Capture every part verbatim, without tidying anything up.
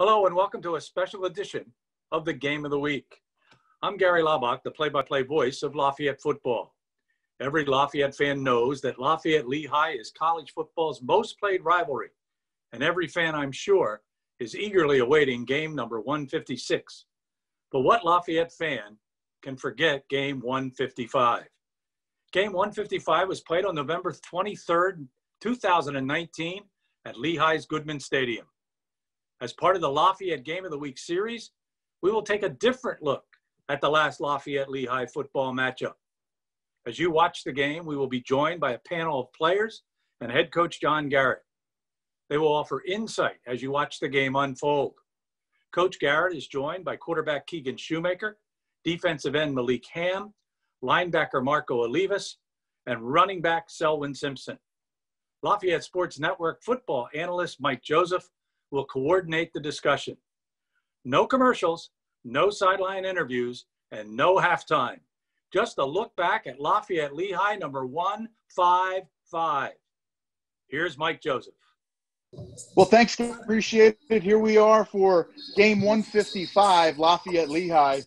Hello and welcome to a special edition of the Game of the Week. I'm Gary Labach, the play-by-play voice of Lafayette football. Every Lafayette fan knows that Lafayette-Lehigh is college football's most played rivalry, and every fan, I'm sure, is eagerly awaiting game number one fifty-six. But what Lafayette fan can forget game one fifty-five? Game one fifty-five was played on November twenty-third, two thousand nineteen at Lehigh's Goodman Stadium. As part of the Lafayette Game of the Week series, we will take a different look at the last Lafayette-Lehigh football matchup. As you watch the game, we will be joined by a panel of players and head coach John Garrett. They will offer insight as you watch the game unfold. Coach Garrett is joined by quarterback Keegan Shoemaker, defensive end Malik Hamm, linebacker Marco Olivas, and running back Selwyn Simpson. Lafayette Sports Network football analyst Mike Joseph will coordinate the discussion. No commercials, no sideline interviews, and no halftime. Just a look back at Lafayette-Lehigh number one fifty-five. Here's Mike Joseph. Well, thanks, appreciate it. Here we are for game one fifty-five, Lafayette-Lehigh.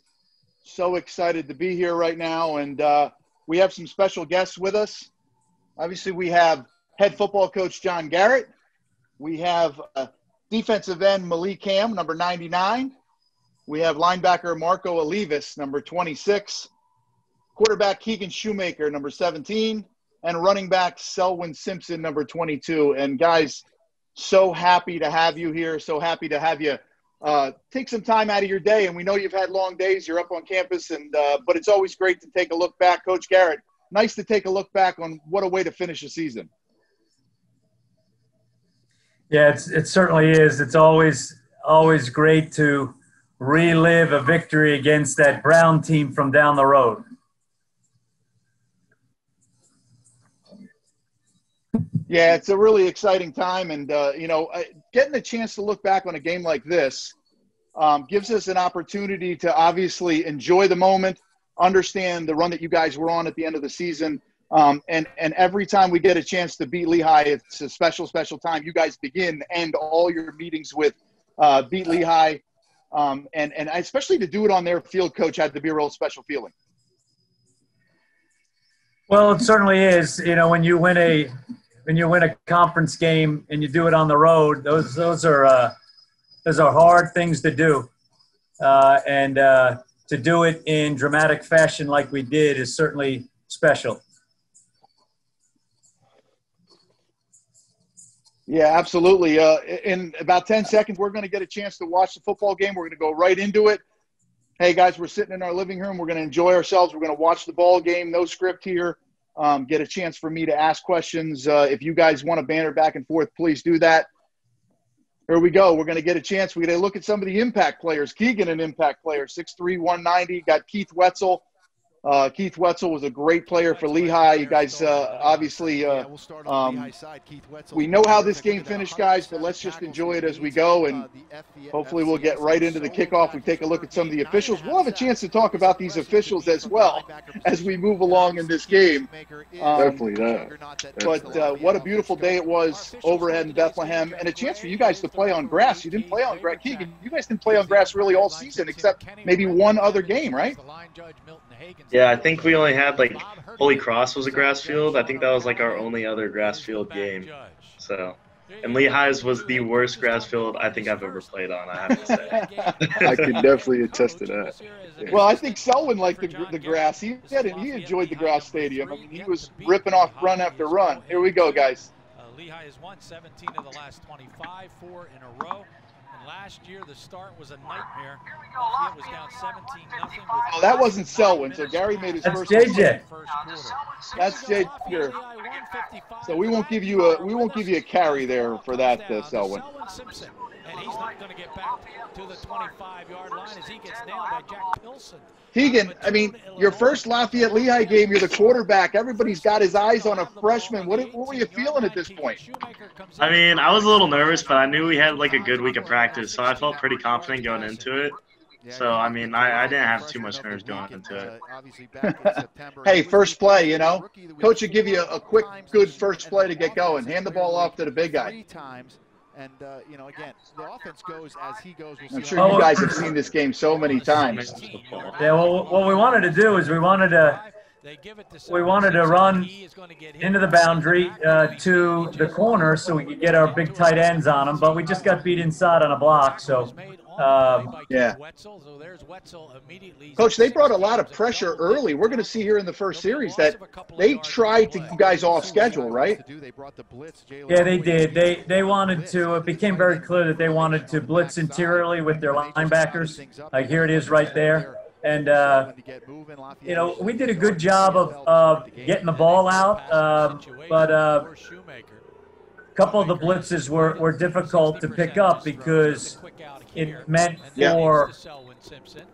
So excited to be here right now, and uh, we have some special guests with us. Obviously, we have head football coach John Garrett. We have uh, defensive end Malik Hamm, number ninety-nine. We have linebacker Marco Olivas, number twenty-six. Quarterback Keegan Shoemaker, number seventeen. And running back Selwyn Simpson, number twenty-two. And, guys, so happy to have you here. So happy to have you uh, take some time out of your day. And we know you've had long days. You're up on campus. and uh, But it's always great to take a look back. Coach Garrett, nice to take a look back on what a way to finish the season. Yeah, it's, it certainly is. It's always always great to relive a victory against that Brown team from down the road. Yeah, it's a really exciting time. And, uh, you know, getting a chance to look back on a game like this um, gives us an opportunity to obviously enjoy the moment, understand the run that you guys were on at the end of the season. Um, and, and every time we get a chance to beat Lehigh, it's a special, special time. You guys begin and end all your meetings with uh, beat Lehigh. Um, and, and especially to do it on their field, Coach, had to be a real special feeling. Well, it certainly is. You know, when you win a when you win a conference game and you do it on the road, those those are uh, those are hard things to do. Uh, and uh, to do it in dramatic fashion like we did is certainly special. Yeah, absolutely. Uh, in about ten seconds, we're going to get a chance to watch the football game. We're going to go right into it. Hey, guys, we're sitting in our living room. We're going to enjoy ourselves. We're going to watch the ball game. No script here. Um, get a chance for me to ask questions. Uh, if you guys want to banter back and forth, please do that. Here we go. We're going to get a chance. We're going to look at some of the impact players. Keegan, an impact player, six three, one ninety. Got Keith Wetzel. Uh, Keith Wetzel was a great player for Lehigh. You guys, uh, obviously, uh, um, we know how this game finished, guys, but let's just enjoy it as we go, and hopefully we'll get right into the kickoff. We take a look at some of the officials. We'll have a chance to talk about these officials as well as we move along in this game. Um, but uh, what a beautiful day it was overhead in Bethlehem, and a chance for you guys to play on grass. You didn't play on grass, Keegan. You guys didn't play on grass really all season except maybe one other game, right? Yeah, I think we only had, like, Holy Cross was a grass field. I think that was, like, our only other grass field game. So, and Lehigh's was the worst grass field I think I've ever played on, I have to say. I can definitely attest to that. Yeah. Well, I think Selwyn liked the, the grass. He did it. He enjoyed the grass stadium. I mean, he was ripping off run after run. Here we go, guys. Uh, Lehigh has won seventeen of the last twenty-five, four in a row. Last year, the start was a nightmare. Lafayette was down seventeen nothing. Oh, that wasn't Selwyn, so Gary made his first. That's J J. That's J J. So we won't give you a we won't give you a carry there for that, uh, Selwyn. And he's not going to get back to the twenty-five yard line as he gets nailed by Jack Pilson. Keegan, I mean, your first Lafayette-Lehigh game, you're the quarterback. Everybody's got his eyes on a freshman. What, what were you feeling at this point? I mean, I was a little nervous, but I knew we had, like, a good week of practice, so I felt pretty confident going into it. So, I mean, I, I didn't have too much nerves going into it. Hey, first play, you know. Coach would give you a quick, good first play to get going. Hand the ball off to the big guy. And, uh, you know, again, the offense goes as he goes. We'll see. I'm sure you guys have seen this game so many times. Yeah, well, what we wanted to do is we wanted to we wanted to run into the boundary uh, to the corner so we could get our big tight ends on them, but we just got beat inside on a block. So, um, yeah. Coach, they brought a lot of pressure early. We're going to see here in the first series that they tried to you guys off schedule, right? Yeah, they did. They they wanted to. It became very clear that they wanted to blitz interiorly with their linebackers. Like, here it is right there. And, uh, you know, we did a good job of, of getting the ball out, um, but uh, a couple of the blitzes were, were difficult to pick up because it meant for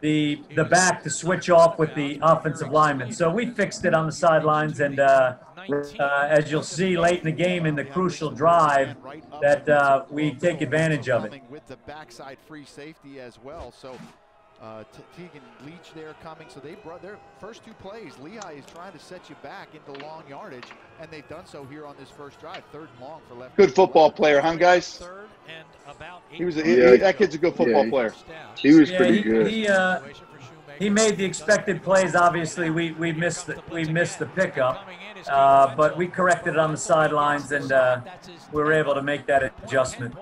the, the back to switch off with the offensive lineman. So we fixed it on the sidelines, and uh, uh, as you'll see late in the game in the crucial drive, that uh, we take advantage of it. With the backside free safety as well, so... Uh, Tegan Leach there coming, so they brought their first two plays. Lehigh is trying to set you back into long yardage, and they've done so here on this first drive. Third and long for left. Good football player, huh, guys? Third and about eight. He was a, yeah, he, that kid's a good football yeah, he, player. He was yeah, pretty he, good. He, uh, he made the expected plays. Obviously, we we missed the, we missed the pickup, uh, but we corrected it on the sidelines, and uh, we were able to make that adjustment.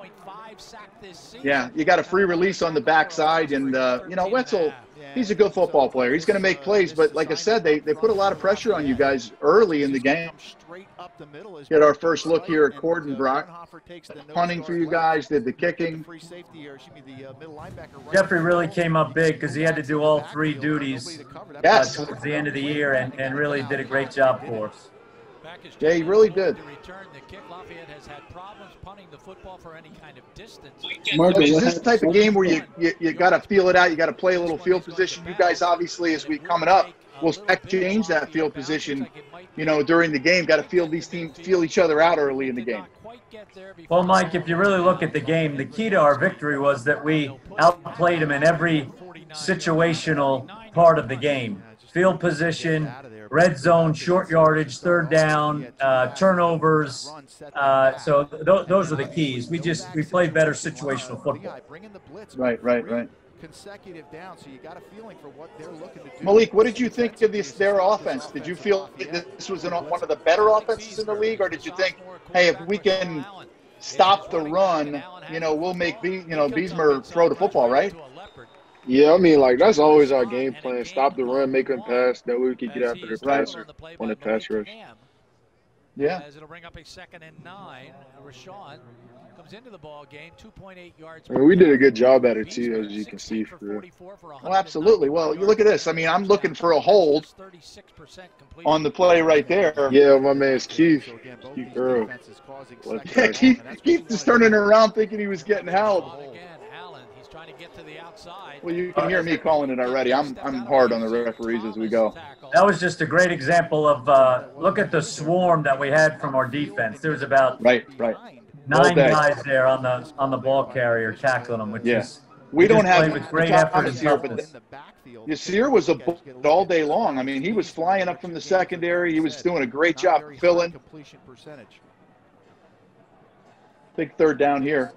Yeah, you got a free release on the backside, and uh, you know, Wetzel, he's a good football player. He's going to make plays, but like I said, they, they put a lot of pressure on you guys early in the game. Get our first look here at Kortenbrock. Punting for you guys, did the kicking. Jeffrey really came up big because he had to do all three duties uh, towards the end of the year, and, and really did a great job for us. Yeah, he really did. Marco, is this the type of game where you, you, you got to feel it out? You got to play a little field position. You guys, obviously, as we coming up, will change that field position, you know, during the game. Got to feel these teams, feel each other out early in the game. Well, Mike, if you really look at the game, the key to our victory was that we outplayed them in every situational part of the game. Field position, red zone, short yardage, third down, uh, turnovers. Uh, so th those are the keys. We just we play better situational football. Right, right, right. Consecutive down, so you got a feeling for what they're looking to do. Malik, what did you think of this their offense? Did you feel this was an, one of the better offenses in the league, or did you think, hey, if we can stop the run, you know, we'll make the, you know, Biesmer throw the football, right? Yeah, I mean, like, that's always our game plan. Stop the run, make them pass. That way we can get after the passer on the pass rush. Yeah. As it'll bring up a second and nine. Rashawn comes into the ball game, two point eight yards. I mean, we did a good job at it, too, as you can see. For oh, absolutely. Well, you look at this. I mean, I'm looking for a hold on the play right there. Yeah, my man's Keith. Keith Earl. Yeah, Keith, Keith is turning around thinking he was getting held. Trying to get to the outside. Well, you can hear me calling it already. I'm I'm hard on the referees as we go. That was just a great example of uh, look at the swarm that we had from our defense. There was about right, right. nine guys there on the on the ball carrier tackling them, which yeah. is we, we don't have with great effort and toughness. Yasir was a bull all day long. I mean, he was flying up from the secondary. He was doing a great job filling. Big third down here.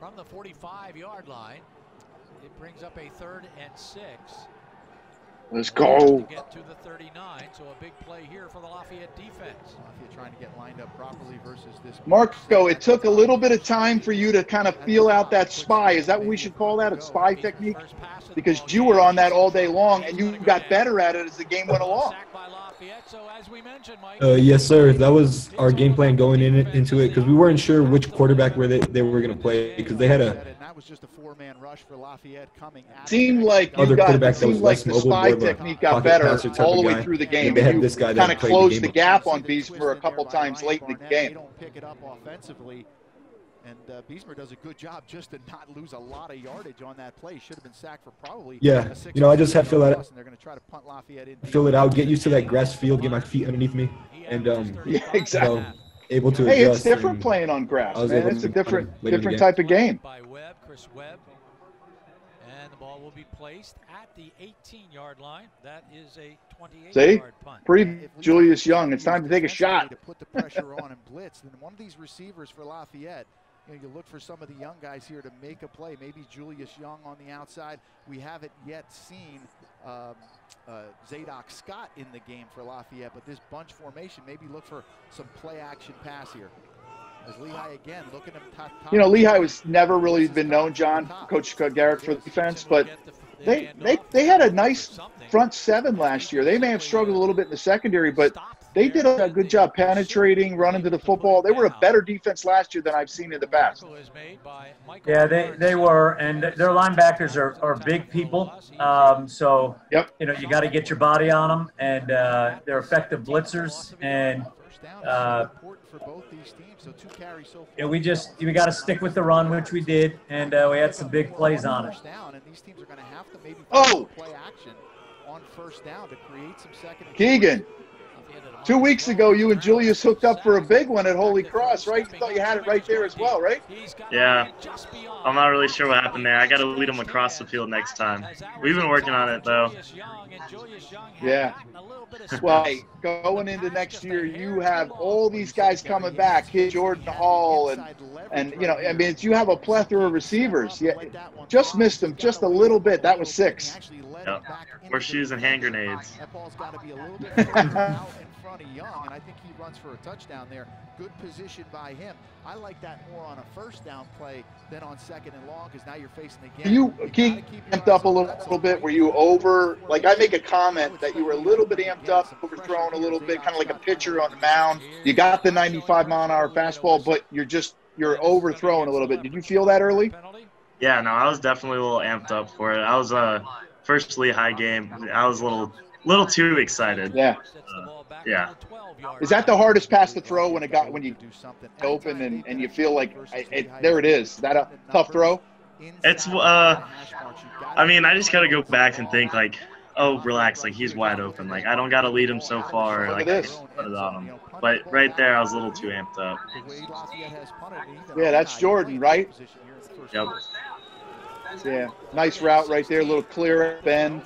From the forty-five yard line, it brings up a third and six. Let's go. To get to the thirty-nine, so a big play here for the Lafayette defense. Lafayette trying to get lined up properly versus this. Marco, it took a little bit of time for you to kind of feel out that spy. Is that what we should call that, a spy technique? Because you were on that all day long, and you got better at it as the game went along. Uh, yes, sir. That was our game plan going in it, into it because we weren't sure which quarterback where they, they were going to play because they had a seemed like other got, quarterback that was less like mobile. The spy technique got better all the way through the game. They had this guy that kind of closed the gap on Biesmer a couple times late in the game. And uh, Biesmer does a good job just to not lose a lot of yardage on that play. Should have been sacked for probably. Yeah, you know, I just have to feel that out. They're going to try to punt Lafayette in. Feel it out, get used to that grass field, get my feet underneath me, and um, yeah, exactly. So, able to. Hey, it's different playing on grass, man. It's a different, different type of game. By Webb, Chris Webb, and the ball will be placed at the eighteen yard line. That is a twenty-eight yard punt. See, pre Julius Young. It's time to take a shot. To put the pressure on and blitz. Then one of these receivers for Lafayette. you know, you look for some of the young guys here to make a play. Maybe Julius Young on the outside. We haven't yet seen um, uh, Tzadok Scott in the game for Lafayette, but this bunch formation, maybe look for some play action pass here. As Lehigh again, looking at top, top you know, Lehigh was never really been known, John, Coach Garrett for the defense, but they they they had a nice front seven last year. They may have struggled a little bit in the secondary, but they did a good job penetrating, running to the football. They were a better defense last year than I've seen in the past. Yeah, they, they were, and their linebackers are, are big people. Um, so, yep. you know, you got to get your body on them, and uh, they're effective blitzers. And uh, yeah, we just we got to stick with the run, which we did, and uh, we had some big plays on it. Oh! Keegan. Two weeks ago, you and Julius hooked up for a big one at Holy Cross, right? You thought you had it right there as well, right? Yeah. I'm not really sure what happened there. I got to lead them across the field next time. We've been working on it, though. Yeah. Well, going into next year, you have all these guys coming back, Jordan Hall, and, and you know, I mean, you have a plethora of receivers. Yeah, just missed them just a little bit. That was six. Yep. More shoes and hand grenades. That ball's got to be a little bit out in front of Young, and I think he runs for a touchdown there. Good position by him. I like that more on a first down play than on second and long, because now you're facing the game. You, you amped up a little, little bit. Were you over? Like, I make a comment that you were a little bit amped up, overthrown a little bit, kind of like a pitcher on the mound. You got the ninety-five mile an hour fastball, but you're just you're overthrowing a little bit. Did you feel that early? Yeah, no, I was definitely a little amped up for it. I was uh. First Lehigh game, I was a little, little too excited. Yeah, uh, yeah. Is that the hardest pass to throw when it got when you do something open and, and you feel like I, it, there it is? That a tough throw? It's uh, I mean, I just gotta go back and think like, oh, relax, like he's wide open, like I don't gotta lead him so far, like I just put it on him. But right there, I was a little too amped up. Yeah, that's Jordan, right? Yep. Yeah, nice route right there, a little clear bend.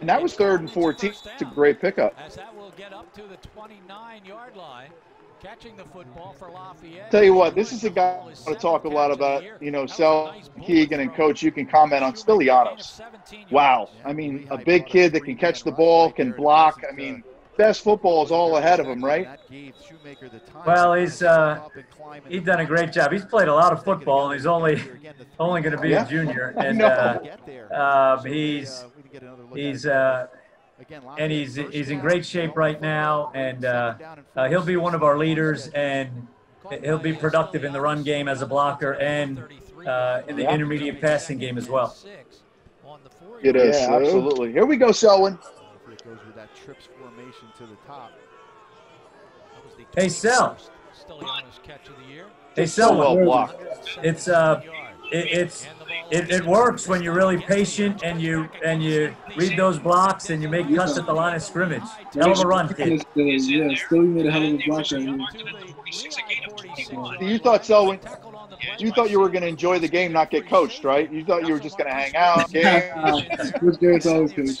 And that was third and fourteen. It's a great pickup. As that will get up to the twenty-nine yard line, catching the football for Lafayette. Tell you what, this is a guy I want to talk a lot about, you know, Sel, Keegan, and Coach. You can comment on Stilianos. Wow. I mean, a big kid that can catch the ball, can block. I mean, best football is all ahead of him, right? Well, he's uh, he's done a great job. He's played a lot of football, and he's only only going to be yeah. a junior. And uh, uh, he's he's uh, and he's he's in great shape right now, and uh, uh, he'll be one of our leaders, and he'll be productive in the run game as a blocker and uh, in the intermediate passing game as well. It is, yeah, absolutely. Here we go, Selwyn. Goes with that trips formation to the top. That was the hey, Sel. Catch of the year. Hey, Sel. Well blocked. It's uh, it, it's it, it works when you're really patient and you and you read those blocks and you make cuts at the line of scrimmage. Hell of a run, kid. Yeah, still made a hell of a block right here. You thought Selwyn. You thought you were going to enjoy the game, not get coached, right? You thought you were just going to hang out. Yeah. It's always coaching.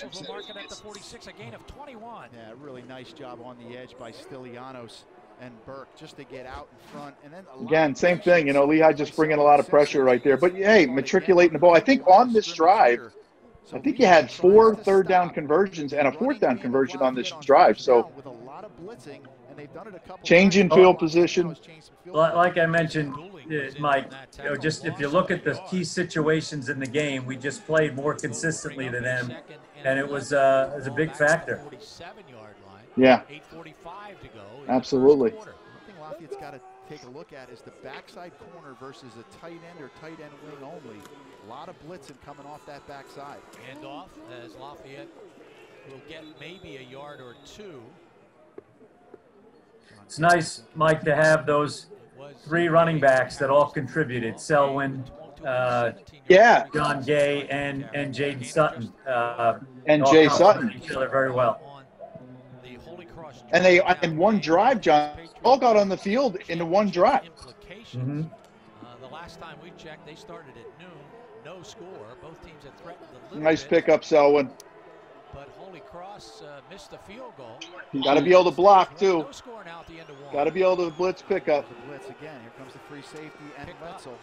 Yeah, really nice job on the edge by Stilianos and Burke just to get out in front. And then again, same thing. You know, Lehigh just bringing a lot of pressure right there. But, hey, matriculating the ball. I think on this drive, I think you had four third-down conversions and a fourth-down conversion on this drive. So, changing field position. Like I mentioned, Mike, you know, just if you look at the key situations in the game, we just played more consistently than them, and it was, uh, it was a big factor. Yeah, absolutely. Lafayette's got to take a look at is the backside corner versus a tight end or tight end wing only. A lot of blitzing coming off that backside. Hand off as Lafayette will get maybe a yard or two. It's nice, Mike, to have those three running backs that all contributed: Selwyn, uh, yeah, John Gay, and and Jaden Sutton. Uh, and Jay Sutton each other very well. And they in one drive, John, all got on the field in one drive. Mm-hmm. uh, the last time we checked, they started at noon. No score. Both teams have threatened the lead. Nice pickup, Selwyn. but Holy Cross uh, missed the field goal. Got to be able to block too. Got to be able to blitz pick up. The blitz again. Here comes the free safety and Wetzel.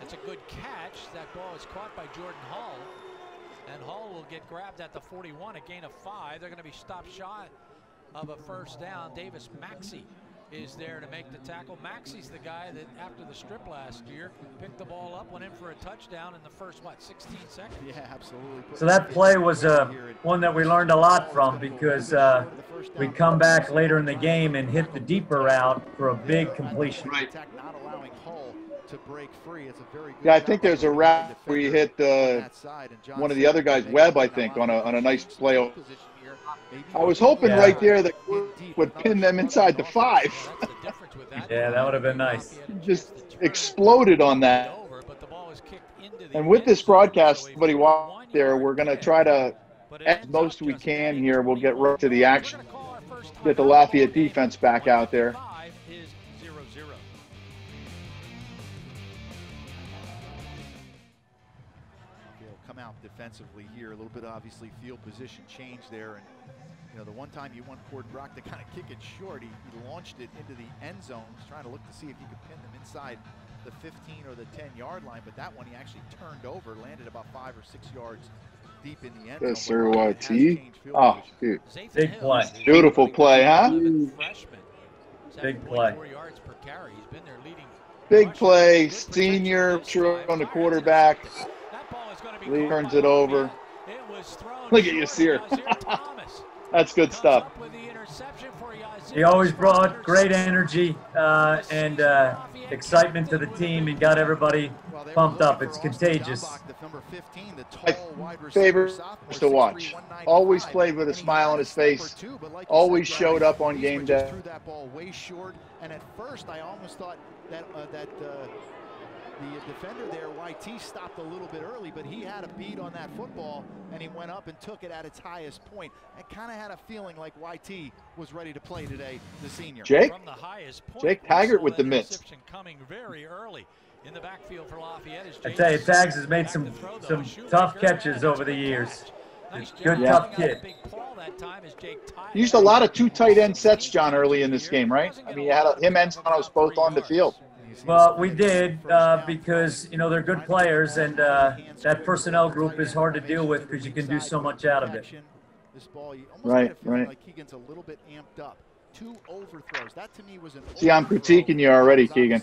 That's a good catch. That ball is caught by Jordan Hall, and Hall will get grabbed at the forty-one, a gain of five. They're going to be stopped shot of a first down. Davis Maxey is there to make the tackle. Maxey's the guy that after the strip last year picked the ball up, went in for a touchdown in the first what sixteen seconds. Yeah, absolutely. So that play was uh, one that we learned a lot from, because uh, we come back later in the game and hit the deeper route for a big completion. Right. To break free. It's a very good yeah, I think there's a route where you hit uh, one of the other guys, Webb, I think, on a, on a nice play. I was hoping yeah. right there that would pin them inside the five. Yeah, that would have been nice. Just exploded on that. And with this broadcast, everybody watching there, we're going to try to, as most we can here, we'll get right to the action. Get the Lafayette defense back out there. Out defensively here a little bit, obviously field position change there, and you know the one time you want Kortenbrock to kind of kick it short, he, he launched it into the end zone. He's trying to look to see if he could pin them inside the fifteen or the ten yard line, but that one he actually turned over, landed about five or six yards deep in the end zone. Yes, sir, Y T. Oh, dude. Big play. Beautiful play, huh? Big play. Big play, senior, on the quarterback. Lee turns it over. It was thrown. Look at Yasir. That's good stuff. He always brought great energy uh, and uh, excitement to the team and got everybody pumped up. It's contagious. My favorite to watch. Always played with a smile on his face. Always showed up on game day. Threw that ball way short, and at first I almost thought that uh, that. Uh, The defender there, Y T, stopped a little bit early, but he had a beat on that football, and he went up and took it at its highest point. I kind of had a feeling like Y T was ready to play today, the senior. Jake, From the highest point, Jake Taggart with the miss. Coming very early in the backfield for Lafayette. I tell you, Tags has made some, throw, some tough catches over the years. Nice good, yeah. tough kid. He used a lot of two tight end sets, John, early in this game, right? I mean, you had him and Sonos both on the field. Well, we did uh, because, you know, they're good players, and uh, that personnel group is hard to deal with because you can do so much out of it. Right, right. See, I'm critiquing you already, Keegan.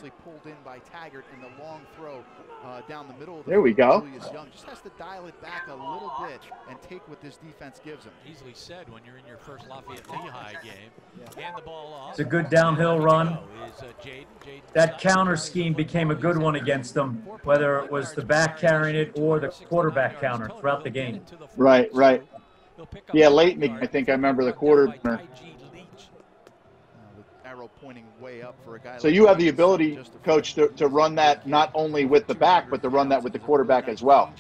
There we go. Just has to dial it back a little bit and take what this defense gives him. Easily said when you're in your first Lafayette Lehigh game. Hand the ball off. It's a good downhill run. That counter scheme became a good one against them, whether it was the back carrying it or the quarterback counter throughout the game. Right, right. Yeah, late in the game, I think I remember the quarterback. Pointing way up for a guy. So you have the ability, coach, to, to run that not only with the back, but to run that with the quarterback as well.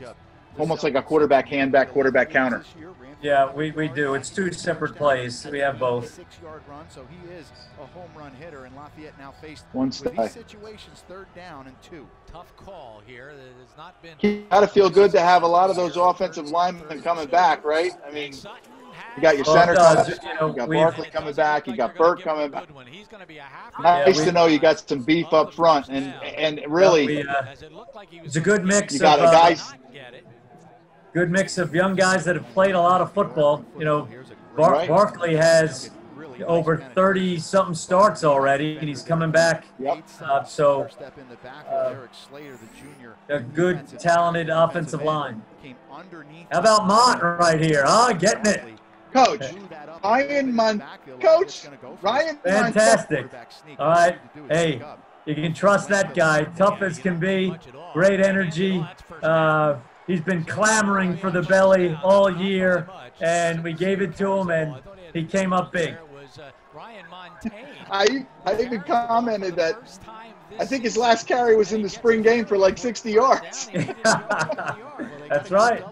Almost like a quarterback hand back, quarterback counter. Yeah, we, we do. It's two separate plays. We have both. One side. Tough call here. You got to feel good to have a lot of those offensive linemen coming back, right? I mean, you got your well, center, does, you, know, you got Barkley coming back, you got Burke coming back. He's gonna be a half nice yeah, we, to know you got some beef up front, and and really, we, uh, it's a good mix. You got of, a guys, good mix of young guys that have played a lot of football. You know, Bar right. Barkley has over thirty something starts already, and he's coming back. Yep. Uh, so, uh, a good, talented offensive line. How about Mott right here? Huh? Getting it. Coach, Ryan Mon Coach, Ryan Fantastic. All right. Hey, you can trust that guy. Tough as can be. Great energy. Uh, he's been clamoring for the belly all year, and we gave it to him, and he came up big. Ryan Montaigne. I, I even commented that I think his last carry was in the spring game for like sixty yards. That's right.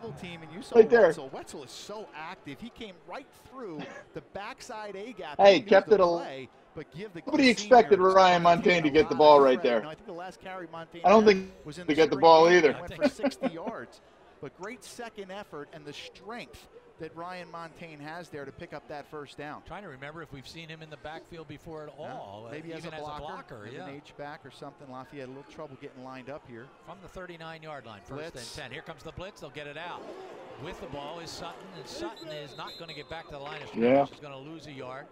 Right there. Wetzel is so active. He came right through the backside A gap. Hey, kept it alive. Nobody expected Ryan Montaigne to get the ball right there. I don't think he was in to get the ball either. But great second effort and the strength that Ryan Montaigne has there to pick up that first down. Trying to remember if we've seen him in the backfield before at all. Yeah, maybe uh, as, even a blocker, as a blocker, yeah. An H-back or something. Lafayette had a little trouble getting lined up here. From the thirty-nine yard line, first blitz. and ten. Here comes the blitz. They'll get it out. With the ball is Sutton, and Sutton is not going to get back to the line of scrimmage. Yeah. He's going to lose a yard.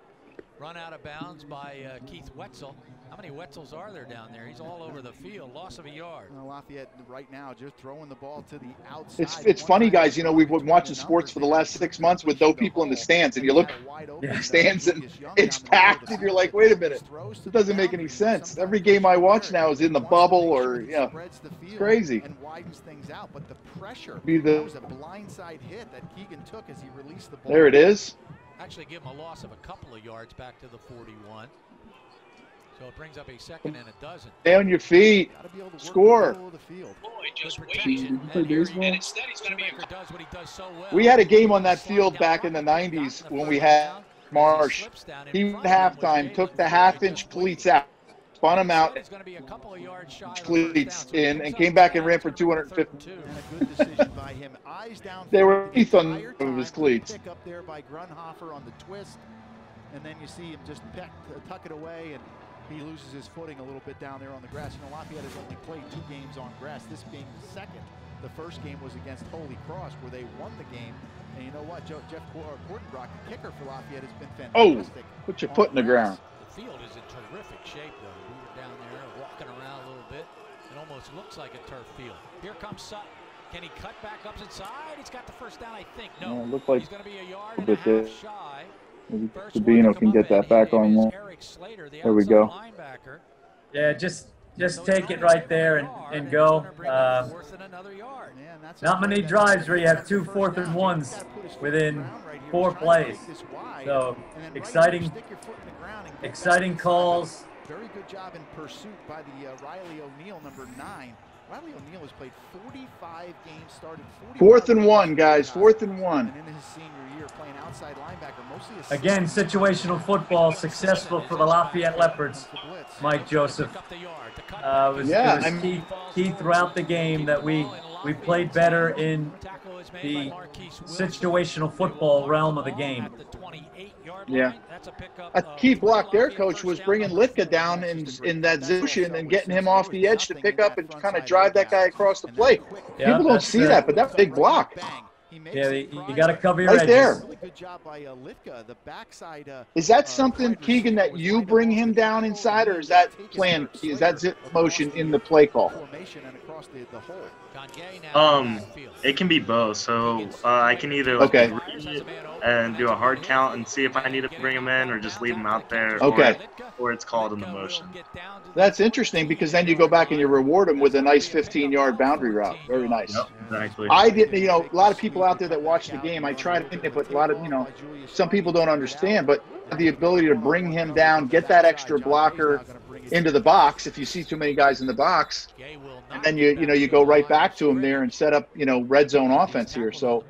Run out of bounds by uh, Keith Wetzel. How many Wetzels are there down there? He's all over the field. Loss of a yard. Well, Lafayette right now just throwing the ball to the outside. It's, it's funny, guys. You know, we've been watching sports for the last six months with no people in the stands, and you look in the stands and it's packed, and you're like, wait a minute, it doesn't make any sense. Every game I watch now is in the bubble or, you know, it's crazy. And widens things out, but the pressure was a blindside hit that Keegan took as he released the ball. There it is. Actually give him a loss of a couple of yards back to the forty-one. So it brings up a second and a dozen. Stay on your feet. Score. We had a game on that field back in the nineties when we had Marsh. He went halftime, took the half-inch cleats out, spun him out, cleats in, and came back and ran for two hundred fifty. They were teeth on his cleats. Pick up there by Grunhofer on the twist, and then you see him just peck, tuck it away, and he loses his footing a little bit down there on the grass. You know, Lafayette has only played two games on grass, this being the second. The first game was against Holy Cross, where they won the game. And you know what, Jeff Kortenbrock, the kicker for Lafayette, has been fantastic. Oh, put your foot in the ground. The field is in terrific shape, though. We were down there walking around a little bit. It almost looks like a turf field. Here comes Sutton. Can he cut back up inside? He's got the first down, I think. No, yeah, like he's going to be a yard and a half shy. Maybe Sabino can get that back on there. There we go. Linebacker. Yeah, just just take it right there and, and go. Uh, not many drives where you have two fourth and ones within four plays. So exciting, exciting calls. Very good job in pursuit by the Riley O'Neal, number nine. Riley O'Neal has played forty-five games, started forty-five Fourth and one, guys. Fourth and one. And in his senior year, playing outside linebacker, mostly a again, situational football, successful for the Lafayette Leopards. Mike Joseph uh, was, yeah, was I mean, key, key throughout the game that we we played better in the situational football realm of the game. Yeah. A key block there, Coach, was bringing Litka down in, in that position and getting him off the edge to pick up and kind of drive that guy across the plate. Yeah, people don't see the, that, but that big block. Yeah, you, you got to cover your right edges. There. Is that something, Keegan, that you bring him down inside, or is that plan? Is that zip motion in the play call? Um, it can be both. So uh, I can either like, okay. read and do a hard count and see if I need to bring him in, or just leave him out there. Okay. Or, or it's called in the motion. That's interesting, because then you go back and you reward him with a nice fifteen yard boundary route. Very nice. Yep, exactly. I didn't. You know, a lot of people out there that watch the game, I try to think of it, a lot of, you know, some people don't understand, but the ability to bring him down, get that extra blocker into the box if you see too many guys in the box, and then you you know you go right back to him there and set up, you know, red zone offense here. So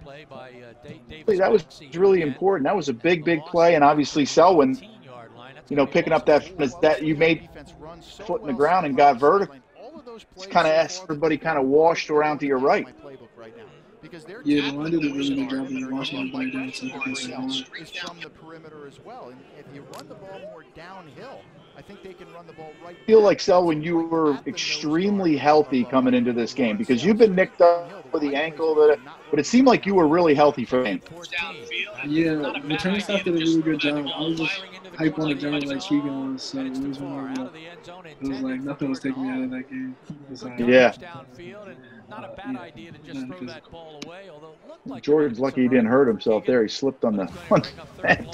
that was really important. That was a big big play, and obviously Selwyn, you know, picking up that that you made foot in the ground and got vertical. It's kind of everybody kind of washed around to your right. Because they're yeah, no, I did a really good job in Washington playing down some different else. It's from the perimeter as well, and if you run the ball more downhill, I think they can run the ball right. I feel like Selwyn, you were extremely healthy coming into this game, because you've been nicked up with the ankle, but it seemed like you were really healthy for him. Yeah, the turn staff did a really good job. I was just hype on the job like Keegan was, so it was wonderful. It was like nothing was taking me out of that game. Like, yeah. Not a bad idea to just throw that ball away, although it looked like Jordan's lucky he didn't hurt himself there. He slipped on the one. Yeah, the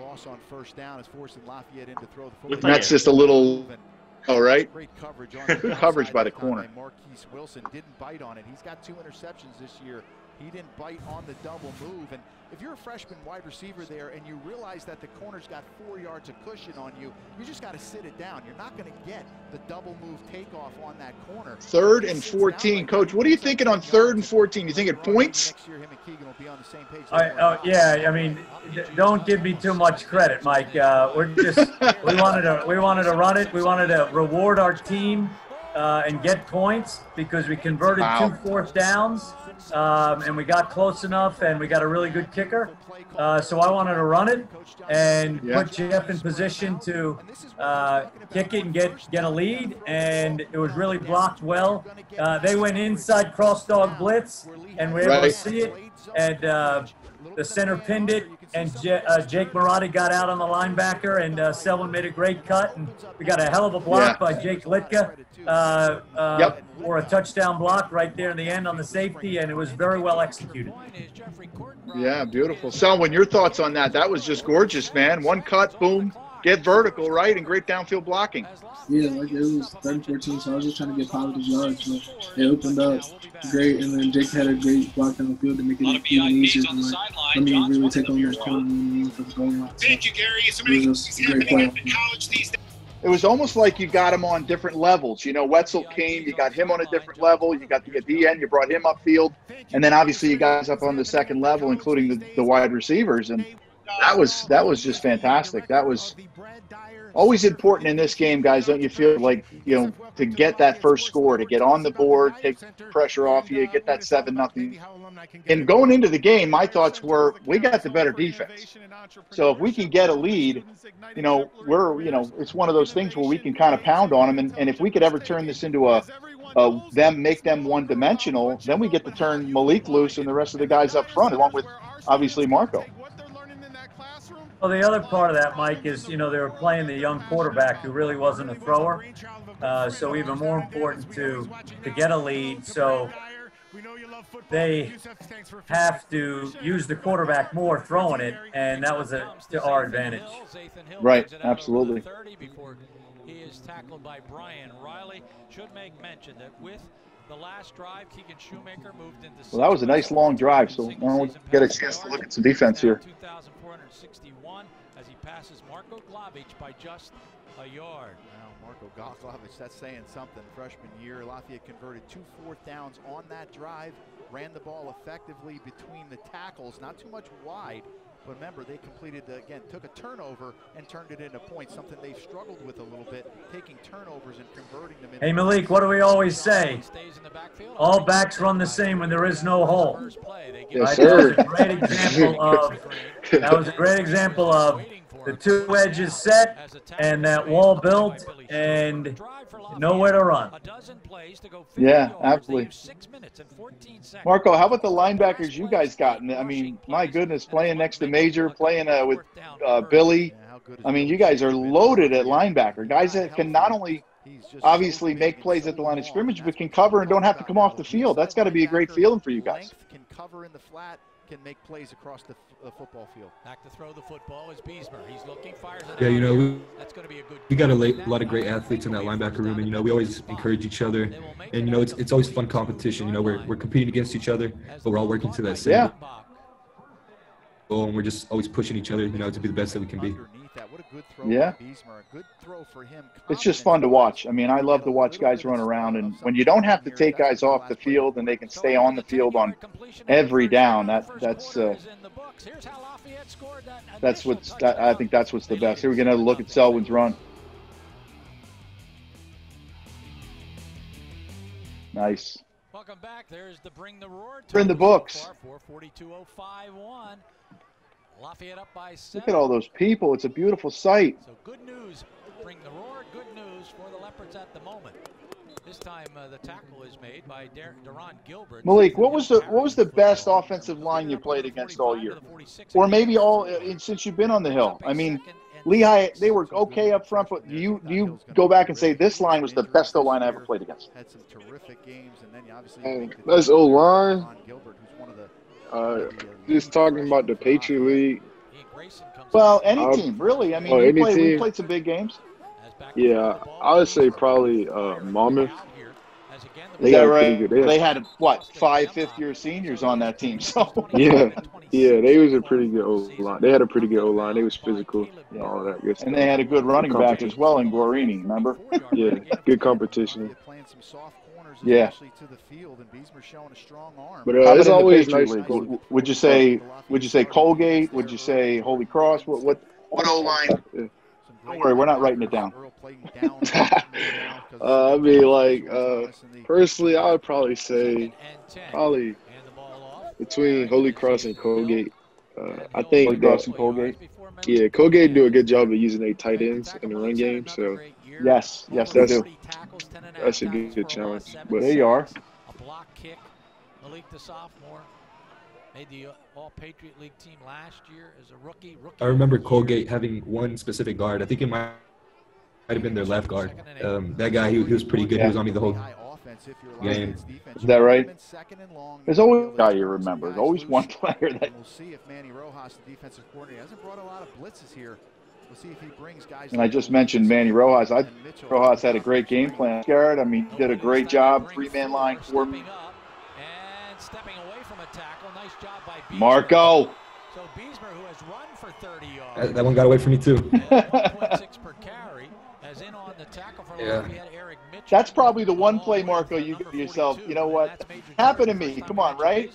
loss on first down is forcing Lafayette into throw the football. That's just a little all right. Great coverage on the coverage by the corner. Marquise Wilson didn't bite on it. He's got two interceptions this year. He didn't bite on the double move. And if you're a freshman wide receiver there and you realize that the corner's got four yards of cushion on you, you just got to sit it down. You're not going to get the double move takeoff on that corner. Third and fourteen, Coach. What are you thinking on third and fourteen? You think it points? Next year, him and Keegan will be on the same page. I, uh, yeah, I mean, don't give me too much credit, Mike. Uh, we're just we wanted to we wanted to run it. We wanted to reward our team. uh, and get points because we converted wow. two fourth downs, um, and we got close enough, and we got a really good kicker. Uh, so I wanted to run it and yeah. put Jeff in position to uh, kick it and get, get a lead, and it was really blocked well. Uh, they went inside cross dog blitz, and we were right. able to see it, and uh, the center pinned it, and J uh, Jake Marotti got out on the linebacker, and uh, Selwyn made a great cut, and we got a hell of a block yeah. by Jake Litka uh, uh, yep. for a touchdown block right there in the end on the safety, and it was very well executed. Yeah, beautiful. Selwyn, your thoughts on that? That was just gorgeous, man. One cut, boom, get vertical, right, and great downfield blocking. Yeah, like it was thirty fourteen, so I was just trying to get positive yards. So it opened up great, and then Jake had a great block down the field to make it even easier. And like, let me really take on your corner for the goal line. Thank you, Gary. Somebody is happening at the college these days. It was almost like you got him on different levels. You know, Wetzel came, you got him on a different level. You got the at the end, you brought him upfield, and then obviously you guys up on the second level, including the, the wide receivers. And that was that was just fantastic. That was always important in this game, guys. Don't you feel like, you know, to get that first score, to get on the board, take pressure off you, get that seven nothing. And going into the game, my thoughts were we got the better defense. So if we can get a lead, you know, we're you know it's one of those things where we can kind of pound on them. And, and if we could ever turn this into a Uh, them make them one-dimensional, then we get to turn Malik loose and the rest of the guys up front, along with obviously Marco. Well, the other part of that, Mike, is you know they were playing the young quarterback who really wasn't a thrower, uh, so even more important to to get a lead. So they have to use the quarterback more throwing it, and that was a, to our advantage. Right, absolutely. He is tackled by Brian Riley. Should make mention that with the last drive, Keegan Shoemaker moved into. Well, that was a nice long drive, so now we get a chance to look at some defense here. two thousand four hundred sixty-one as he passes Marko Glavich by just a yard. Wow, Marko Glavich, that's saying something. Freshman year, Lafayette converted two fourth downs on that drive, ran the ball effectively between the tackles, not too much wide. But remember, they completed, the, again, took a turnover and turned it into points, something they've struggled with a little bit, taking turnovers and converting them. Hey, Malik, what do we always say? All backs run the same when there is no hole. Yes, sir. That was a great example of, that was a great example of the two edges set and that wall built and nowhere to run. Yeah, absolutely. Marco, how about the linebackers you guys got? I mean, my goodness, playing next to Major, playing uh, with uh, Billy. I mean, you guys are loaded at linebacker. Guys that can not only obviously make plays at the line of scrimmage, but can cover and don't have to come off the field. That's got to be a great feeling for you guys. Can cover in the flat. Can make plays across the, the football field. Back to throw the football is Beesmer. He's looking, fires it. Yeah, you know, we, that's going to be a good we got a late, lot of great athletes in that linebacker room, and you know, we always encourage each other, and you know, it's it's always fun competition. You know, we're we're competing against each other, but we're all working to that same yeah. goal, and we're just always pushing each other, you know, to be the best that we can be. Yeah, it's just fun to watch. I mean, I love to watch guys run around, and when you don't have to take guys off the field and they can stay on the field on every down, that that's uh, that's what's that, I think that's what's the best. Here we're gonna look at Selwyn's run. Nice. Welcome back. There's the bring the roar. We're in the books. Lafayette up by seven. Look at all those people. It's a beautiful sight. So good news. Bring the roar. Good news for the Leopards at the moment. This time uh, the tackle is made by Der Deron Gilbert. Malik, what was the what was the best offensive line you played against all year, or maybe all uh, since you've been on the Hill? I mean, Lehigh, they were okay up front, but do you do you go back and say this line was the best O line I ever played against? Had some terrific games, and then obviously best O line. Uh, just talking about the Patriot League. Well, any uh, team, really. I mean, oh, we, played, team. we played some big games. Yeah, I would say probably uh, Monmouth. They got right. Good, yeah. They had what five fifth-year seniors on that team. So yeah, yeah, they was a pretty good old line. They had a pretty good old line. They was physical, yeah. all that good stuff. And they had a good running back as well in Guarini. Remember? yeah, good competition. Yeah. To the field, and Beesmer showing a strong arm. But uh, it's always nice. Would you say? Would you say Colgate? Would you say Holy Cross? What? What? What O line? Don't worry, we're not writing it down. uh, I mean, like, uh, personally, I would probably say probably between Holy Cross and Colgate. Uh, I think Holy Cross and Colgate. Yeah, Colgate do a good job of using their tight ends in the run game. So yes, yes, they do. That's a good, good challenge. But there you are. A block kick. Malik, the sophomore, made the All-Patriot League team last year as a rookie. rookie I remember Colgate having one specific guard. I think it might have been their left guard. Um, that guy, he, he was pretty good. Yeah. He was on me the whole game. Is that right? There's always a guy you remember. There's always one player that. We'll see if Manny Rojas, the defensive coordinator, hasn't brought a lot of blitzes here. We'll see if he brings guys. And I just mentioned Manny Rojas. I Rojas had a great game plan. Garrett, I mean, he did a great job. Three-man line, four me. Stepping away from a tackle. Nice job by Beesmer. Marco. So Beesmer, who has run for thirty yards. That, that one got away from me, too. one point six per carry. As in on the tackle for yeah. Lafayette, Eric Mitchell. That's probably the one play, Marco, you give yourself. You know what? Happened to me. Come on, right?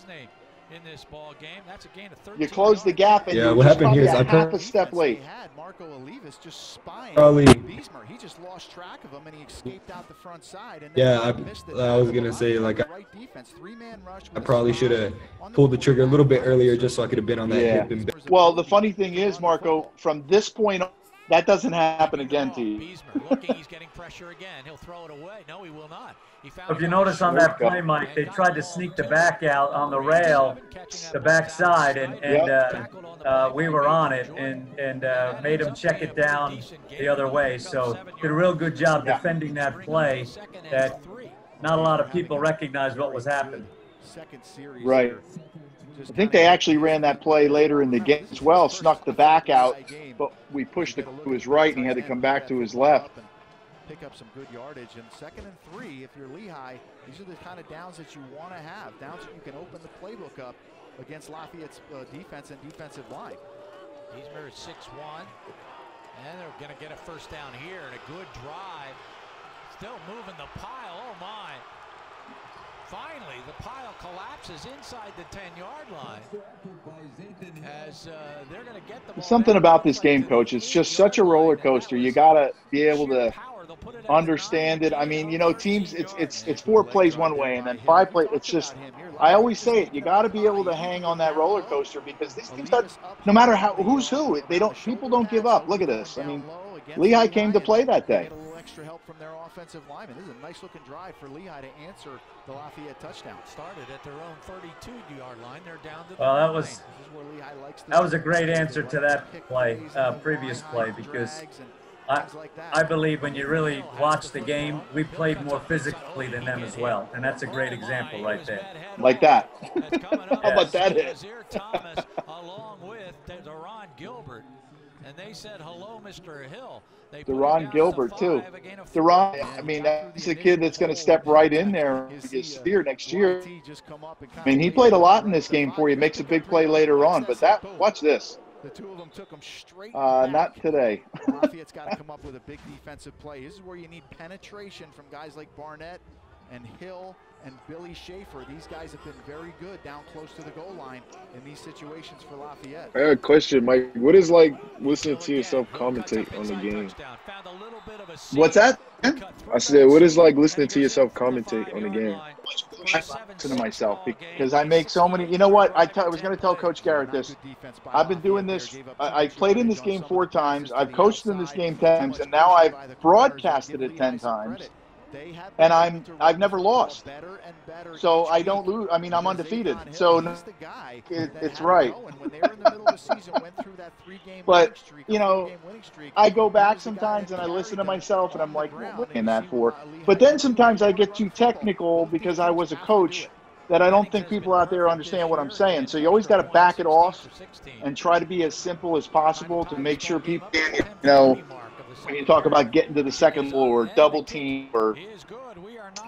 In this ball game. That's a gain of thirteen. You close the gap and yeah, what happened here is I half a step late. Had Marco Olivas just spying Beesmer. He just lost track of him and he escaped out the front side. And yeah, I, I was gonna say like right defense, three-man rush. I probably should have pulled the trigger a little bit earlier just so I could have been on that yeah. hip and back. Well, the funny thing is, Marco, from this point on, that doesn't happen again to you. Beesmer looking, he's getting pressure again. He'll throw it away. No, he will not. He found if you notice on that play, Mike, they tried to sneak the back out on the rail, the backside, and, and uh, uh, we were on it and, and uh, made him check it down the other way. So did a real good job defending that play that not a lot of people recognized what was happening. Right. I think they actually ran that play later in the game as well, snuck the back out, but we pushed it to his right, and he had to come back to his left. Pick up some good yardage, and second and three, if you're Lehigh, these are the kind of downs that you want to have, downs that you can open the playbook up against Lafayette's uh, defense and defensive line. Beesmer is six one, and they're going to get a first down here, and a good drive. Still moving the pile, oh my. Finally, the pile collapses inside the ten-yard line. As, uh, they're gonna get the ball. Something about this game, Coach, it's just such a roller coaster. You got to be able to understand it. I mean, you know, teams, it's it's it's four plays one way and then five plays. It's just, I always say it, you got to be able to hang on that roller coaster because these teams, are, no matter how who's who, they don't people don't give up. Look at this. I mean, Lehigh came to play that day. Extra help from their offensive lineman. This is a nice-looking drive for Lehigh to answer the Lafayette touchdown. Started at their own thirty-two-yard line. They're down to. Well, that was that was a great answer to that play, uh, previous play, because I I believe when you really watch the game, we played more physically than them as well, and that's a great example right there. Like that. How about that hit? Thomas, along with Deron Gilbert. And they said, hello, Mister Hill. They Deron Gilbert, too. Deron, I mean, that's the kid that's going to step right in there and get speared next year. I mean, he played a lot in this game for you. Makes a big play later on. But that, watch this. The two of them took them straight. Uh, not today. Lafayette's got to come up with a big defensive play. This is where you need penetration from guys like Barnett and Hill and Billy Schaefer. These guys have been very good down close to the goal line in these situations for Lafayette. I have a question, Mike. What is like listening to yourself commentate on the game? What's that? I said, what is like listening to yourself commentate on the game? I listen to myself because I make so many. You know what? I, I was going to tell Coach Garrett this. I've been doing this. I, I played in this game four times. I've coached in this game ten times, and now I've broadcasted it ten times. And I'm I've never lost, so I don't lose. I mean, I'm undefeated, so it, it's right. But you know, I go back sometimes and I listen to myself and I'm like, what am I that for? But then sometimes I get too technical because I was a coach that I don't think people out there understand what I'm saying. So you always got to back it off and try to be as simple as possible to make sure people, you know. When you talk about getting to the second floor, double team, or,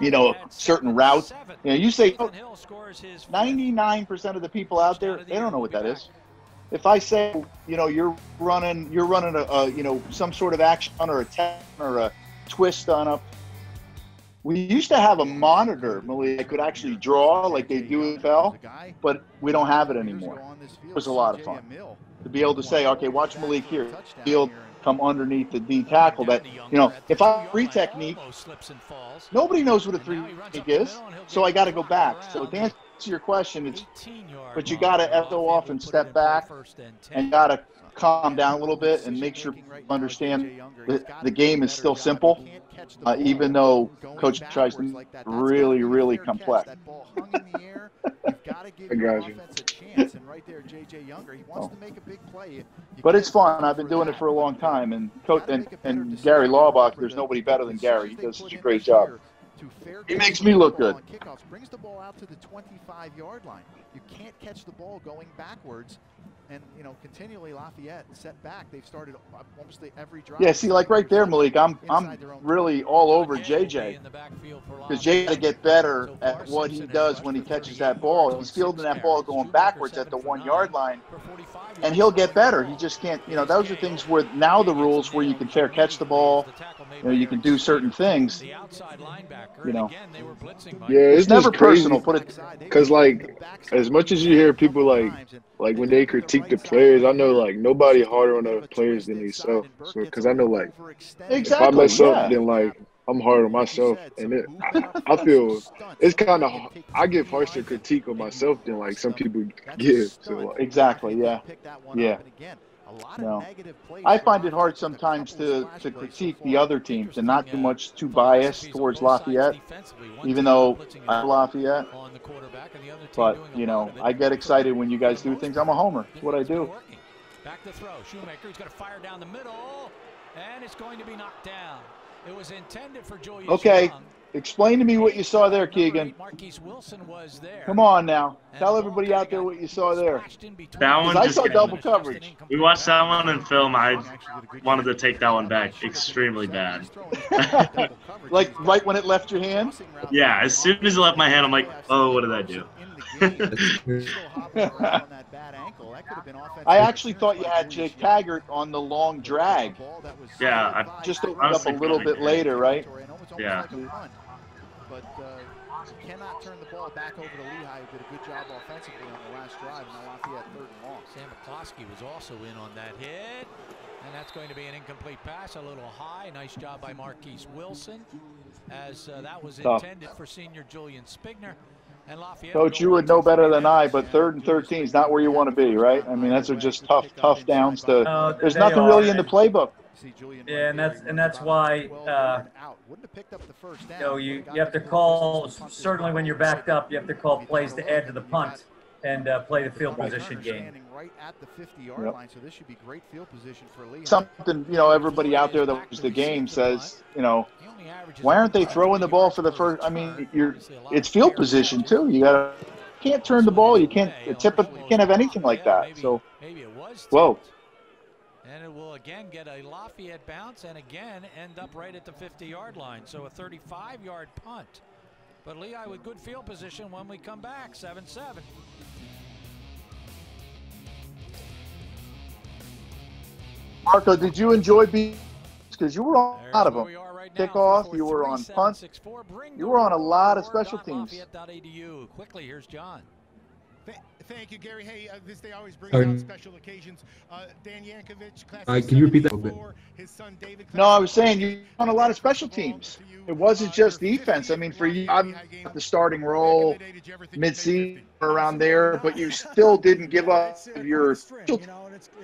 you know, a certain route, you know, you say ninety-nine percent of the people out there, they don't know what that is. If I say, you know, you're running, you're running a, a you know, some sort of action or a turn or a twist on up. We used to have a monitor, Malik, that could actually draw like they do in N F L, but we don't have it anymore. It was a lot of fun to be able to say, okay, watch Malik here, field. come underneath the D tackle. That, you know, if I free technique, nobody knows what a three technique is, so I got to go back. So to answer your question, it's, but you got to go off and step back and got to calm down a little bit and make sure people understand that the game is still simple, uh, even though Coach tries to make it really, really complex. I got you. Oh. But it's fun. I've been doing it for a long time. And Coach and, and Gary Laubach, there's nobody better than Gary. He does such a great job. He makes me look good. Brings the ball out to the twenty-five yard line. You can't catch the ball going backwards. And, you know, continually Lafayette set back. They've started almost every drive. Yeah, see, like right there, Malik, I'm I'm really all over J J. Because J J to get better at what he does when he catches that ball. He's fielding that ball going backwards at the one yard line. And he'll get better. He just can't, you know, those are things where now the rules where you can fair catch the ball. You know, you can do certain things. You know. Yeah, it's never personal. Put it because, like, as much as you hear people, like, like when they critique the players, I know, like, nobody harder on the players than myself. So, because I know, like, exactly, if I mess yeah. up, then, like, I'm hard on myself. And it, I, I feel it's kind of – I get harsher critique on myself than, like, some people give. So, like, exactly, yeah. Yeah. No. I find it hard sometimes to, to critique the other teams and not too much too biased towards Lafayette, even though I'm Lafayette. But, you know, I get excited when you guys do things. I'm a homer. That's what I do. Back to throw. Shoemaker's going to fire down the middle, and it's going to be knocked down. It was intended for Julius Young. Okay. Explain to me what you saw there, Keegan. Come on now. Tell everybody out there what you saw there. That one just I saw double coverage. We watched that one in film. I wanted to take that one back extremely bad. Like right when it left your hand? Yeah, as soon as it left my hand, I'm like, oh, what did I do? I actually thought you had Jake Taggart on the long drag. Yeah. I just opened up a little bit later, right? Yeah. But uh, cannot turn the ball back over to Lehigh, who did a good job offensively on the last drive, and Lafayette third and long. Sam McCloskey was also in on that hit, and that's going to be an incomplete pass, a little high. Nice job by Marquise Wilson, as uh, that was intended for senior Julian Spigner. And Lafayette, Coach, you would know better than I, but third and thirteen is not where you want to be, right? I mean, that's are just tough, tough downs. To uh, there's nothing really in the playbook. Yeah, and that's and that's why uh, you know, you you have to call, certainly when you're backed up, you have to call plays to add to the punt and uh, play the field position game. Yep. Something, you know, everybody out there that watches the game says, you know, why aren't they throwing the ball for the first? I mean, you're it's field position too. You gotta can't turn the ball. You can't tip it. You can't have anything like that. So, whoa. And it will again get a Lafayette bounce and again end up right at the fifty yard line. So a thirty-five yard punt. But Lehigh with good field position when we come back, seven seven. Marco, did you enjoy being because you were on a lot of them. Kickoff, you were on punts. You were on a lot of special teams. Quickly, here's John. Thank you, Gary. Hey, uh, this they always bring um, out special occasions. Uh, Dan Yankovic, class uh, can you repeat that a bit? His son, David, no, I was saying you're on a lot of special teams. It wasn't just defense. I mean, for you, I'm the starting role midseason around there, but you still didn't give up your special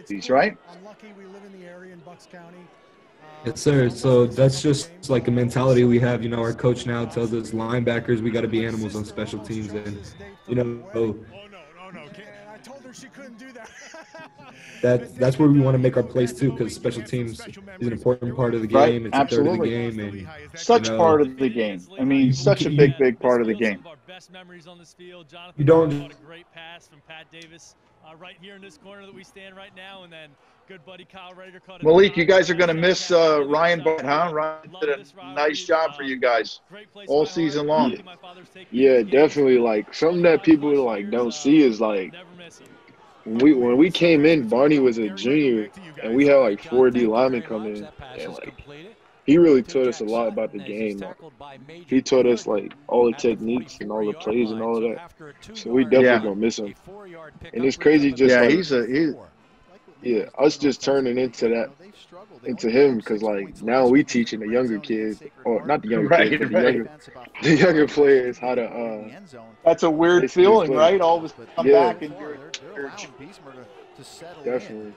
teams, right? I'm lucky we live in the area in Bucks County. Yes, sir. So that's just like a mentality we have. You know, our coach now tells us linebackers, we got to be animals on special teams. And, you know, oh, no, no, no. I told her she couldn't do that. that that's where we want to make our place, too, because special teams is an important part of the game. It's Absolutely. a third of the game. And, such you know, part of the game. I mean, such a big, big part of the game. You don't. Uh, right here in this corner that we stand right now, and then good buddy Kyle Rader caught it. Malik, you guys are going to miss uh, Ryan Barnett, huh? Ryan did a nice job for you guys all season long. Yeah, yeah, definitely. Like something that people like don't see is like when we when we came in, Barney was a junior, and we had like four D linemen come in, and like he really taught us a lot about the game. Like, he taught us like all the techniques and all the plays and all of that. So we definitely yeah. gonna miss him. And it's crazy just yeah, like he's a he's, yeah, us just turning into that, into him, because like now we teaching the younger kids, or not the younger right, kids, right. the, younger, the younger players how to. Uh, That's a weird feeling, right? All of a sudden, come yeah. back and you're, you're definitely.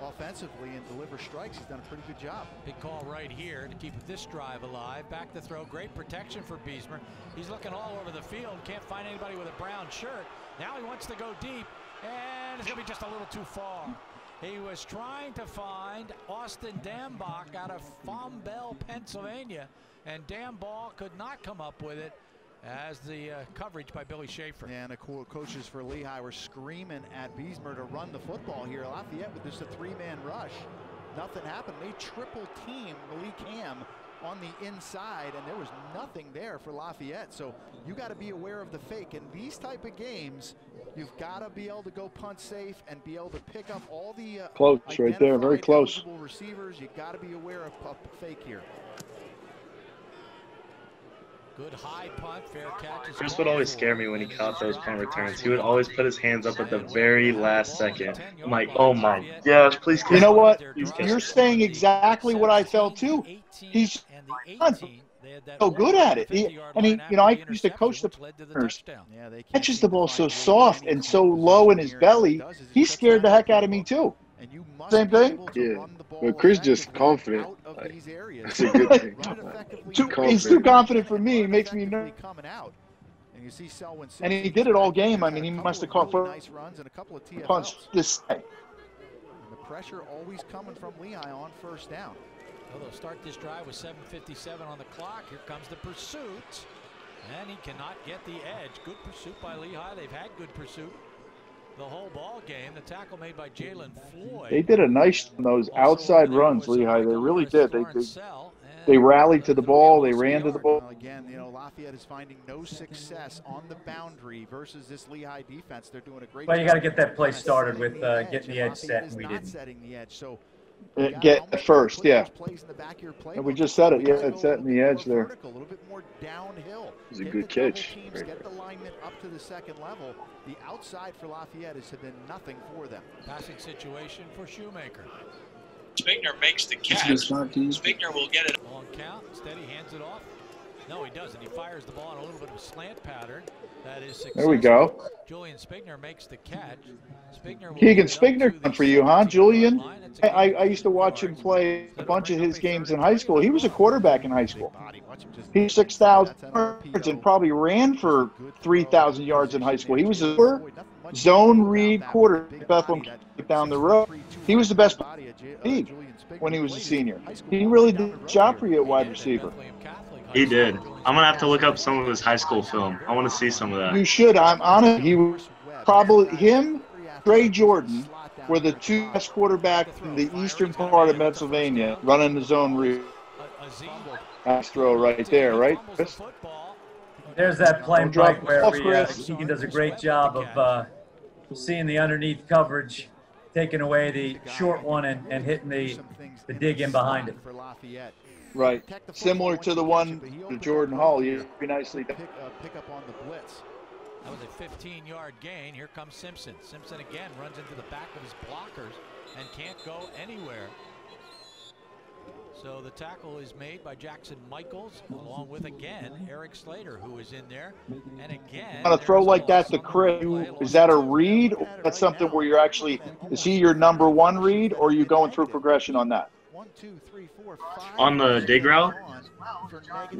Offensively and deliver strikes. He's done a pretty good job. Big call right here to keep this drive alive. Back to throw. Great protection for Biesmer. He's looking all over the field. Can't find anybody with a brown shirt. Now he wants to go deep, and it's going to be just a little too far. He was trying to find Austin Dambach out of Fombelle, Pennsylvania, and Dambach could not come up with it. As the uh, coverage by Billy Schaefer. And the cool coaches for Lehigh were screaming at Biesmer to run the football here. Lafayette with just a three-man rush. Nothing happened. They triple-teamed Malik Hamm on the inside, and there was nothing there for Lafayette. So you got to be aware of the fake. In these type of games, you've got to be able to go punt safe and be able to pick up all the uh, close right there, very close receivers. You got to be aware of uh, fake here. Good high punt, fair catch. Chris would always scare me when he caught those punt returns. He would always put his hands up at the very last second. I'm like, oh my gosh, please catch. You know what? You're saying exactly what I felt too. He's so good at it. He, I mean, you know, I used to coach the punters. He catches the ball so soft and so low in his belly. He scared the heck out of me too. And you must Same thing? Yeah. But Chris just confident. Like, that's a good thing. too, he's too confident for me. It makes me nervous. And he did it all game. I mean, he must have caught four punts this day. The pressure always coming from Lehigh on first down. Well, they'll start this drive with seven fifty-seven on the clock. Here comes the pursuit. And he cannot get the edge. Good pursuit by Lehigh. They've had good pursuit the whole ball game. The tackle made by Jalen Floyd. They did a nice those outside runs, Lehigh. They really did. They they, they rallied to the ball. They ran to the ball. Again, you know, Lafayette is finding no success on the boundary versus this Lehigh defense. They're doing a great. Well, you got to get that play started with uh, getting the edge set. And we didn't. Get first, yeah. And we just said it. Yeah, it's setting the edge there. A little bit more downhill. It was a good catch. Get the lineman up to the second level. The outside for Lafayette has been nothing for them. Passing situation for Shoemaker. Spigner makes the catch. Spigner will get it. Long count. Instead, he hands it off. No, he doesn't. He fires the ball in a little bit of a slant pattern. That is successful. There we go. Julian Spigner makes the catch. Spigner will Keegan Spigner for you, huh, Julian? I, I, I used to watch him play a bunch of his games in high school. He was a quarterback in high school. He six thousand yards and probably ran for three thousand yards in high school. He was a zone read quarterback Bethlehem down the road. He was the best league when he was a senior. He really did a job for you at wide receiver. He did. I'm gonna have to look up some of his high school film. I want to see some of that. You should. I'm honest. He was probably him, Trey Jordan, were the two best quarterbacks from the eastern part of Pennsylvania running the zone route. That's throw right there, right? There's that play break where we, uh, Keegan does a great job of uh, seeing the underneath coverage, taking away the short one and, and hitting the the dig in behind it. Right, similar to the one to Jordan Hall. You be nicely done. Pick, uh, pick up on the blitz. That was a fifteen-yard gain. Here comes Simpson. Simpson again runs into the back of his blockers and can't go anywhere. So the tackle is made by Jackson Michaels, along with again Eric Slater, who is in there. And again, on a throw like that to Chris, is that a read? Or that's something where you're actually, is he your number one read, or are you going through progression on that? One, two, three, four, five, on the dig route?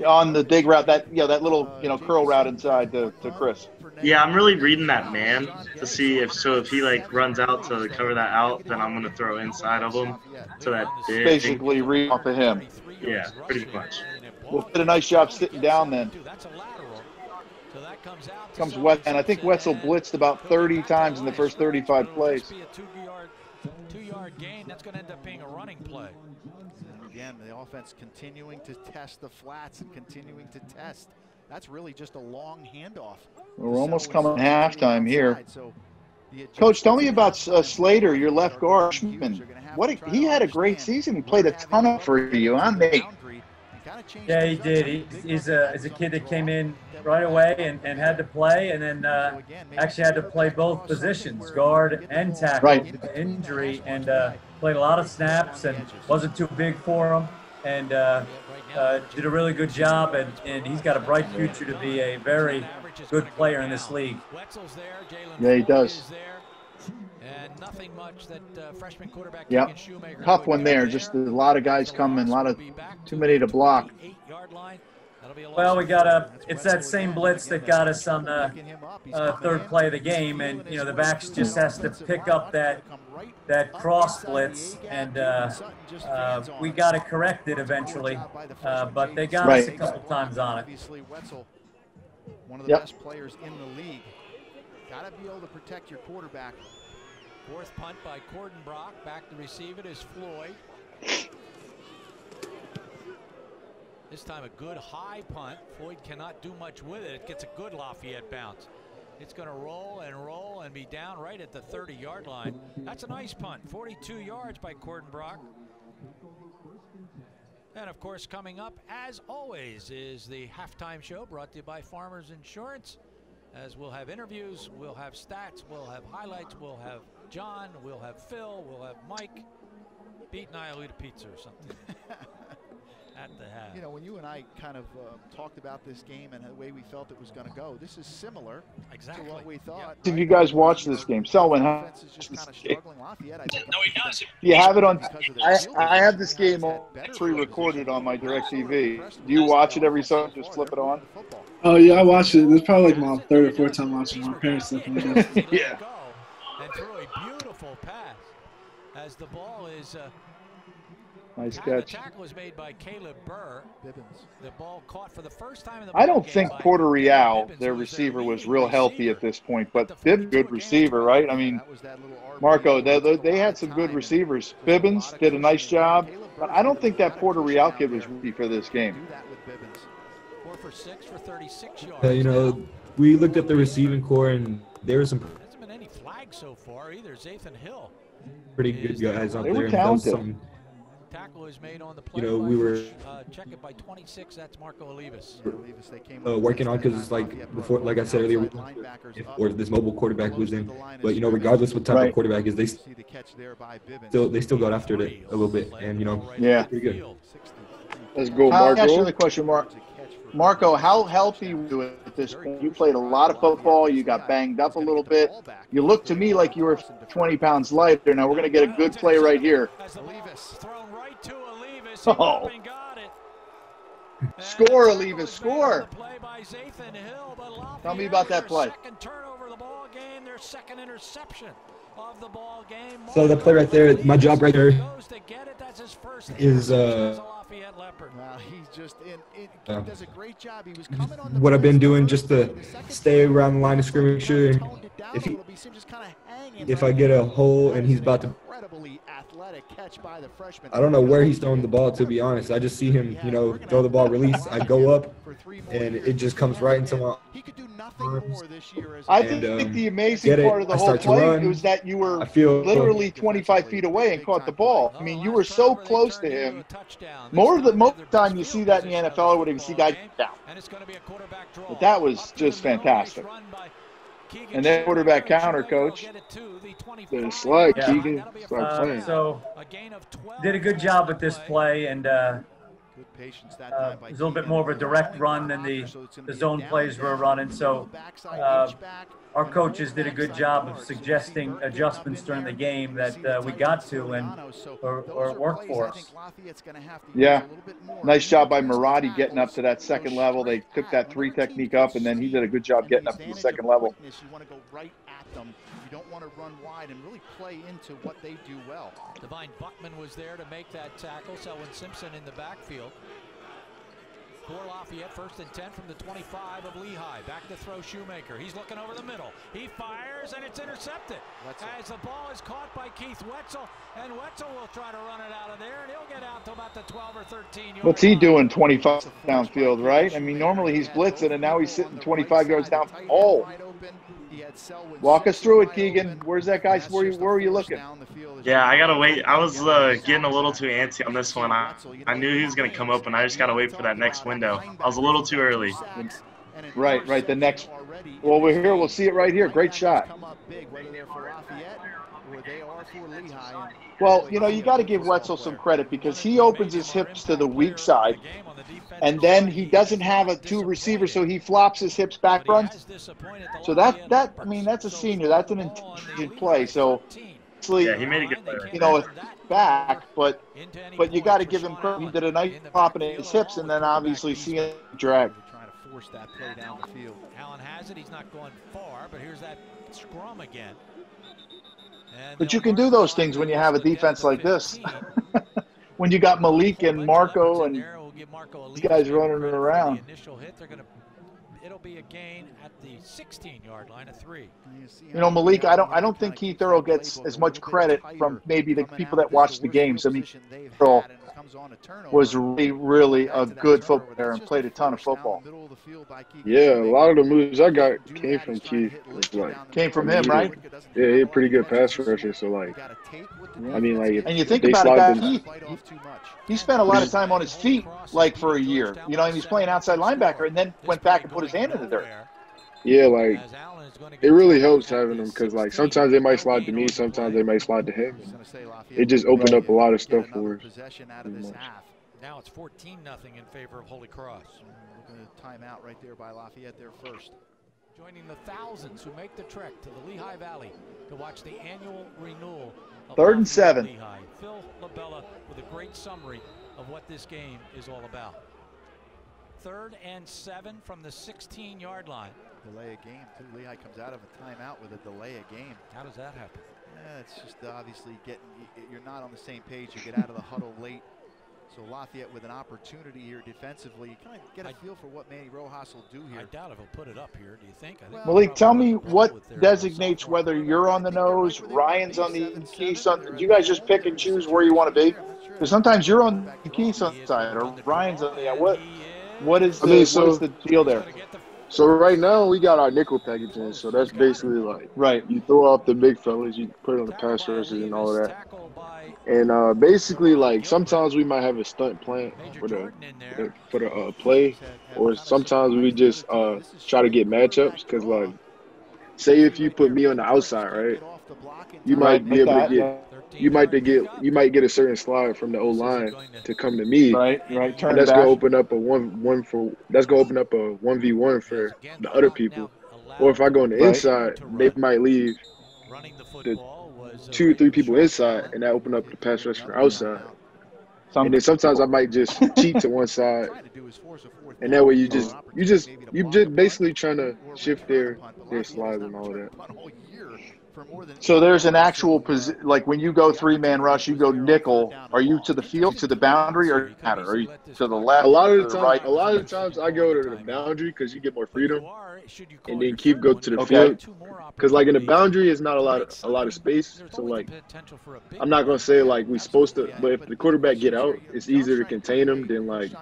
On the dig route, that yeah, that little you know curl route inside to, to Chris. Yeah, I'm really reading that man to see if so if he like runs out to cover that out, then I'm gonna throw inside of him to that dig. Basically read off of him. Yeah, pretty much. Well, did a nice job sitting down then. Comes Wetzel, and I think Wetzel blitzed about thirty times in the first thirty-five plays. Two-yard gain. That's going to end up being a running play. And again, the offense continuing to test the flats and continuing to test. That's really just a long handoff. We're almost coming halftime here. So Coach, tell me about uh, Slater, your left guard. What a, he had a great season. He played a ton of for you, huh, mate? Yeah, he did. He, he's, a, he's a kid that came in right away and, and had to play, and then uh, actually had to play both positions, guard and tackle, right. Injury, and uh, played a lot of snaps and wasn't too big for him, and uh, uh, did a really good job, and, and he's got a bright future to be a very good player in this league. Yeah, he does. And nothing much that uh, freshman quarterback, yeah, Keegan Shoemaker. Tough one there. Just a lot of guys coming, a lot of too many to block. Well, we got a. It's that same blitz that got us on the uh, third play of the game, and you know the backs just has to pick up that that cross blitz, and uh, uh, we got it corrected eventually, uh, but they got right. us a couple times on it. Obviously, Wetzel, one of the yep. best players in the league, gotta be able to protect your quarterback. Fourth punt by Kortenbrock. Back to receive it is Floyd. This time a good high punt. Floyd cannot do much with it. It gets a good Lafayette bounce. It's going to roll and roll and be down right at the thirty-yard line. That's a nice punt. forty-two yards by Kortenbrock. And, of course, coming up, as always, is the halftime show brought to you by Farmers Insurance. As we'll have interviews, we'll have stats, we'll have highlights, we'll have John, we'll have Phil, we'll have Mike. Pete and I will eat a pizza or something at the half. You know, when you and I kind of uh, talked about this game and the way we felt it was going to go, this is similar exactly. to what we thought. Yep. Did you guys watch this game? Selwyn, huh? Just kind of struggling. Lafayette, I think no, he does. You have it on. I, I have this game pre-recorded on my DirecTV. Do you watch it every Sunday? Just flip it on? Oh, yeah, I watched it. It was probably like my third or fourth time watching my parents. Yeah. And threw a beautiful pass as the ball is. Uh, nice catch. The tackle was made by Caleb Burr. Bibbins. The ball caught for the first time in the. I don't think Portorreal, their receiver, was real healthy at this point, but Bibbins, good receiver, right? I mean, Marco, they, they had some good receivers. Bibbins did a nice job, but I don't think that Portorreal kid was ready for this game. Four for six for thirty-six yards. Uh, you know, we looked at the receiving core, and there were some. So far, either Zathan Hill. Pretty good guys out there. They were talented. Some, tackle is made on the play. You know, we were uh, check it by twenty-six. That's Marco Olivas. Uh, working on because, like before, like I said earlier, if, or this mobile quarterback was in. But you know, regardless what type right. of quarterback is, they still they still got after it a little bit, and you know, yeah, pretty good. Let's go, Marco. Ask you the question, Mark. Marco, how healthy were you at this point? You played a lot of football. You got banged up a little bit. You looked to me like you were twenty pounds lighter. Now we're going to get a good play right here. Oh. Score, Olivas, score. Tell me about that play. So that play right there, my job right there is uh, uh, what I've been doing just to stay around the line of scrimmage. Sure, if he, if I get a hole and he's about to, I don't know where he's throwing the ball. To be honest, I just see him, you know, throw the ball, release. I go up, and it just comes right into my. I think um, the amazing part of the whole play was that you were literally twenty-five feet away and caught the ball. I mean, you were so close to him. More of the most time you see that in the N F L when you see guys down. But that was just fantastic. And then quarterback counter, coach. The slide, yeah. Keegan. Uh, so did a good job with this play, and uh, uh, it was a little bit more of a direct run than the, the zone plays we're running. So uh, our coaches did a good job of suggesting adjustments during the game that uh, we got to and or, or it worked for us. Yeah, nice job by Marotti getting up to that second level. They took that three technique up, and then he did a good job getting up to the second level. You want to go right at them. You don't want to run wide and really play into what they do well. Devine Buckman was there to make that tackle. Selwyn Simpson in the backfield. For Lafayette, first and ten from the twenty-five of Lehigh. Back to throw Shoemaker. He's looking over the middle. He fires, and it's intercepted. Wetzel. As the ball is caught by Keith Wetzel, and Wetzel will try to run it out of there, and he'll get out to about the twelve or thirteen. What's he doing twenty-five downfield, right? I mean, normally he's blitzing, and now he's sitting twenty-five yards down. Oh. Walk us through it, Keegan. Where's that guy? Where, where were you looking? Yeah, I got to wait. I was uh, getting a little too antsy on this one. I, I knew he was going to come open. I just got to wait for that next window. I was a little too early. Right, right. The next. Well, we're here. We'll see it right here. Great shot. Well, you know, you got to give Wetzel some credit because he opens his hips to the weak side, and then he doesn't have a two receiver, so he flops his hips back runs. So that, that I mean, that's a senior. That's an intelligent play. So, yeah, he made a good play. You know, it's back, but but you got to give him credit. He did a nice popping in his hips, and then obviously seeing it drag. Force that play down the field. Allen has it. He's not going far, but here's that scrum again. And but you can do those things when you have a defense like this. When you got Malik and Marco and these guys running around. Initial hit. They're going to. It'll be a gain at the sixteen yard line, a three. You know, Malik, I don't, I don't think Keith Earl gets as much credit from maybe the people that watch the games. I mean, Earl was really, really a good football player and played a ton of football. Yeah, a lot of the moves I got came from Keith. Like, came from him, right? Yeah, he a pretty good pass rusher. So, like, I mean, like, and you think about it, guy, he, he spent a lot of time on his feet, like, for a year. You know, and he's playing outside linebacker, and then went back and put his hand in the dirt. Yeah, like, it really helps having them because, like, sometimes they might slide to me, sometimes they might slide to him. It just opened up a lot of stuff for us. Now it's fourteen nothing in favor of Holy Cross. Timeout right there by Lafayette there first. Joining the thousands who make the trek to the Lehigh Valley to watch the annual renewal of Third and seven. Lehigh. Phil LaBella with a great summary of what this game is all about. Third and seven from the sixteen yard line. Delay a game. Lehigh comes out of a timeout with a delay a game. How does that happen? Yeah, it's just obviously getting, you're not on the same page. You get out of the huddle late. So Lafayette with an opportunity here defensively. You kind of get a I, feel for what Manny Rojas will do here. I doubt if he'll put it up here, do you think? I think Malik, tell me what designates whether you're on the nose, Ryan's on the key, something. Do you guys just pick and choose where you want to be? Because sometimes you're on the key side or Ryan's on the what? What is the, I mean, so, what is the deal there? So right now we got our nickel package in, so that's basically like right. You throw out the big fellas, you put on the pass rushes and all of that. And uh, basically, like, sometimes we might have a stunt plan for the for the uh, play, or sometimes we just uh, try to get matchups because, like, say if you put me on the outside, right, you might be able to get. You might to get you might get a certain slide from the O line to come to me. Right, right. Turn and that's back. Gonna open up a one one for that's gonna open up a one v one for the other people. Or if I go on the inside, they might leave the two three people inside, and that open up the pass rush from outside. And then sometimes I might just cheat to one side, and that way you just you just you just basically trying to shift their their slides and all that. So there's an actual – like when you go three-man rush, you go nickel. Are you to the field, to the boundary, or matter? Are you to the left a lot of the time, right? A lot of the times I go to the boundary because you get more freedom, and then keep go to the okay. field. Because, like, in the boundary is not a lot of, a lot of space. So, like, I'm not going to say, like, we're supposed to – but if the quarterback get out, it's easier to contain him than, like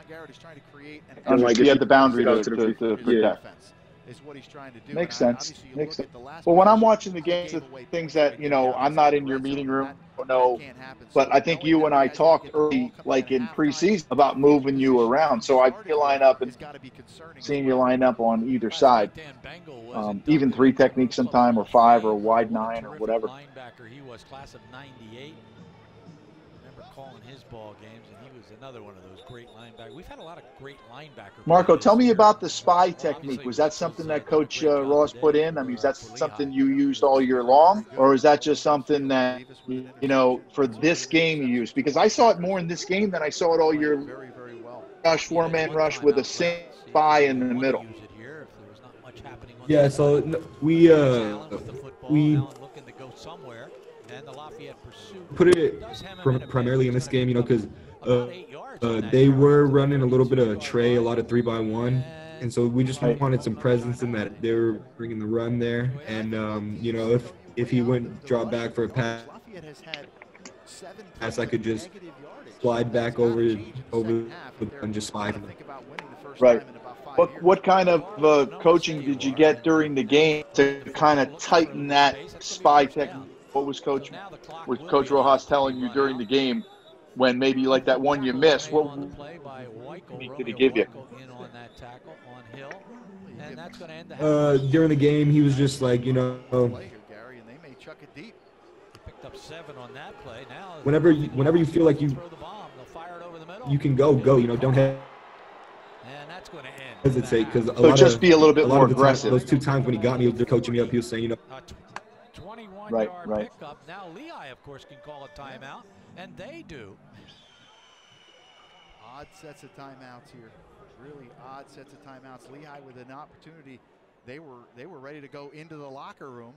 – and, like, if you have the boundary to, to, to protect. Yeah. Is what he's trying to do. Makes sense. Makes sense. Well, when I'm watching the games, the things that, you know, I'm not in your meeting room, no, but I think you and I talked early, like in preseason, about moving you around. So I see you line up and seeing you line up on either side, um, even three techniques sometime or five or wide nine or whatever. Linebacker, he was class of ninety-eight. Calling his ball games, and he was another one of those great linebackers. We've had a lot of great linebackers. Marco, tell me about the spy technique. Was that something that Coach uh, Ross put in? I mean, is that something you used all year long, or is that just something that, you know, for this game you used? Because I saw it more in this game than I saw it all year. Very, very well. Rush, four-man rush with a single spy in the middle. Yeah, so we uh, we put it prim primarily in this game, you know, because uh, uh, they were running a little bit of tray, a lot of three by one, and so we just wanted some presence in that they were bringing the run there, and um, you know, if if he went draw back for a pass, pass I could just slide back over over and just spy him. Right. What what kind of uh, coaching did you get during the game to kind of tighten that spy technique? What was Coach was Coach Rojas telling you during the game when maybe like that one you missed? What did he give you? Uh, during the game, he was just like, you know, whenever you, whenever you feel like you you can go, go. You know, don't have hesitate because so just of, be a little bit a more aggressive. Time, those two times when he got me, he was coaching me up. He was saying, you know, right, right. Now Lehigh, of course, can call a timeout, and they do. Odd sets of timeouts here. Really odd sets of timeouts. Lehigh with an opportunity. They were they were ready to go into the locker room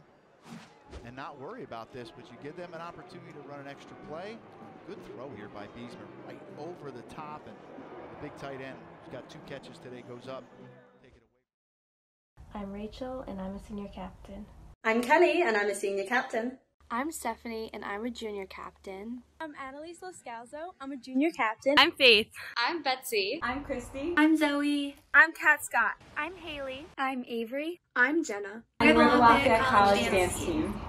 and not worry about this, but you give them an opportunity to run an extra play. Good throw here by Beesman, right over the top, and the big tight end who's got two catches today goes up. Take it away. I'm Rachel, and I'm a senior captain. I'm Kelly, and I'm a senior captain. I'm Stephanie, and I'm a junior captain. I'm Annalise Loscalzo. I'm a junior captain. I'm Faith. I'm Betsy. I'm Christy. I'm Zoe. I'm Kat Scott. I'm Haley. I'm Avery. I'm Jenna. I'm on the Lafayette College dance team. team.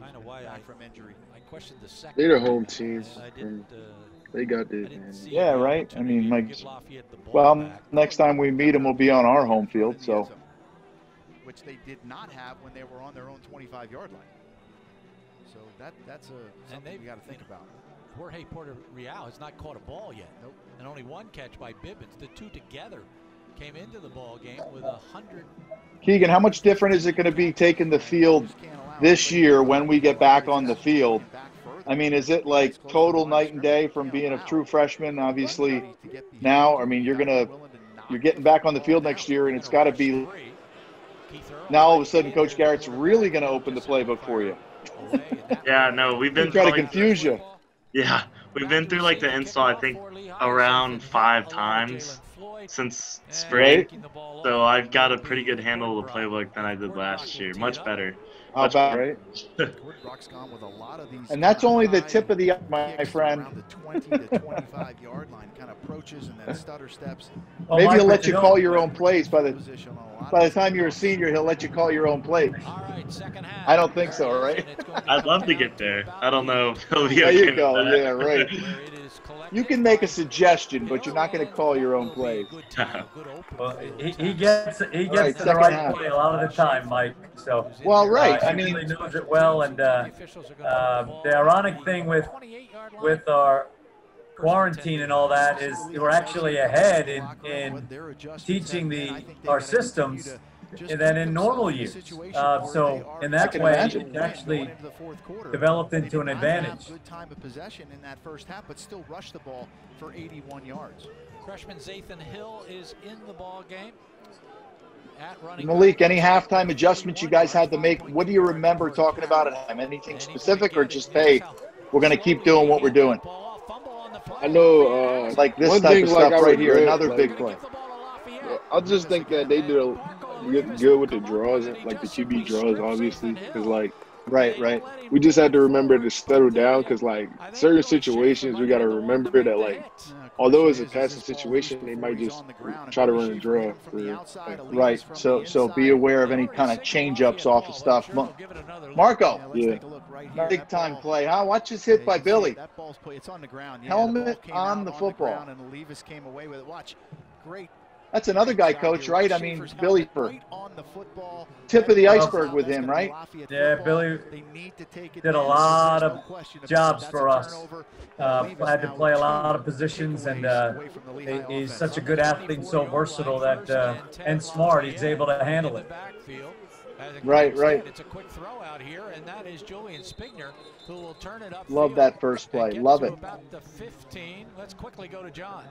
Kind of why I from injury. I questioned the second. They're the home team. Uh, they got this. Yeah, right. I mean, like, well, back. Next time we meet them, we'll be on our home field. So, which they did not have when they were on their own twenty-five yard line. So that that's a something you got to think you know, about. Jorge Portorreal has not caught a ball yet. Nope. And only one catch by Bibbins. The two together came into the ball game with a hundred. Keegan, how much different is it going to be taking the field this year when we get back on the field? I mean, is it like total night and day from being a true freshman? Obviously, now, I mean, you're gonna you're getting back on the field next year, and it's got to be now. All of a sudden, Coach Garrett's really going to open the playbook for you. Yeah, no, we've been trying to confuse you. Yeah, we've been through like the install, I think, around five times since spring, so I've got a pretty good handle of the playbook than I did last year. Much better. How about right? And that's only the tip of the up, my friend. twenty to twenty-five yard line kind of approaches and then stutter steps. Maybe he'll let you call your own plays by the by the time you're a senior. He'll let you call your own plays. I don't think so, right? I'd love to get there. I don't know if he'll be okay. There you go. Yeah, right. You can make a suggestion, but you're not going to call your own plays. Well, he, he gets he gets right, to the right play a lot of the time, Mike. So well, right. Uh, I mean, he knows it well, and uh, uh, the ironic thing with with our quarantine and all that is we're actually ahead in in teaching the our systems than in normal years. Uh, so in that way, it actually developed into an advantage. Good time of possession in that first half, but still rushed the ball for eighty-one yards. Freshman Zathan Hill is in the ball game. At running Malik, any halftime adjustments you guys had to make? What do you remember talking about at halftime? Anything specific, or just hey, we're going to keep doing what we're doing? I know, uh, like this type of stuff right here. Another big play. I just think that they did a Good, good with the draws, like the Q B draws, obviously, because like right, right. We just had to remember to settle down, because like certain situations, we got to remember that like, although it's a passing situation, they might just try to run a draw. For, like, right. So, so be aware of any kind of change ups off of stuff. Marco, yeah, big time play, huh? Watch this hit by Billy. Helmet on the football. And Olivas came away with it. Watch, great. That's another guy, Coach, right? I mean, Billy Burke. Tip of the iceberg with him, right? Yeah, Billy did a lot of jobs for us. Uh, had to play a lot of positions, and uh, he's such a good athlete and so versatile that uh, and smart. He's able to handle it. Right, right. It's a quick throw out here, and that is Julian Spigner, who will turn it up. Love that first play. Love it. About the fifteen. Let's quickly go to John.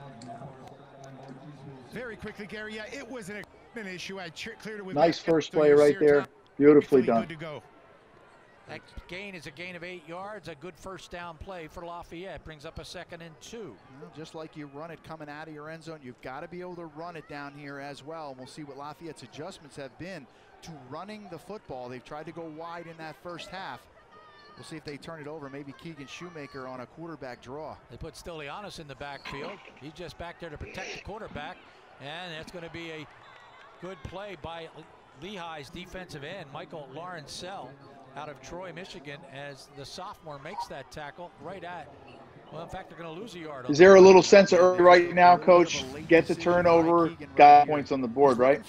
Very quickly, Gary. Yeah, it was an issue. I cleared it with nice first play right there. Beautifully done. That gain is a gain of eight yards. A good first down play for Lafayette. Brings up a second and two. Well, just like you run it coming out of your end zone, you've got to be able to run it down here as well. And we'll see what Lafayette's adjustments have been to running the football. They've tried to go wide in that first half. We'll see if they turn it over. Maybe Keegan Shoemaker on a quarterback draw. They put Stilianos in the backfield. He's just back there to protect the quarterback. And that's going to be a good play by Lehigh's defensive end, Michael Lawrencell, out of Troy, Michigan, as the sophomore makes that tackle right at. Well, in fact, they're going to lose a yard. Is there a little sense of urgency right now, Coach? Get the turnover, got points on the board, right?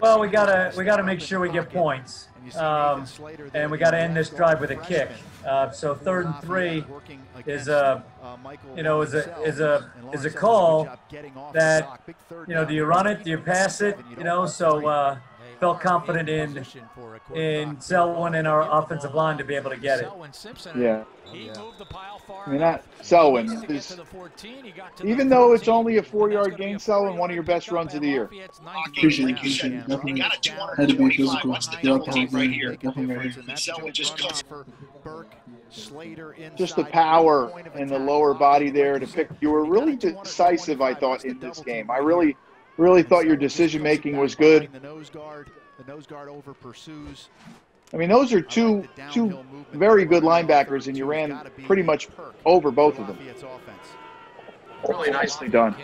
Well, we gotta we gotta make sure we get points, um, and we gotta end this drive with a kick. Uh, so third and three is a you know is a is a is a call that you know do you run it, do you pass it, you know? So uh, felt confident in in Selwyn and our offensive line to be able to get it. Yeah. He moved the pile far. I mean, not Selwyn. Even though it's only a four-yard gain, Selwyn, one of your best runs of the year. Appreciate it, Keisha. Yeah, nothing. Got a two forty-five. Watch the dog team right here. Nothing right here. Selwyn just comes. Just the power in the lower body there to pick. You were really decisive, I thought, in this game. I really, really thought your decision-making was good. The nose guard, the nose guard over pursues. I mean, those are two two very good linebackers, and you ran pretty much over both of them. Really nicely done.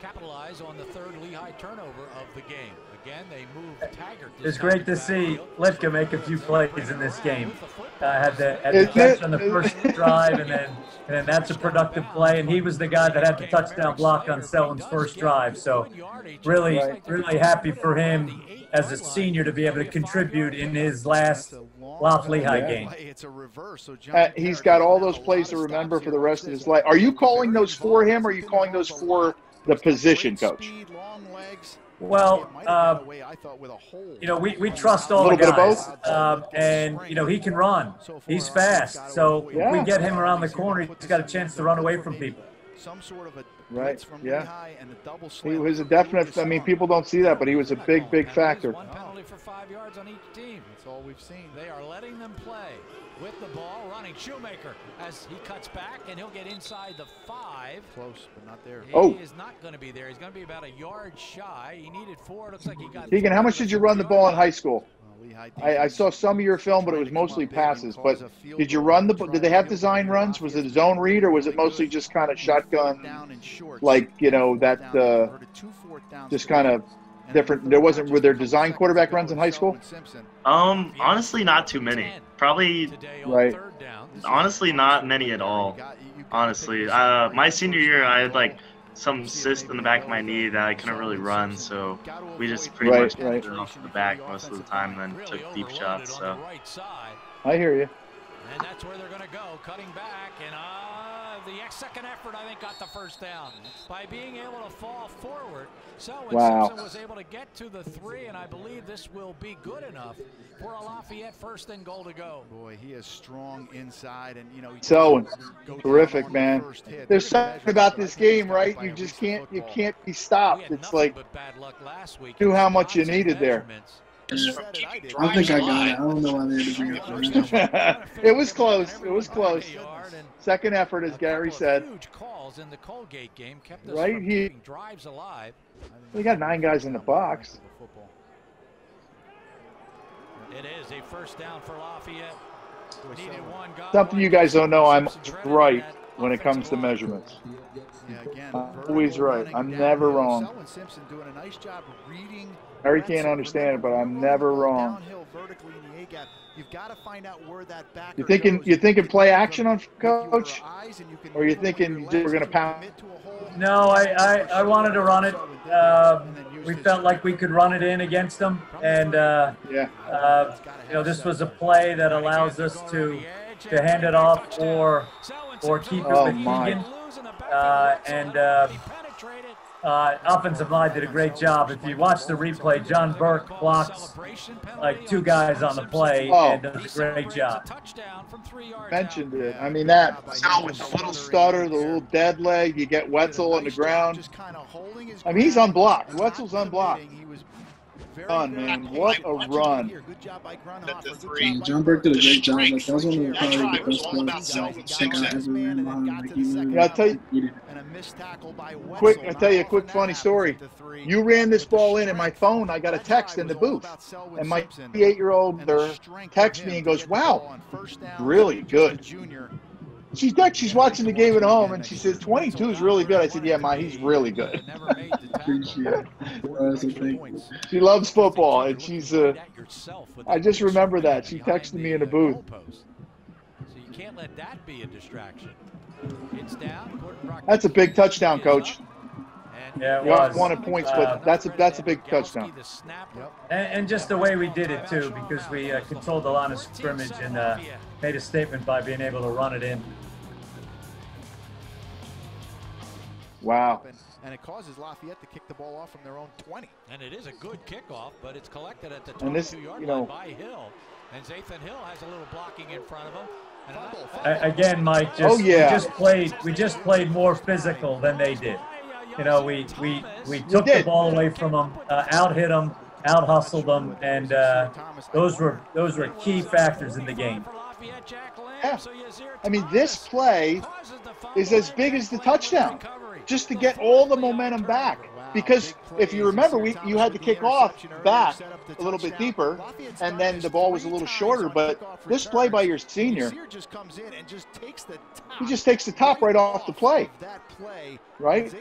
Capitalize on the third Lehigh turnover of the game. Again, they moved Taggart. It's great to see Litka make a few plays in this game. I uh, had the, had the catch on the first drive, and then and then that's a productive play. And he was the guy that had the touchdown block on Selwyn's first drive. So really, really happy for him as a senior to be able to contribute in his last Lehigh game. Uh, he's got all those plays to remember for the rest of his life. Are you calling those for him, or are you calling those for the position, Coach? Well, uh, you know, we, we trust all the guys, uh, and, you know, he can run. He's fast. So yeah. If we get him around the corner, he's got a chance to run away from people. Some sort of a right, from yeah. Lehigh and the double he was a definite. I mean, people don't see that, but he was a big, big factor. One penalty for five yards on each team. That's all we've seen. They are letting them play with the ball. Running Shoemaker as he cuts back, and he'll get inside the five. Close, but not there. He oh. is not going to be there. He's going to be about a yard shy. He needed four. It looks like he got. Keegan, how much did you run the ball in high school? I, I saw some of your film, but it was mostly passes. But did you run the? Did they have design runs? Was it a zone read, or was it mostly just kind of shotgun, like you know that uh, just kind of different? There wasn't were there design quarterback runs in high school? Um, honestly, not too many. Probably right. Honestly, not many at all. Honestly, uh, my senior year, I had like some cyst in the back of my knee that I couldn't really run, so we just pretty right, much right. off the back most of the time and then took deep shots. So I hear you. And that's where they're going to go, cutting back, and uh, the second effort, I think, got the first down. By being able to fall forward, Selwyn wow. Simpson was able to get to the three, and I believe this will be good enough for a Lafayette first and goal to go. Boy, he is strong inside, and, you know, Selwyn, terrific, man. The There's something about this game, right? You just can't, you can't be stopped. It's like, do how much you needed there. I don't think I got it. I don't know why they didn't bring it up. It was close. It was close. Second effort, as Gary said. Right here. We got nine guys in the box. It is a first down for Lafayette. Something you guys don't know, I'm right. when it comes to measurements. Yeah, again, I'm always right. I'm never wrong. Selwyn Simpson doing a nice job reading. Harry can't understand it, but I'm never wrong. You've got to find out where that back. You thinking? You thinking play action on coach, or you thinking we're gonna pound? No, I, I I wanted to run it. Uh, we felt like we could run it in against them, and uh, yeah, uh, you know, this was a play that allows us to to hand it off or or keep it with Keegan. Uh, and uh, uh, offensive line did a great job. If you watch the replay, John Burke blocks like two guys on the play oh. and does a great job. Mentioned it. I mean, that with the little stutter, the little dead leg, you get Wetzel on the ground. I mean, he's unblocked. Wetzel's unblocked. Run, man. What a run. Yeah, John Burke did a great job. Like, that was one of the probably the best plays yeah, I'll tell you, quick, I'll tell you a quick funny story. You ran this ball in, and my phone, I got a text in the booth. And my eight-year-old texts me and goes, wow, really good. She's decked, she's watching the game at home, and she says, twenty-two is really good. I said, yeah, Ma, he's really good. She loves football, and she's uh, – I just remember that. She texted me in the booth. So you can't let that be a distraction. That's a big touchdown, Coach. Yeah, it was. Wanted points, but that's a, that's a big touchdown. And, and just the way we did it, too, because we uh, controlled the line of scrimmage and uh, made a statement by being able to run it in. Wow. And it causes Lafayette to kick the ball off from their own twenty. And it is a good kickoff, but it's collected at the twenty-two yard line by Hill. And Zathan Hill has a little blocking in front of him. And I, again, Mike, just, oh, yeah. we just played. We just played more physical than they did. You know, we we we took the ball away from them, uh, out hit them, out hustled them, and uh, those were those were key factors in the game. Yeah. I mean, this play is as big as the touchdown. Just to get all the momentum back, because if you remember, we you had to kick off back a little bit deeper, and then the ball was a little shorter. But this play by your senior, he just takes the top right off the play, right?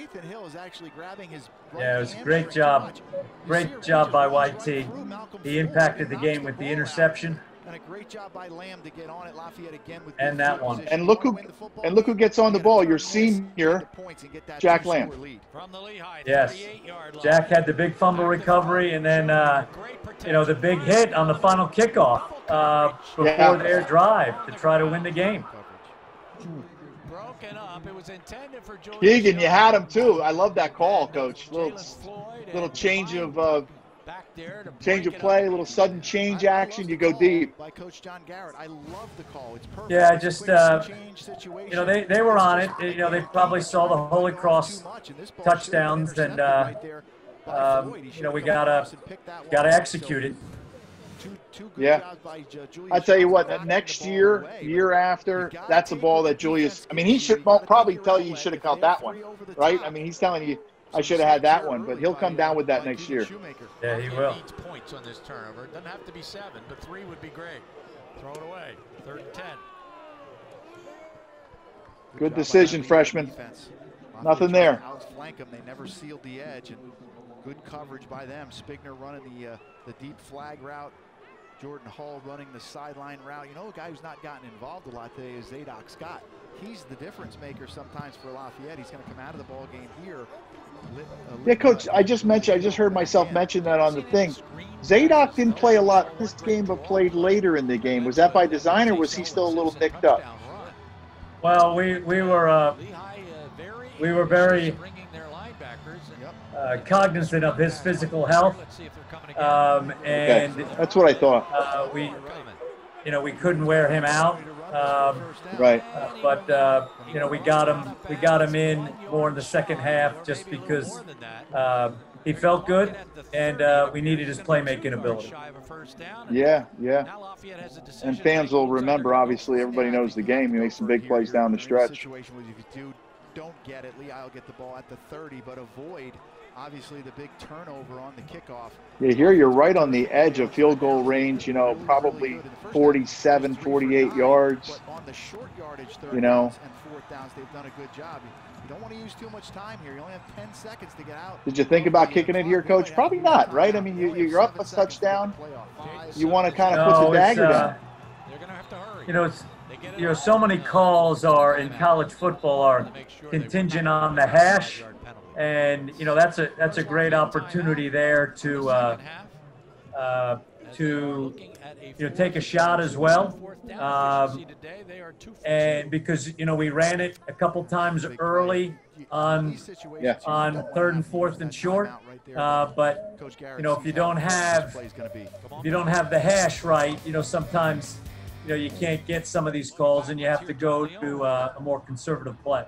Yeah, it was a great job, great job by Y T. He impacted the game with the interception. And a great job by Lamb to get on at Lafayette again with and that one. And look who and look who gets on the ball. Your senior, Jack Lamb. Yes, Jack had the big fumble recovery, and then uh, you know the big hit on the final kickoff uh, before yeah. their drive to try to win the game. Broken up. It was intended for Jordan. Keegan, you had him too. I love that call, Coach. Little little change of. Uh, Back there to change of play, a little sudden change action, you go deep. By Coach John Garrett. I love the call. It's perfect. Yeah, just uh, you know, they, they were on it. You know, they probably saw the Holy Cross touchdowns, and uh, um, you know, we gotta gotta execute it. Yeah, I tell you what, that next year, year after, that's a ball that Julius. I mean, he should probably tell you he should have caught that one, right? I mean, he's telling you. I should have had that one, but he'll come down with that next year. Yeah, he will. Points on this turnover. Doesn't have to be seven, but three would be great. Throw it away. Third and ten. Good decision, freshman. Nothing there. Outflank them. They never sealed the edge, and good coverage by them. Spigner running the uh, the deep flag route. Jordan Hall running the sideline route. You know, a guy who's not gotten involved a lot today is Tzadok Scott. He's the difference maker sometimes for Lafayette. He's going to come out of the ball game here. Yeah, Coach, I just mentioned, I just heard myself mention that on the thing. Tzadok didn't play a lot this game, but played later in the game. Was that by design, or was he still a little nicked up? Well, we, we were uh, we were very uh, cognizant of his physical health, um, and okay. That's what I thought. Uh, we, you know, we couldn't wear him out. Um, right, uh, but uh, you know we got him. We got him in more in the second half, just because uh, he felt good, and uh, we needed his playmaking ability. Yeah, yeah. And fans will remember. Obviously, everybody knows the game. He makes some big plays down the stretch. Don't get it. Lehigh will get the ball at the thirty, but avoid Obviously, the big turnover on the kickoff. Yeah, here you're right on the edge of field goal range, you know, probably forty-seven, forty-eight yards. On the short yardage, third downs and fourth downs, they've done a good job. You don't want to use too much time here. You only have ten seconds to get out. Did you think about kicking it here, Coach? Probably not, right? I mean, you, you're up a touchdown. You want to kind of put the dagger down. They're going to have to hurry. You know, it's... You know, so many calls are in college football are contingent on the hash, and you know that's a that's a great opportunity there to uh, uh, to you know take a shot as well, um, and because you know we ran it a couple times early on yeah. on third and fourth and short, uh, but you know if you don't have if you don't have the hash right, you know sometimes. You know, you can't get some of these calls, and you have to go to uh, a more conservative play.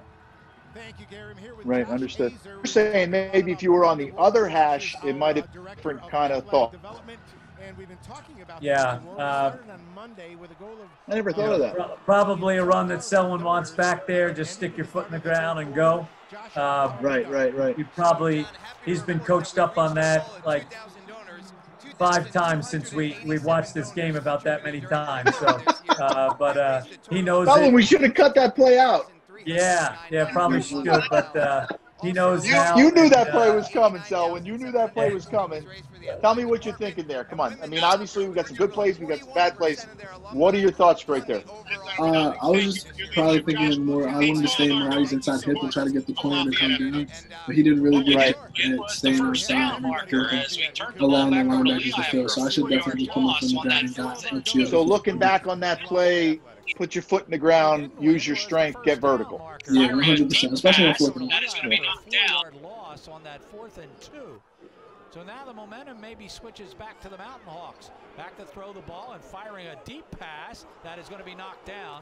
Right, understood. You're saying maybe if you were on the other hash, it might have been a different kind of thought. Yeah. Uh, I never thought of that. Probably a run that Selwyn wants back there. Just stick your foot in the ground and go. Uh, right, right, right. You probably he's been coached up on that, like. Five times since we we've watched this game about that many times. So, uh, but uh, he knows. Probably it. We should have cut that play out. Yeah, yeah, probably should. But uh, he knows you, now. You knew that play uh, was coming, Selwyn. You knew that play yeah. was coming. Tell me what you're thinking there. Come on. I mean, obviously we've got some good plays, we've got some bad plays. What are your thoughts right there? Uh, I was just probably thinking more. I wanted to stay in the inside hip and try to get the corner to come down, but he didn't really get right. it staying on the side and allowing the linebackers to fill. So I should definitely come up from the ground and got it. So looking back on that play, put your foot in the ground, use your strength, get vertical. Yeah, one hundred percent, especially on fourth and that is going to be knocked down. Loss on that fourth and two. So now the momentum maybe switches back to the Mountain Hawks. Back to throw the ball and firing a deep pass that is going to be knocked down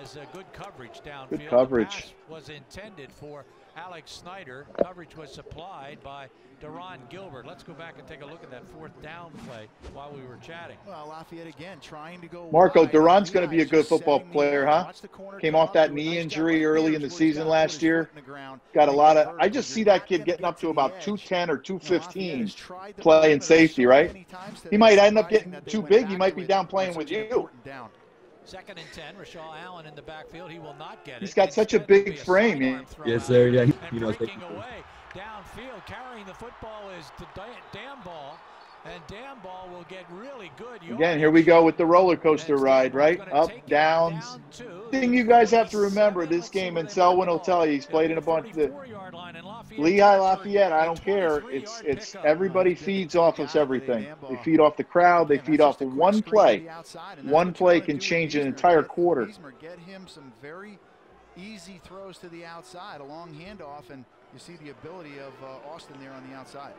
as a good coverage downfield. Good coverage. The pass was intended for Alex Snyder. Coverage was supplied by Deron Gilbert. Let's go back and take a look at that fourth down play while we were chatting. Well, Lafayette again trying to go. Marco, Deron's going to be a good football player, huh? Came off that knee injury early in the season last year. Got a lot of. I just see that kid getting up to about two ten or two fifteen playing safety, right? He might end up getting too big. He might be down playing with you. Second and ten, Rashawn Allen in the backfield. He will not get it. He's got such a big frame, man. Yes, sir. Yeah, he knows that. Downfield, carrying the football is to Dambach, and Dambach will get really good. Again, here we go with the roller coaster ride, right? Up, downs. Thing you guys have to remember this game, and Selwyn will tell you he's played in a bunch of the Lehigh, Lafayette. I don't care. It's it's everybody feeds off of everything. They feed off the crowd. They feed off of one play. One play can change an entire quarter. Get him some very easy throws to the outside, a long handoff, and you see the ability of uh, Austin there on the outside.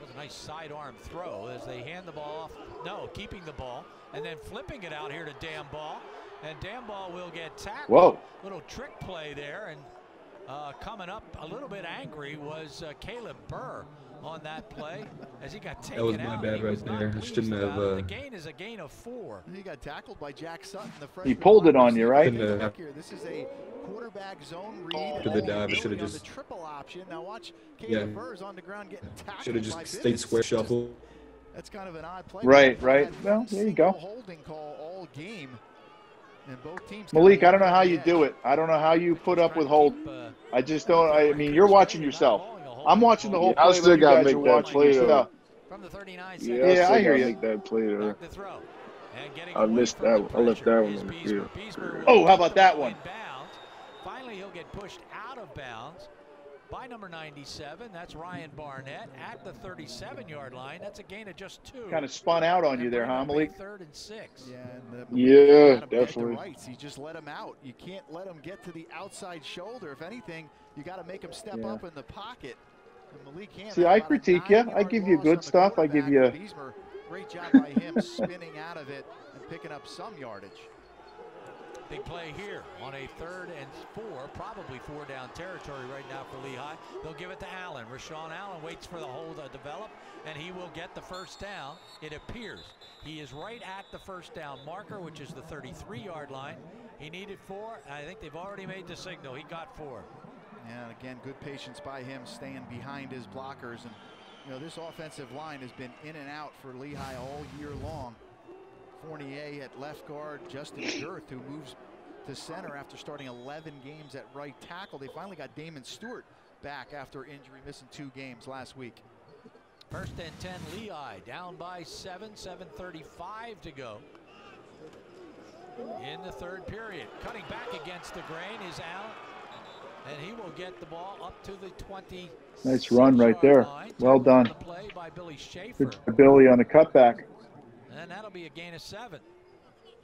With a nice sidearm throw as they hand the ball off. No, keeping the ball and then flipping it out here to Dambach. And Dambach will get tackled. Whoa. Little trick play there. And uh, coming up a little bit angry was uh, Caleb Burr on that play as he got taken out. That was my out, bad right there. I shouldn't have. Uh, the gain is a gain of four. He got tackled by Jack Sutton. The he pulled it on you, right? Have, this is a quarterback zone read. To the dive, I should have just. Triple option. Now watch. Yeah. Burr's on the ground getting tackled. Should have just stayed square shuffle. That's kind of an odd play. Right, right. Well, there you go. Holding call all game. And both teams Malik, I don't know how you do it. I don't know how you put up with hold. I just don't. I mean, you're watching yourself. I'm watching the whole yeah, play. I still got to make that play. From the thirty-nine yeah, I, yeah, I hear you. Make that play. I missed that one. I left that one on the field. Oh, how about that one? Finally, he'll get pushed out of bounds by number ninety-seven. That's Ryan Barnett at the thirty-seven-yard line. That's a gain of just two. Kind of spun out on you there, huh, Malik? Third and six. Yeah, and the, yeah definitely. Rights. He just let him out. You can't let him get to the outside shoulder. If anything, you got to make him step yeah. up in the pocket. Malik Hamm, see, I critique you. I give you good stuff. I give you. Beesmer, great job by him spinning out of it and picking up some yardage. Big play here on a third and four, probably four down territory right now for Lehigh. They'll give it to Allen. Rashawn Allen waits for the hole to develop, and he will get the first down. It appears he is right at the first down marker, which is the thirty-three-yard line. He needed four, and I think they've already made the signal. He got four. And again, good patience by him, staying behind his blockers. And you know, this offensive line has been in and out for Lehigh all year long. Fournier at left guard, Justin Girth, who moves to center after starting eleven games at right tackle. They finally got Damon Stewart back after injury, missing two games last week. First and ten, Lehigh down by seven, seven thirty-five to go in the third period. Cutting back against the grain is out, and he will get the ball up to the twenty. Nice run right there. Line. Well done. The play by Billy Schaefer. Good Billy on the cutback. And that'll be a gain of seven.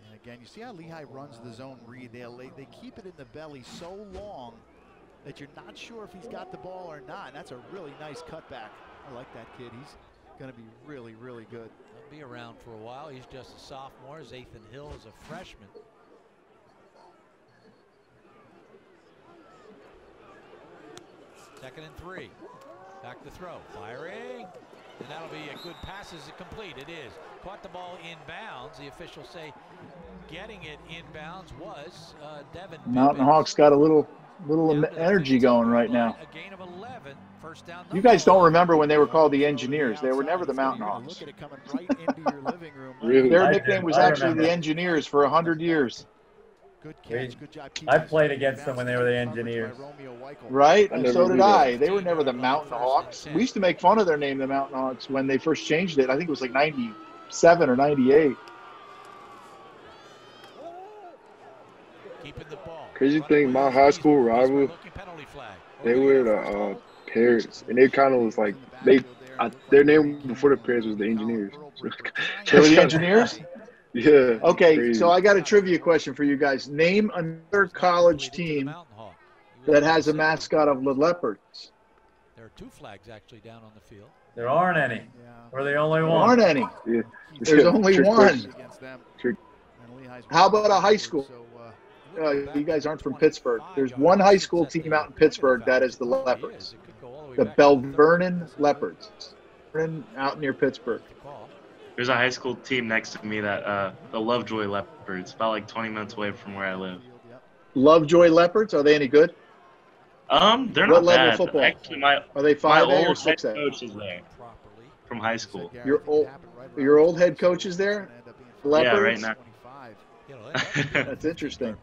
And again, you see how Lehigh runs the zone read. They, they keep it in the belly so long that you're not sure if he's got the ball or not. And that's a really nice cutback. I like that kid. He's going to be really, really good. He'll be around for a while. He's just a sophomore. Zathan Hill is a freshman. Second and three. Back to throw. Firing. And that'll be a good pass. Is it complete? It is. Caught the ball inbounds. The officials say getting it inbounds was uh, Devin Bibbins. Mountain Hawks got a little little Devin energy going right now. A gain of eleven. First down. You guys don't remember when they were called the Engineers. They were never the Mountain Hawks. Their nickname was actually the Engineers for a hundred years. Good catch, good job. I played against them when they were the Engineers. Right, and so did I. They were never the Mountain Hawks. We used to make fun of their name, the Mountain Hawks, when they first changed it. I think it was like ninety-seven or ninety-eight. Keeping the ball. Crazy thing, my high school rival, they were the uh, Parrots, and they kind of was like, they, I, their name before the Parrots was the Engineers. They were the Engineers? Yeah. Okay, crazy. So I got a trivia question for you guys. Name another college team that has a mascot of the Leopards. There are two flags actually down on the field. There aren't any. Yeah. We're the only there one. There aren't any. Yeah. There's yeah. only Trick one. Trick. How about a high school? Uh, you guys aren't from Pittsburgh. There's one high school team out in Pittsburgh that is the Leopards. The Belvernon Leopards. Out near Pittsburgh. There's a high school team next to me that uh, the Lovejoy Leopards, about like twenty minutes away from where I live. Lovejoy Leopards, are they any good? Um, they're what not level bad. Of football? Actually, my are they five my A or six A? Coach is there from high school. Your old, your old head coach is there. Leopards? Yeah, right now. That's interesting.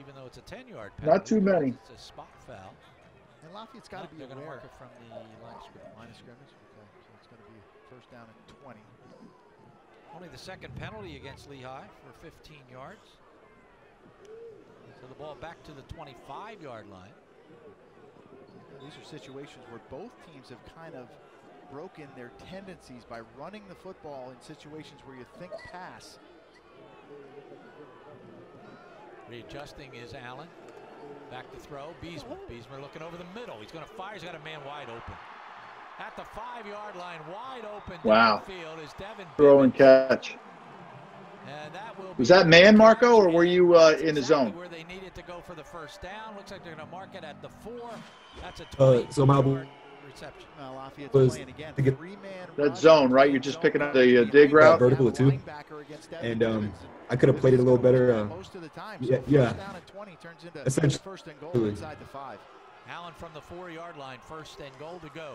Even though it's a ten-yard penalty, not too many. It's a spot foul. And Lafayette's got to be going to mark it from the line of scrimmage. Okay, so it's going to be first down and twenty. Only the second penalty against Lehigh for fifteen yards. So the ball back to the twenty-five-yard line. These are situations where both teams have kind of broken their tendencies by running the football in situations where you think pass. Readjusting is Allen. Back to throw. Beesmer. Beesmer looking over the middle. He's going to fire. He's got a man wide open. At the five-yard line, wide open. Wow. Is Devin throw and catch. And that will was that man, Marco, or were you uh, in the zone? Where they needed to go for the first down. Looks like they're going to mark it at the four. That's a uh, so my reception. Now Lafayette's playing again. That zone, right? You're just picking up the uh, dig route. Uh, vertical with two. And um, I could have played it a little better. Uh, Most of the time, so yeah. yeah. Essentially. First and goal inside the five. Allen from the four-yard line, first and goal to go.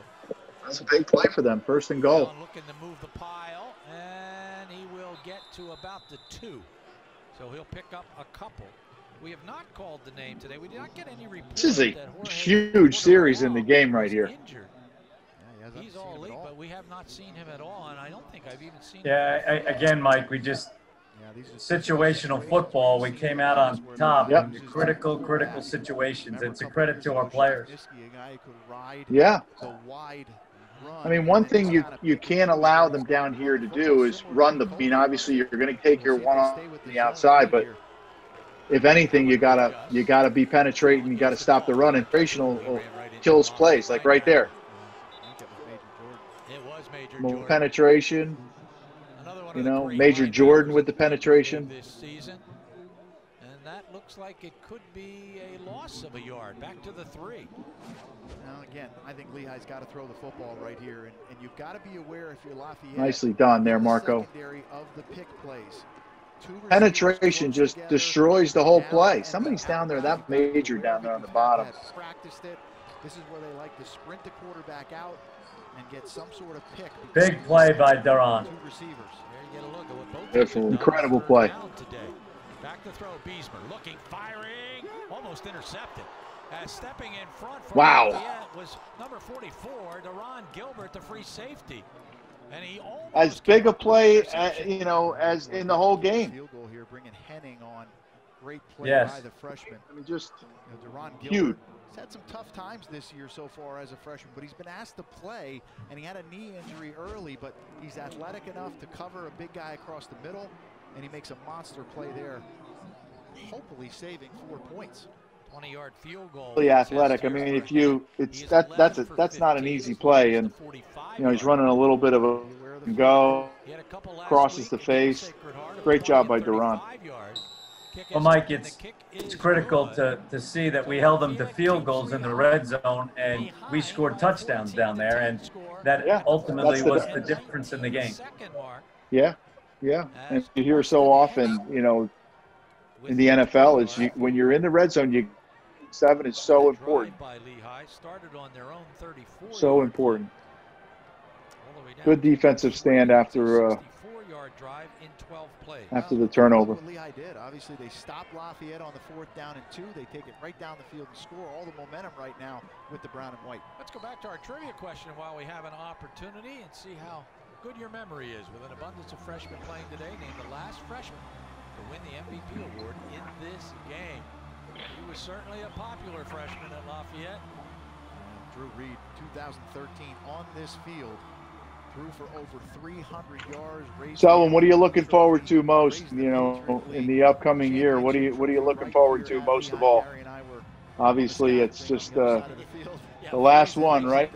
That's a big play for them, first and goal. Looking to move the pile, and he will get to about the two. So he'll pick up a couple. We have not called the name today. We did not get any reports. This is a huge series in the game right here. Yeah, he He's all late, but we have not seen him at all, and I don't think I've even seen yeah, him. Yeah, again, Mike, we just yeah, these are situational football. We came out on top yep. in critical, critical situations. It's a credit to our players. Yeah. I mean, one thing you you can't allow them down here to do is run the. I mean, obviously you're going to take your one on the outside, but if anything, you gotta you gotta be penetrating. You gotta stop the run. And penetrational kills plays, like right there. More penetration. You know, Major Jordan with the penetration. This season, and that looks like it could be a loss of a yard. Back to the three. Now again, I think Lehigh's got to throw the football right here, and, and you've got to be aware if you're Lafayette. Nicely done there, Marco. Of the pick plays. Penetration just together, destroys the whole play. Somebody's down there. That Major down there on the bottom. Practiced it. This is where they like to sprint the quarterback out and get some sort of pick. Big play by Deron. Two receivers. There you get a look at what both That's an incredible play. Today. Back to throw, Biesmer looking, firing, almost intercepted. As stepping in front for wow. Lafayette was number forty-four, Deron Gilbert, the free safety. And he as big a play, uh, you know, as in the whole game. Field goal here, bringing Henning on. Great play yes. by the freshman. I mean, just you know, Deron Gilbert. He's had some tough times this year so far as a freshman, but he's been asked to play, and he had a knee injury early, but he's athletic enough to cover a big guy across the middle, and he makes a monster play there, hopefully saving four points. twenty-yard field goal. Really athletic. I mean, if you, it's that that's a that's not an easy play, and you know he's running a little bit of a go, crosses the face. Great job by Deron. Well, Mike, it's it's critical to to see that we held them to field goals in the red zone, and we scored touchdowns down there, and that yeah, ultimately the, was the difference in the game. Yeah, yeah, and you hear so often, you know, in the N F L is you, when you're in the red zone, you. Seven is so important. By Lehigh, started on their own thirty-four. So important. Good defensive stand after uh, drive in twelve plays. After the turnover. Well, Lehigh did. Obviously, they stopped Lafayette on the fourth down and two. They take it right down the field and score. All the momentum right now with the brown and white. Let's go back to our trivia question while we have an opportunity and see how good your memory is. With an abundance of freshmen playing today, named the last freshman to win the M V P award in this game. He was certainly a popular freshman at Lafayette. And Drew Reed, two thousand thirteen, on this field, threw for over three hundred yards. Selwyn, what are you looking forward to most, you know, in the upcoming year? What are you What are you looking forward to most of all? Obviously, it's just uh, the last one, right?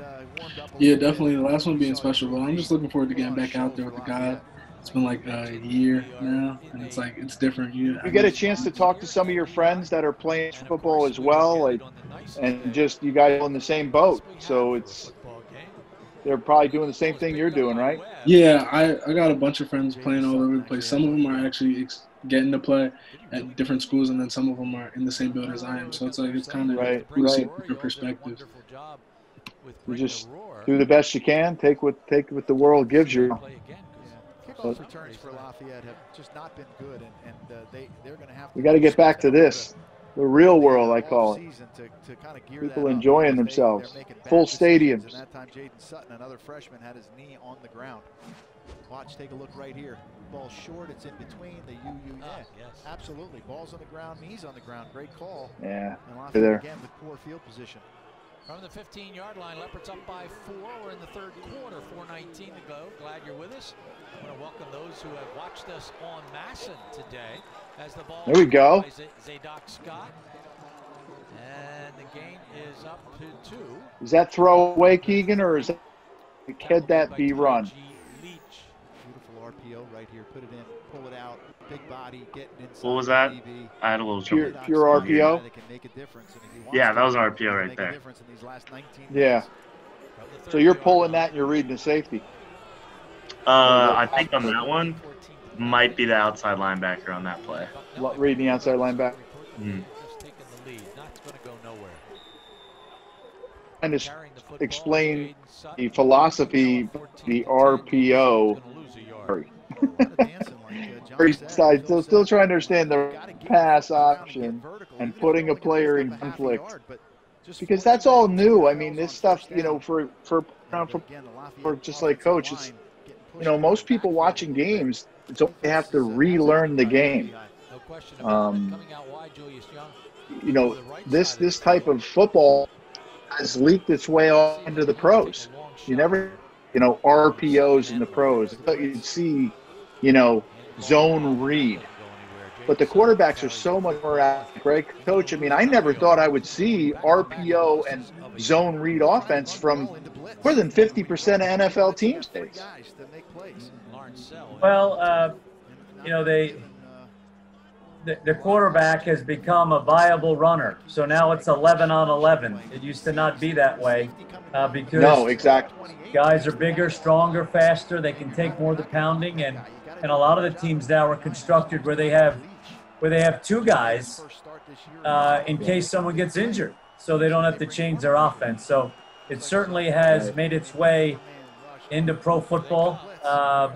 Yeah, definitely the last one being special. But I'm just looking forward to getting back out there with the guy. It's been like a year now, and it's like it's different. You, you get a chance to talk to some of your friends that are playing football as well, like, and just you guys on the same boat. So it's they're probably doing the same thing you're doing, right? Yeah, I, I got a bunch of friends playing all over the place. Some of them are actually ex getting to play at different schools, and then some of them are in the same building as I am. So it's like it's kind of right, right. different perspectives. You just do the best you can. Take what take what the world gives you. Kickoff returns for Lafayette have just not been good, and, and uh, they they're going to have. We got to get back to this, the real world, I call it. To, to kind of gear people enjoying themselves, they, full stadiums. And that time, Jaden Sutton, another freshman, had his knee on the ground. Watch, take a look right here. Ball short, it's in between the U U. Yeah, yes. Absolutely. Ball's on the ground, knees on the ground. Great call. Yeah. And Lafayette there. Again with poor field position. From the fifteen-yard line, Leopards up by four. We're in the third quarter, four nineteen to go. Glad you're with us. I want to welcome those who have watched us on Masson today. As the ball there we go. Tzadok Scott. And the gain is up to two. Is that throw away, Keegan, or is that, could that be run? Leach. Beautiful R P O right here. Put it in, pull it out. Big body, getting inside. What was that? T V. I had a little trouble. Pure, pure R P O? Yeah, that was an R P O right there. Yeah. So you're pulling that and you're reading the safety. Uh, I think on that one, might be the outside linebacker on that play. Reading the outside linebacker? Mm. I'm trying to explain the philosophy, the R P O. Sorry. Side, still, still trying to understand the pass option and putting a player in conflict, because that's all new. I mean, this stuff, you know, for for for, for just like coach, it's, you know, most people watching games don't have to relearn the game. Um, you know, this this type of football has leaked its way all into the pros. You never, you know, R P Os in the pros. But you'd see, you know, zone read, but the quarterbacks are so much more athletic, right, coach? I mean, I never thought I would see R P O and zone read offense from more than fifty percent of N F L teams today. Well, uh, you know, they the, the quarterback has become a viable runner, so now it's eleven on eleven. It used to not be that way uh, because no, exactly. Guys are bigger, stronger, faster. They can take more of the pounding, and And a lot of the teams now are constructed where they have, where they have two guys, uh, in case someone gets injured. so they don't have to change their offense. So it certainly has made its way into pro football, uh,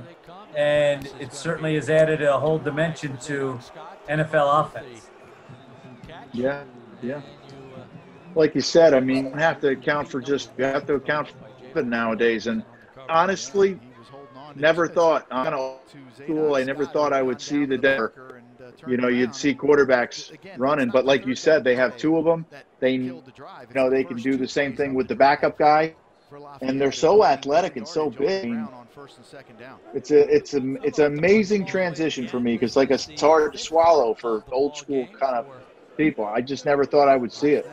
and it certainly has added a whole dimension to N F L offense. Yeah, yeah. Like you said, I mean, you have to account for just you have to account for it nowadays. And honestly, never thought on school, I never thought I would see the Denver. You know, you'd see quarterbacks running, but like you said, they have two of them. They, you know, they can do the same thing with the backup guy, and they're so athletic and so big. It's a, it's a, it's an amazing transition for me because, like, it's hard to swallow for old school kind of people. I just never thought I would see it.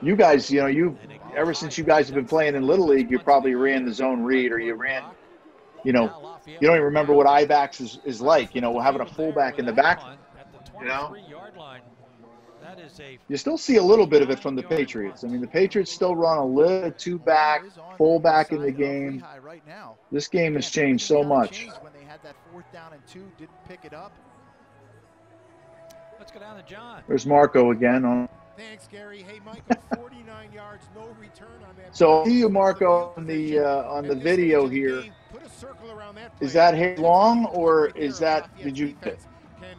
You guys, you know, you ever since you guys have been playing in Little League, you probably ran the zone read or you ran. You know, you don't even remember what I-backs is, is like, you know, having a fullback in the back, you know. You still see a little bit of it from the Patriots. I mean, the Patriots still run a little two-back, fullback in the game. This game has changed so much. There's Marco again. On. Thanks, Gary. Hey, Michael, forty-nine yards, no return on that. So, see you, Marco, on the uh, on the video here. Put a circle around that. Is that hair long, or is that? Did you? Can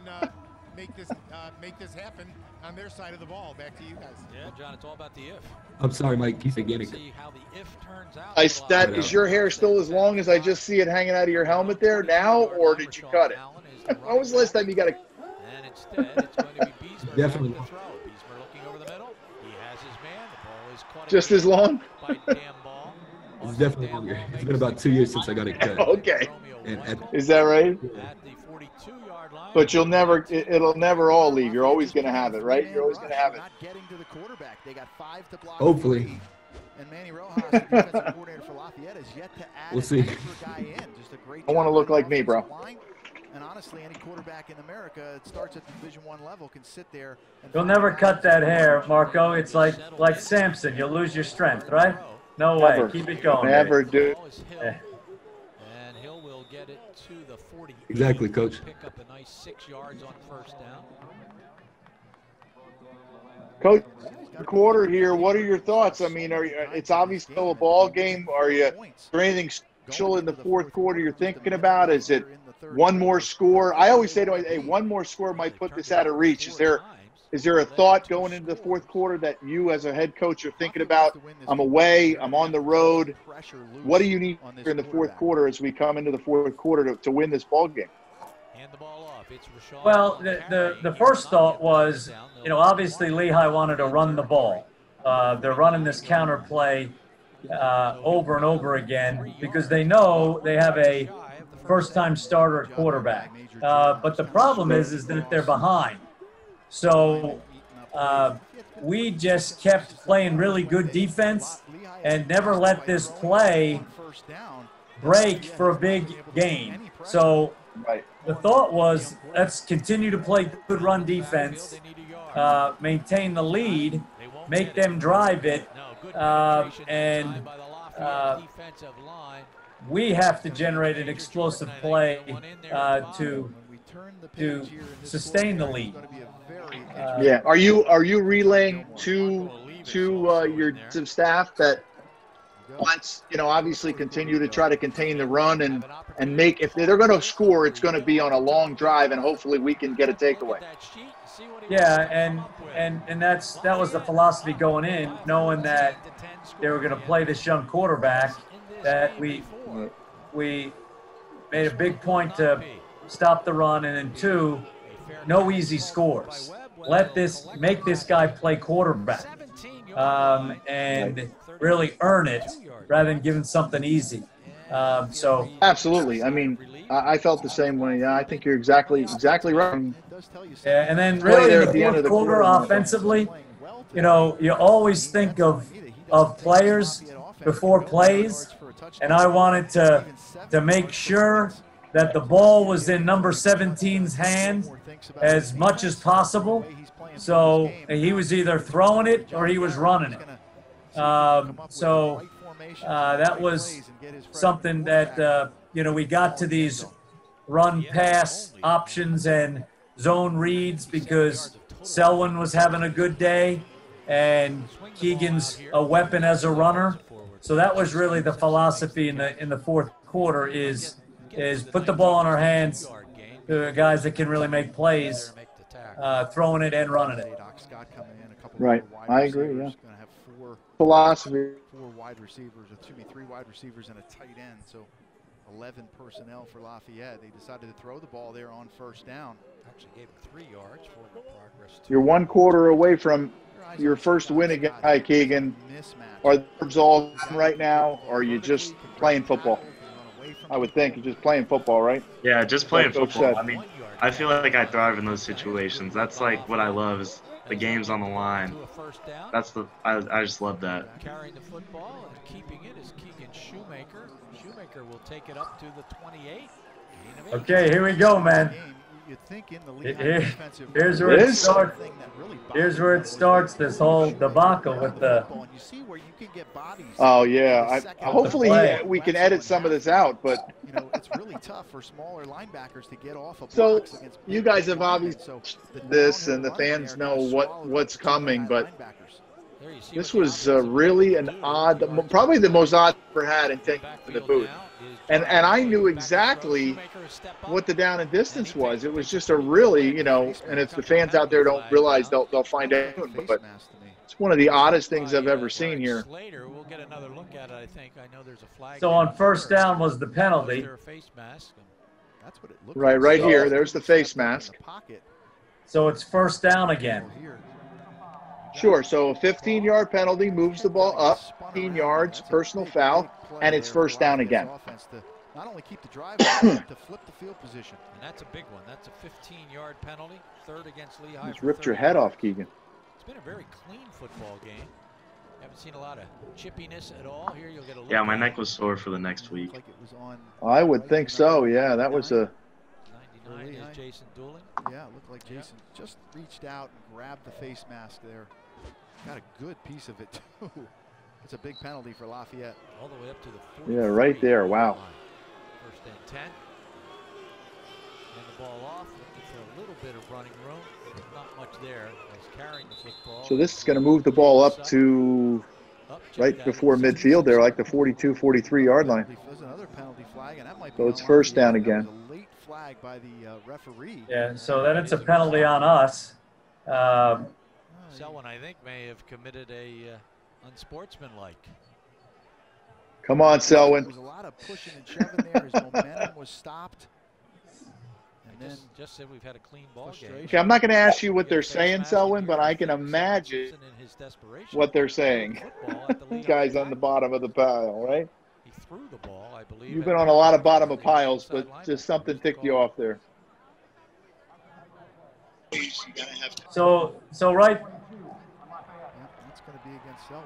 uh, make this uh, make this happen on their side of the ball. Back to you guys. Yeah, John, it's all about the if. I'm sorry, Mike. Keep forgetting. See how the if turns out. I that is your hair still as long as I just see it hanging out of your helmet there now, or did you cut it? When was the last time you got a? And instead, it's going to be Beasley. Definitely. Just as long? It's definitely longer. It's been about two years since I got it cut. Okay. And at, is that right? Yeah. But you'll never, it, it'll never all leave. You're always going to have it, right? You're always going to have it. Hopefully. We'll see. I want to look like me, bro. And honestly, any quarterback in America, it starts at the Division One level, can sit there. You'll never cut that hair, Marco. It's like like Samson. You'll lose your strength, right? No way. Keep it going. Never do. And Hill will get it to the forty. Exactly, Coach. Pick up a nice six yards on first down. Coach, quarter here. What are your thoughts? I mean, are you, it's obviously still a ball game. Are you there anything special in the fourth quarter you're thinking about? Is it one more score? I always say to myself, hey, one more score might put this out of reach. Is there, is there a thought going into the fourth quarter that you as a head coach are thinking about? I'm away. I'm on the road. What do you need in the fourth quarter as we come into the fourth quarter to, to win this ball game? Well, the, the, the first thought was, you know, obviously Lehigh wanted to run the ball. Uh, they're running this counter play uh, over and over again because they know they have a – first-time starter at quarterback. Uh, but the problem is, is that they're behind. So uh, we just kept playing really good defense and never let this play break for a big gain. So the thought was, let's continue to play good run defense, uh, maintain the lead, make them drive it, uh, and uh, we have to generate an explosive play uh, to to sustain the lead. Uh, yeah. Are you are you relaying to to uh, your to staff that once you know obviously continue to try to contain the run and and make if they're going to score, it's going to be on a long drive and hopefully we can get a takeaway. Yeah, and and and that's that was the philosophy going in, knowing that they were going to play this young quarterback. That we we made a big point to stop the run, and then two, no easy scores. Let this make this guy play quarterback um, and really earn it rather than giving something easy. Um, so absolutely, I mean, I felt the same way. Yeah, I think you're exactly exactly right. Yeah, and then really at the end of the quarter, offensively, you know, you always think of of players before plays. And I wanted to, to make sure that the ball was in number seventeen's hand as much as possible. So he was either throwing it or he was running it. Um, so uh, that was something that, uh, you know, we got to these run-pass options and zone reads because Selwyn was having a good day. and Keegan's a weapon as a runner. So that was really the philosophy in the in the fourth quarter is is put the ball in our hands to guys that can really make plays, uh, throwing it and running it. Right, I agree. Yeah. Philosophy. Four wide receivers, excuse me, three wide receivers and a tight end. So eleven personnel for Lafayette. They decided to throw the ball there on first down. Actually gave him three yards for progress. You're one quarter away from your first win again. Hi, Keegan. Are the Burbs all right now, or are you just playing football? I would think you're just playing football, right? Yeah, just playing football. I mean, I feel like I thrive in those situations. That's like what I love is the game's on the line. That's the I, I just love that. Carrying the football and keeping it is Keegan Shoemaker. Shoemaker will take it up to the twenty-eight. Okay, here we go, man. Think in the Lehigh defensive here's where it starts. Here's where it starts. This whole debacle with the. Oh yeah. I, hopefully we can edit some of this out, but. You know, it's really tough for smaller linebackers to get off. So you guys have obviously this, and the fans know what what's coming, but this was uh, really an odd, probably the most odd I've ever had in taking to the booth. And, and I knew exactly what the down and distance was. It was just a really, you know, and if the fans out there don't realize, they'll, they'll find out. But it's one of the oddest things I've ever seen here. So on first down was the penalty. Right, right here. There's the face mask. So it's first down again. Sure, so a fifteen-yard penalty moves the ball up, fifteen yards, personal foul, and it's first down again. Not only keep the drive, but to flip the field position. And that's a big one. That's a fifteen-yard penalty, third against Lehigh. Just ripped your head off, Keegan. It's been a very clean football game. Haven't seen a lot of chippiness at all. Here you'll get a look. Yeah, my neck was sore for the next week. I would think so, yeah. That was a... ninety-nine is Jason Dooling. Yeah, it looked like Jason just reached out and grabbed the face mask there. Got a good piece of it, too. It's a big penalty for Lafayette. All the way up to the yeah, right there. Wow. First and ten. And the ball off. Looking for a little bit of running room. Not much there. He's carrying the football. So this is going to move the ball up to right before midfield there, like the forty-two, forty-three yard line. There's another penalty flag, and that might be so it's first down again. Late flag by the uh, referee. Yeah, so then it's a penalty on us. Um, Selwyn, I think, may have committed a... Uh, unsportsmanlike. Come on, Selwyn. There was a lot of pushing and shoving there. His momentum was stopped. And then just, just said we've had a clean ball game. Okay, I'm not going to ask you what they're saying, Selwyn, but I can imagine what they're saying. These guys on the bottom of the pile, right? He threw the ball, I believe. You've been on a lot of bottom of piles, but just something ticked you off there. So, so right. Selwyn. No, it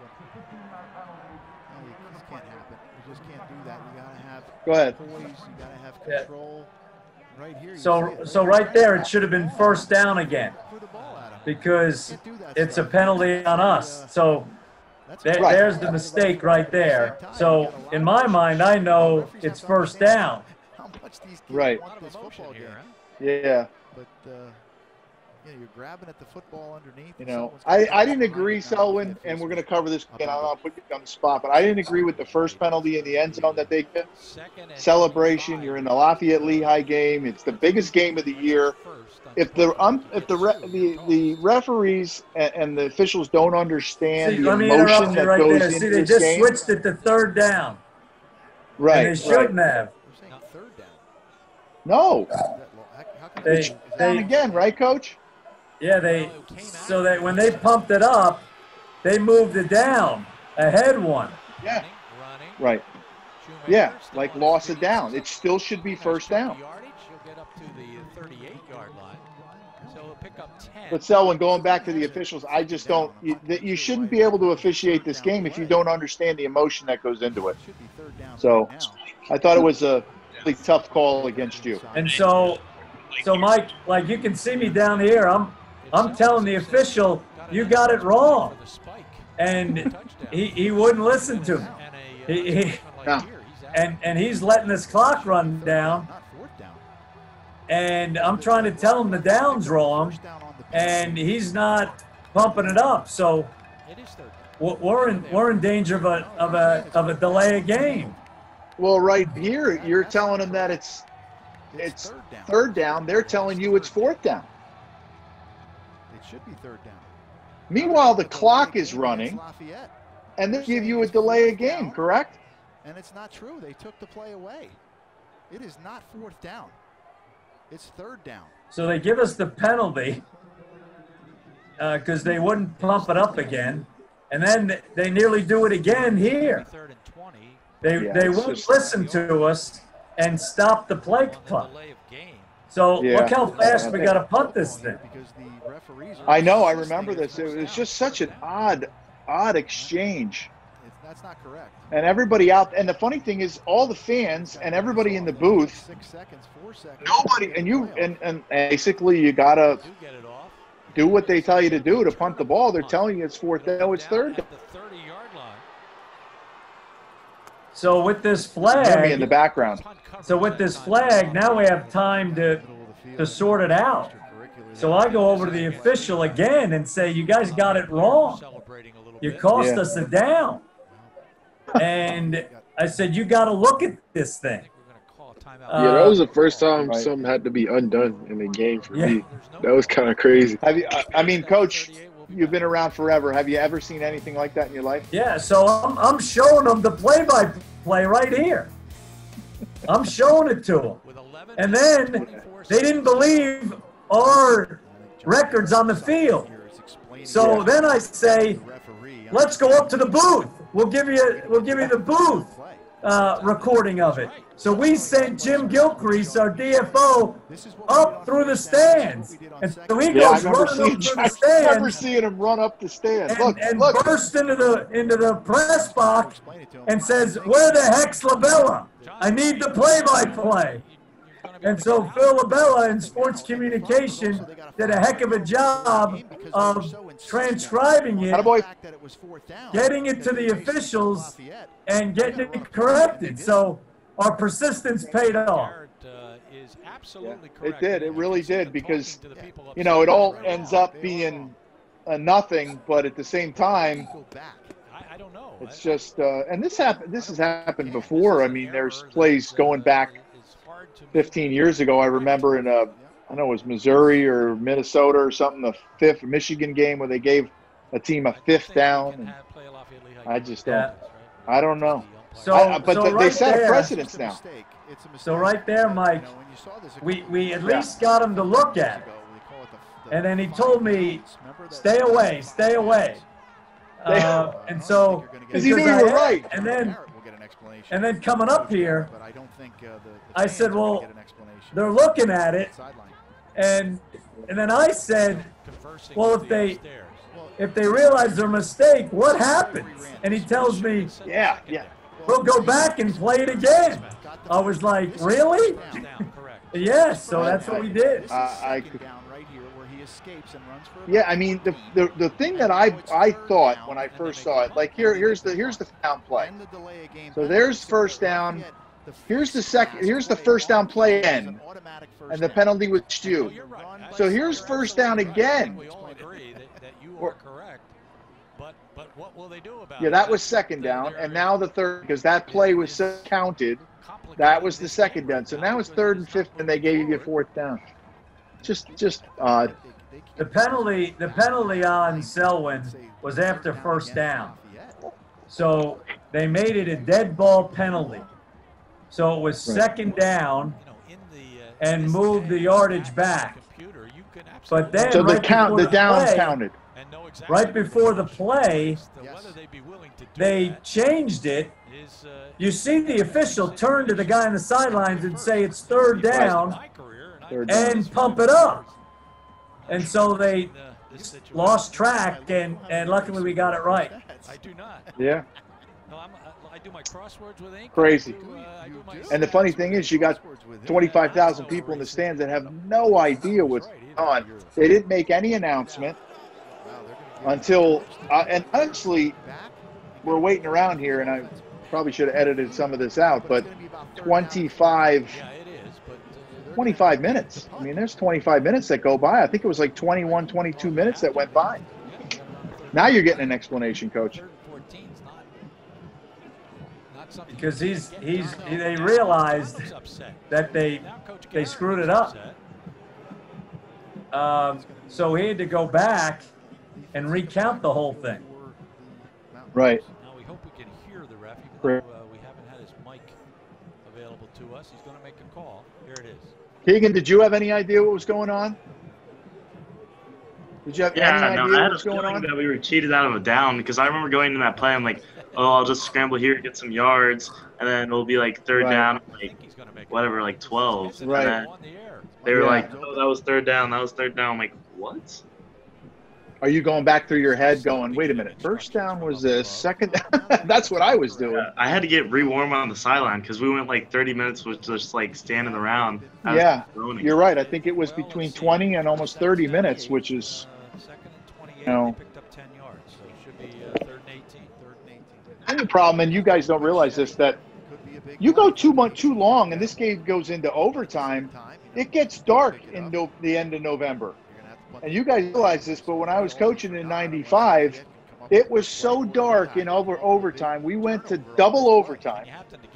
just can't happen. You just can't do that. You gotta have go ahead. Poise. You gotta have control. Yeah. Right here. So, so right there, it should have been first down again, because it's a penalty on us. So, there, there's the mistake right there. So, in my mind, I know it's first down. Right. Yeah. But. Uh, Yeah, you're grabbing at the football underneath. You know, I, I didn't agree, Selwyn, and we're going to cover this again. I'll put you on the spot, but I didn't agree with the first penalty in the end zone that they get. Celebration, you're in the Lafayette-Lehigh game. It's the biggest game of the year. If the um, if the, re the the referees and, and the officials don't understand See, the emotion that right goes there. into See, they just game, switched it to third down. Right. And they shouldn't right. have. Not third down. No. They, it's down they, again, right, Coach? Yeah, they so that when they pumped it up, they moved it down ahead one. Yeah, right. Yeah, like lost it down. It still should be first down. But Selwyn, going back to the officials, I just don't. You, you shouldn't be able to officiate this game if you don't understand the emotion that goes into it. So, I thought it was a really tough call against you. And so, so Mike, like you can see me down here, I'm. I'm telling the official, you got it wrong, and he he wouldn't listen to me. He, he, and and he's letting this clock run down, and I'm trying to tell him the down's wrong, and he's not pumping it up. So We're in, we're in danger of a, of a, of a delay of game. Well, right here, you're telling them that it's, it's third down. Third down. They're telling you it's fourth down. It should be third down. Meanwhile, the clock is running, and they give you a delay of game, correct? And it's not true. They took the play away. It is not fourth down. It's third down. So they give us the penalty because uh, they wouldn't pump it up again. And then they nearly do it again here. They, yeah, they won't listen to us and stop the play punt. So yeah. Look how fast we got to punt this thing. I know. I remember this. It was just such an odd, odd exchange. That's not correct. And everybody out, and the funny thing is, all the fans and everybody in the booth. Six seconds, four seconds. Nobody, and you, and, and basically you gotta do what they tell you to do to punt the ball. They're telling you it's fourth down, it's third down. So with this flag in the background. So with this flag, now we have time to to sort it out. So I go over to the official again and say, you guys got it wrong. You cost yeah. us a down. And I said, you got to look at this thing. Uh, yeah, that was the first time right. something had to be undone in the game for yeah. me. That was kind of crazy. Have you, I mean, Coach, you've been around forever. Have you ever seen anything like that in your life? Yeah, so I'm, I'm showing them the play-by-play right here. I'm showing it to them. And then they didn't believe our records on the field. So yeah. then I say, let's go up to the booth. We'll give you, we'll give you the booth uh, recording of it. So we sent Jim Gilcrease, our D F O, up through the stands, and so he goes yeah, running seen, up through the stands. I remember seeing him run up the stands and, and look. burst into the into the press box and says, "Where the heck's LaBella? I need the play-by-play." And so Phil LaBella in sports communication did a heck of a job of transcribing it, getting it to the officials, and getting it corrected. So our persistence paid off. Yeah, it did. It really did because, you know, it all ends up being a nothing, but at the same time, it's just uh, – and this happened. This has happened before. I mean, there's plays going back fifteen years ago, I remember in a, I don't know, it was Missouri or Minnesota or something, the fifth Michigan game where they gave a team a fifth down. And I just don't, I don't know. So, I, but so the, right they set there, a precedence now. So right there, Mike, we, we at least yeah. got him to look at it. And then he told me, stay away, stay away. Uh, and so, because he knew you were right. And then, And then coming up here, I said, well, they're looking at it. And and then I said, well, if they if they realize their mistake, what happens? And he tells me, yeah, yeah, we'll go back and play it again. I was like, really? Yes, so that's what we did. Uh, I could, yeah, I mean, the, the, the thing that I, I thought when I first saw it, like here here's the here's the down play. So there's first down. Here's the second. Here's the first down play end, and the penalty was due. So here's first down again. Yeah, that was second down, and now the third because that play was so counted. That was the second down. So now it's third and fifth, and they gave you a fourth down. Just just odd. The penalty, the penalty on Selwyn was after first down. So they made it a dead ball penalty. So it was second down and moved the yardage back. But then so the, right count, the, the down play, counted. Right before the play, they changed it. You see the official turn to the guy on the sidelines and say it's third down and pump it up. And so they lost track, and, and luckily we got it right. I do not. Yeah. I do my crosswords with ink. Crazy. And the funny thing is you got twenty-five thousand people in the stands that have no idea what's going on. They didn't make any announcement until uh, – and honestly, we're waiting around here, and I probably should have edited some of this out, but twenty-five – twenty-five minutes. I mean, there's twenty-five minutes that go by. I think it was like twenty-one, twenty-two minutes that went by. Now you're getting an explanation, Coach. Because he's he's they realized that they they screwed it up. Um, so he had to go back and recount the whole thing. Right. Now we hope we can hear the ref. Even though, uh, we haven't had his mic available to us. He's going to make a call. Here it is. Keegan, did you have any idea what was going on? Did you have yeah, any no, idea I had what was a going on? That we were cheated out of a down because I remember going into that play and like, oh, I'll just scramble here and get some yards, and then it'll be like third right. down, like whatever, like twelve. Right. And then they were yeah. like, oh, that was third down, that was third down. I'm like, what? Are you going back through your head going, wait a minute, first down was this, second down? That's what I was doing. Yeah, I had to get re-warm on the sideline because we went like thirty minutes with just like standing around. I yeah, you're right. I think it was between twenty and almost thirty minutes, which is, you know. And the problem, and you guys don't realize this, that you go too much too long, and this game goes into overtime. It gets dark in no, the end of November. And you guys realize this, but when I was coaching in ninety-five, it was so dark in over overtime. We went to double overtime.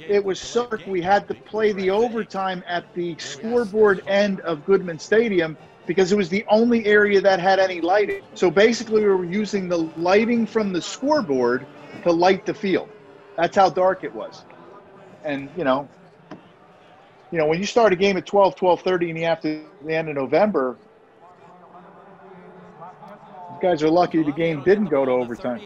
It was so dark we had to play the overtime at the scoreboard end of Goodman Stadium because it was the only area that had any lighting. So basically we were using the lighting from the scoreboard to light the field. That's how dark it was. And, you know, you know, when you start a game at twelve, twelve thirty in the afternoon, the end of November, you guys are lucky the game didn't go to overtime.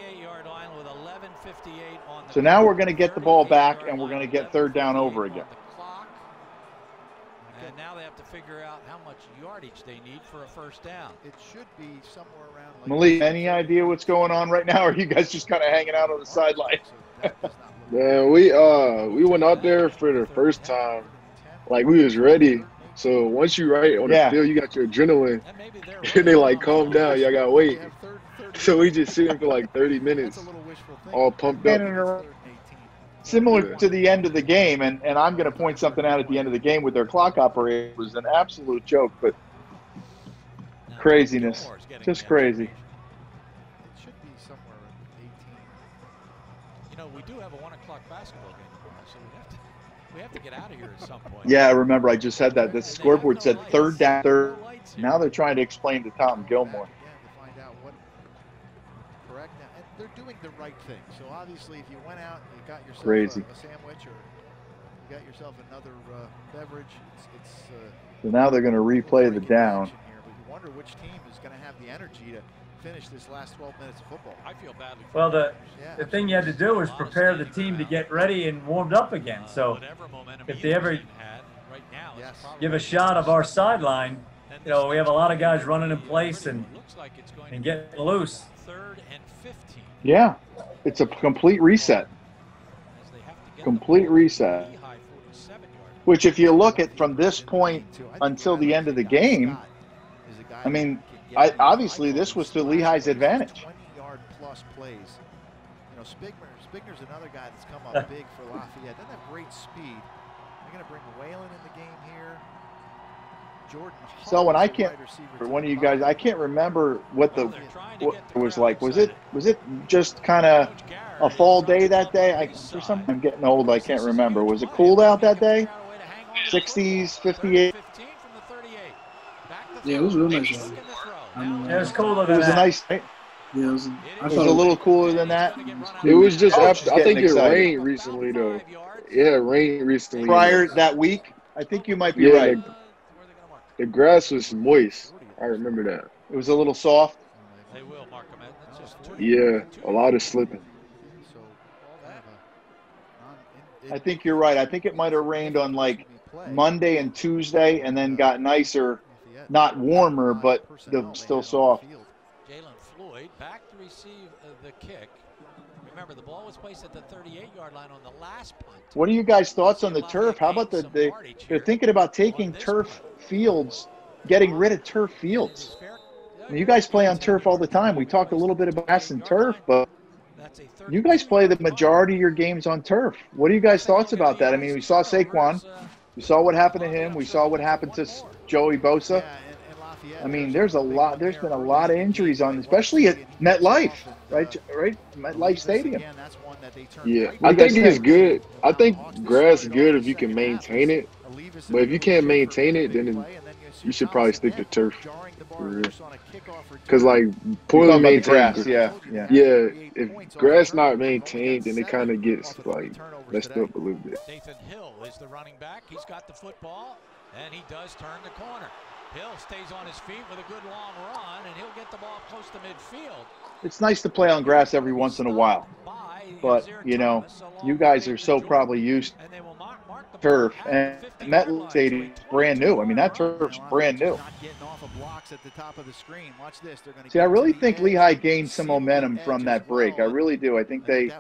So now we're going to get the ball back, and we're going to get third down over again. And now they have to figure out how much yardage they need for a first down. It should be somewhere around. Like Malik, any idea what's going on right now, or are you guys just kind of hanging out on the sideline? Yeah, we uh we went out there for the first time. Like, we was ready. So once you right on yeah. the field, you got your adrenaline. And they, like, calm down. Y'all got to wait. So we just sitting for, like, thirty minutes, all pumped up. Similar yeah. to the end of the game, and, and I'm going to point something out at the end of the game with their clock operator. It was an absolute joke, but craziness. Just crazy. You know, we do have a one o'clock basketball game. We have to get out of here at some point. Yeah, I remember I just said that. The scoreboard said third down, third. Now they're trying to explain to Tom Gilmore. Correct. They're doing the right thing. So obviously, if you went out and you got yourself Crazy. a sandwich or you got yourself another uh, beverage, it's. it's uh, so now they're going to replay the down. Here, but you wonder which team is going to have the energy to finish this last twelve minutes of football. I feel badly. Well, the the thing you had to do was prepare the team to get ready and warmed up again. So if they ever give a shot of our sideline, you know, we have a lot of guys running in place and and getting loose. Yeah, it's a complete reset. Complete reset. Which, if you look at from this point until the end of the game, I mean. I, obviously, this was to Lehigh's advantage. twenty-yard plus plays. You know, Spigner, Spigner's another guy that's come up big for Lafayette. Doesn't have great speed. They're going to bring Whalen in the game here. Jordan Hall. So when I can't, for one of you guys, I can't remember what the what it was like. Was it was it just kind of a fall day that day? I, for some, I'm getting old. I can't remember. Was it cooled out that day? sixties, fifty-eight. Yeah, it was really nice. I mean, yeah, it was colder than that. It was a nice night. Yeah, it was, I it was a little cooler than that. It was just oh, after. I think it excited. rained recently, though. Yeah, it rained recently. Prior that week, I think you might be yeah, right. The, the grass was moist. I remember that. It was a little soft. They will, Mark. That's just two, yeah, two, a lot of slipping. So I think you're right. I think it might have rained on, like, Monday and Tuesday and then got nicer. Not warmer, but still soft. Jalen Floyd back to receive the kick. Remember, the ball was placed at the thirty-eight yard line on the last punt. What are you guys' thoughts on the turf? How about the they, they're thinking about taking turf fields, getting rid of turf fields? And you guys play on turf all the time. We talked a little bit about grass and turf, but you guys play the majority of your games on turf. What are you guys' thoughts about that? I mean, we saw Saquon. We saw what happened to him. We saw what happened to Joey Bosa. I mean, there's a lot. There's been a lot of injuries on, especially at MetLife, right? Right, MetLife Stadium. Yeah, I think it's good. I think grass is good if you can maintain it, but if you can't maintain it, then you should probably stick to turf. Because like poorly maintained grass, yeah, yeah, yeah. If grass not maintained, then it kind of gets like messed up a little bit. Zathan Hill is the running back. He's got the football, and he does turn the corner. Hill stays on his feet with a good long run, and he'll get the ball close to midfield. It's nice to play on grass every once in a while, but you know, you guys are so probably used to turf, and that stadium is brand new. I mean, that turf's brand new. See, I really think Lehigh gained some momentum from that break. I really do. I think they.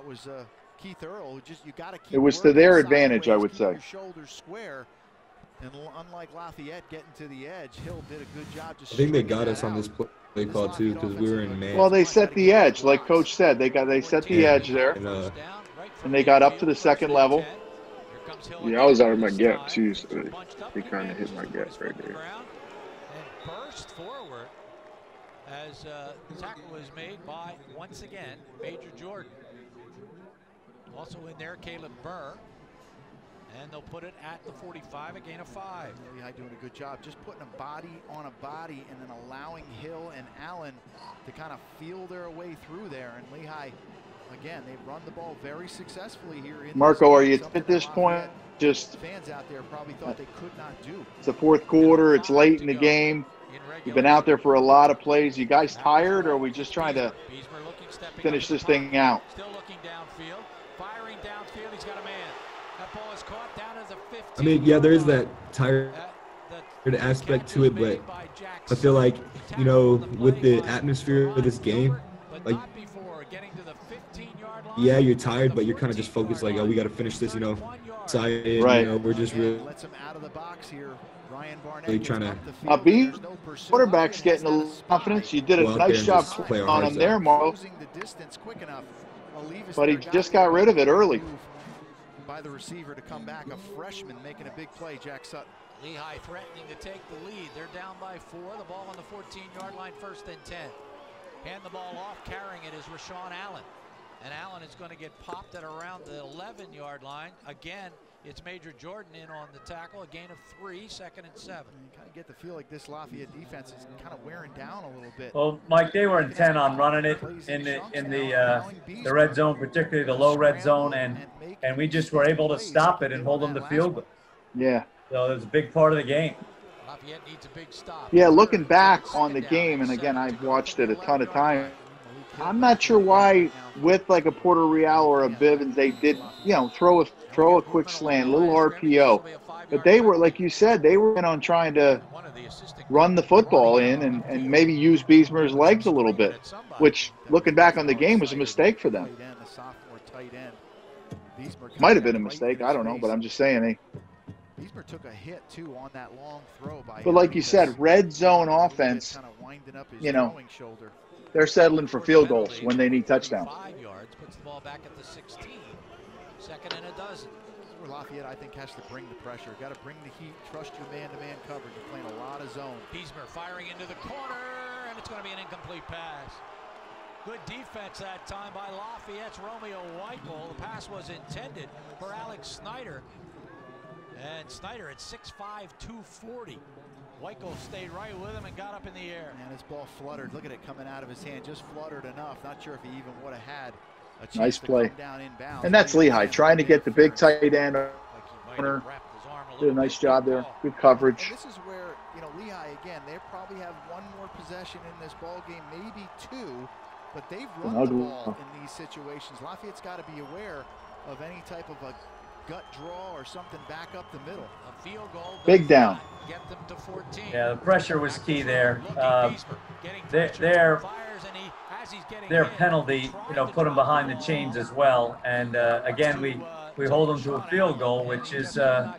Keith Earl, just you got to keep. It was to their advantage, I would say. Shoulders square. And unlike Lafayette getting to the edge, Hill did a good job. I think they got us on this play call too, because we were in man. Well, they set the edge, like Coach said. They got they set the edge there, and, uh, and they got up to the second level. Yeah, I was out of my gap too, so they kind of hit my gap right there. And burst forward as uh, the tackle was made by once again Major Jordan. Also in there, Caleb Burr. And they'll put it at the forty-five, a gain of five. Lehigh doing a good job, just putting a body on a body and then allowing Hill and Allen to kind of feel their way through there. And Lehigh, again, they run the ball very successfully here. In Marco, are you at this point? Just fans out there probably thought they could not do. It's the fourth quarter. It's late in the game. You've been out there for a lot of plays. You guys tired, or are we just trying to finish this thing out? Still looking downfield, firing downfield. He's got a man. I mean, yeah, there's that tired aspect to it, but I feel like, you know, with the atmosphere of this game, like, yeah, you're tired, but you're kind of just focused, like, oh, we got to finish this, you know. Excited, right. You know, we're just really really trying to. Uh, B, quarterback's getting a little confidence. You did a nice job on him there, Marlo, but he just got rid of it early. By the receiver to come back, a freshman making a big play, Jack Sutton. Lehigh threatening to take the lead. They're down by four. The ball on the fourteen yard line, first and ten. Hand the ball off, carrying it is Rashawn Allen. And Allen is going to get popped at around the eleven yard line. Again, it's Major Jordan in on the tackle. A gain of three, second and seven. You kind of get the feel like this Lafayette defense is kind of wearing down a little bit. Well, Mike, they were intent on running it in the in the uh, the red zone, particularly the low red zone, and and we just were able to stop it and hold them to field goal. Yeah. So it was a big part of the game. Lafayette needs a big stop. Yeah, looking back on the game, and again, I've watched it a ton of times. I'm not sure why, with like a Portorreal or a Bibbins, they did, you know, throw a throw a quick slant, a little R P O. But they were, like you said, they were in on trying to run the football in and, and maybe use Biesmer's legs a little bit, which, looking back on the game, was a mistake for them. Might have been a mistake. I don't know, but I'm just saying. They, Biesmer took a hit too on that long throw by. But like you said, red zone offense, you know, they're settling for field goals when they need touchdowns. Five yards, puts the ball back at the sixteen. Second and a dozen. Lafayette, I think, has to bring the pressure. Got to bring the heat. Trust your man-to-man coverage. You're playing a lot of zone. Biesmer firing into the corner, and it's going to be an incomplete pass. Good defense that time by Lafayette's Romeo Weichel. The pass was intended for Alex Snyder, and Snyder at six five, two forty. Weichel stayed right with him and got up in the air. And his ball fluttered. Look at it coming out of his hand. Just fluttered enough. Not sure if he even would have had a chance. Nice play. Down inbound. And that's Lehigh trying to get the big tight end. Like corner. Did a nice job there. Good coverage. And this is where, you know, Lehigh, again, they probably have one more possession in this ball game, maybe two, but they've run the ball in these situations. Lafayette's got to be aware of any type of a gut draw or something back up the middle. A field goal. Big down. Get them to fourteen. Yeah, the pressure was key there. Uh, their their, their penalty, you know, put them behind the chains as well. And uh, again, we we hold them to a field goal, which is uh,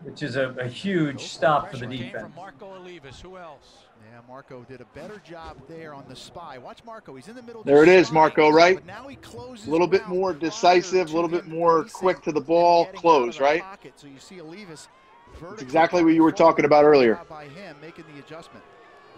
which is a, a huge stop for the defense. Marco Olivas, who else? Yeah, Marco did a better job there on the spy. Watch Marco. He's in the middle. There it is, Marco, right? Now he closes. A little bit more decisive, a little bit more quick to the ball. Close, right? So you see Olivas That's exactly what you were talking about earlier. By him making the adjustment.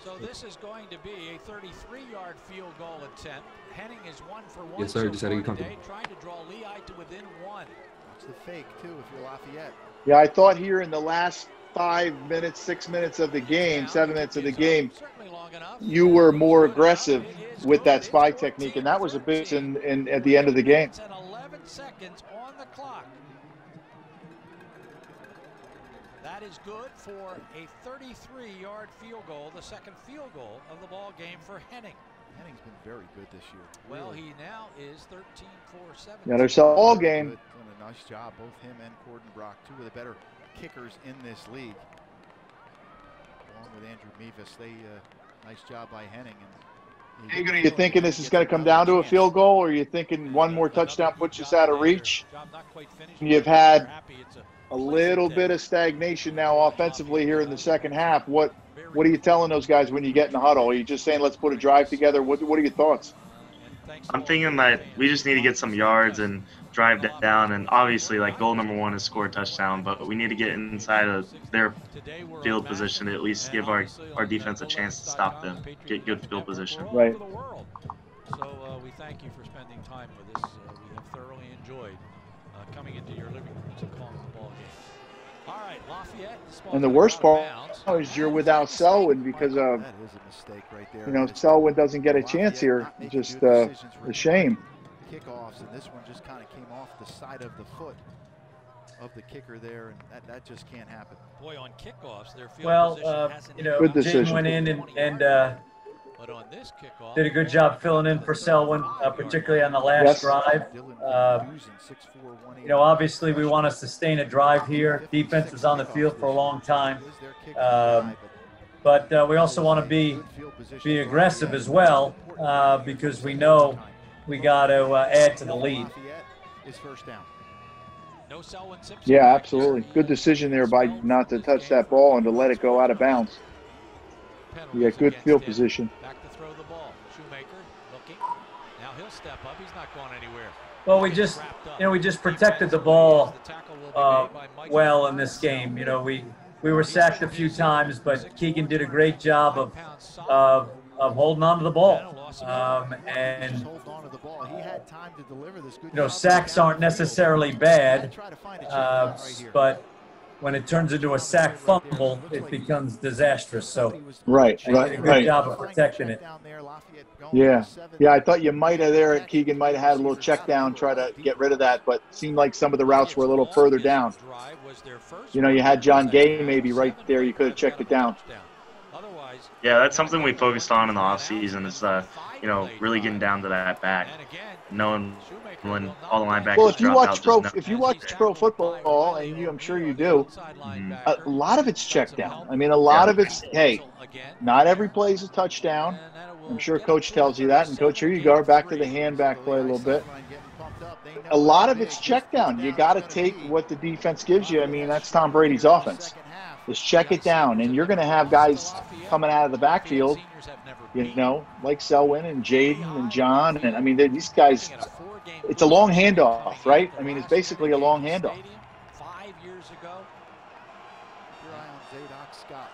So this is going to be a thirty-three yard field goal attempt. Henning is one for one. Yes, sir. Just had to get comfortable. Trying to draw Lehigh to within one. That's the fake too, if you're Lafayette. Yeah, I thought here in the last five minutes, six minutes of the game, seven minutes of the game, you were more aggressive with that spy technique, and that was a bit in, in at the end of the game. eleven seconds on the clock. That is good for a thirty-three yard field goal, the second field goal of the ball game for Henning. Henning's been very good this year. Well, he now is thirteen for seventeen. Yeah, there's a ball game. Doing a nice job, both him and Kortenbrock, two of the better kickers in this league. Along with Andrew Mevis, they uh, nice job by Henning. And he, hey, you thinking this is going to come down to a field goal, or are you thinking one more touchdown puts us out of reach? You've had a little bit of stagnation now offensively here in the second half. What what are you telling those guys when you get in the huddle? Are you just saying, let's put a drive together? What, what are your thoughts? I'm thinking that we just need to get some yards and drive that down. And obviously, like, goal number one is score a touchdown, but we need to get inside of their field position to at least give our, our defense a chance to stop them, get good field position. Right. So uh, we thank you for spending time with us. Uh, we have thoroughly enjoyed uh, coming into your living rooms and calling the ball games. All right, Lafayette, and the worst part is you're without Selwyn because of, that is a mistake right there. You know, Selwyn doesn't get a chance here. Just uh, a shame. Kickoffs, and this one just kind of came off the side of the foot of the kicker there, and that, that just can't happen. Boy, on kickoffs, their field well, position uh, hasn't you know, Jaden went in and, and uh, but on this kickoff, did a good job filling in for Selwyn, uh, particularly on the last yes. drive. Uh, you know, obviously we want to sustain a drive here. Defense is on the field for a long time. Um, but uh, we also want to be, be aggressive as well uh, because we know we got to uh, add to the lead. Yeah, absolutely. Good decision there by not to touch that ball and to let it go out of bounds. Yeah, good field position. Back to throw the ball. Shoemaker looking. Now he'll step up. He's not going anywhere. Well, we just, you know, we just protected the ball uh, well in this game. You know, we we were sacked a few times, but Keegan did a great job of of, of holding on to the ball. Um, and you know, sacks aren't necessarily bad, uh, but. When it turns into a sack fumble, it becomes disastrous. So, right, right, right. Did a good job of protecting it. Yeah, yeah. I thought you might have there. Keegan might have had a little check down, try to get rid of that, but it seemed like some of the routes were a little further down. You know, you had John Gay maybe right there. You could have checked it down. Yeah, that's something we focused on in the offseason is, uh, you know, really getting down to that back, knowing when all the linebackers well, if you watch out, pro, if you watch pro football, and you, I'm sure you do, mm-hmm. a lot of it's check down. I mean, a lot yeah. of it's, hey, not every play is a touchdown. I'm sure Coach tells you that. And, Coach, here you go, back to the hand-back play a little bit. A lot of it's check down. You got to take what the defense gives you. I mean, that's Tom Brady's offense. Just check it down, and you're going to have guys coming out of the backfield, you know, like Selwyn and Jaden and John. And, I mean, these guys, it's a long handoff, right? I mean, it's basically a long handoff. Five years ago, your eye on Tzadok Scott.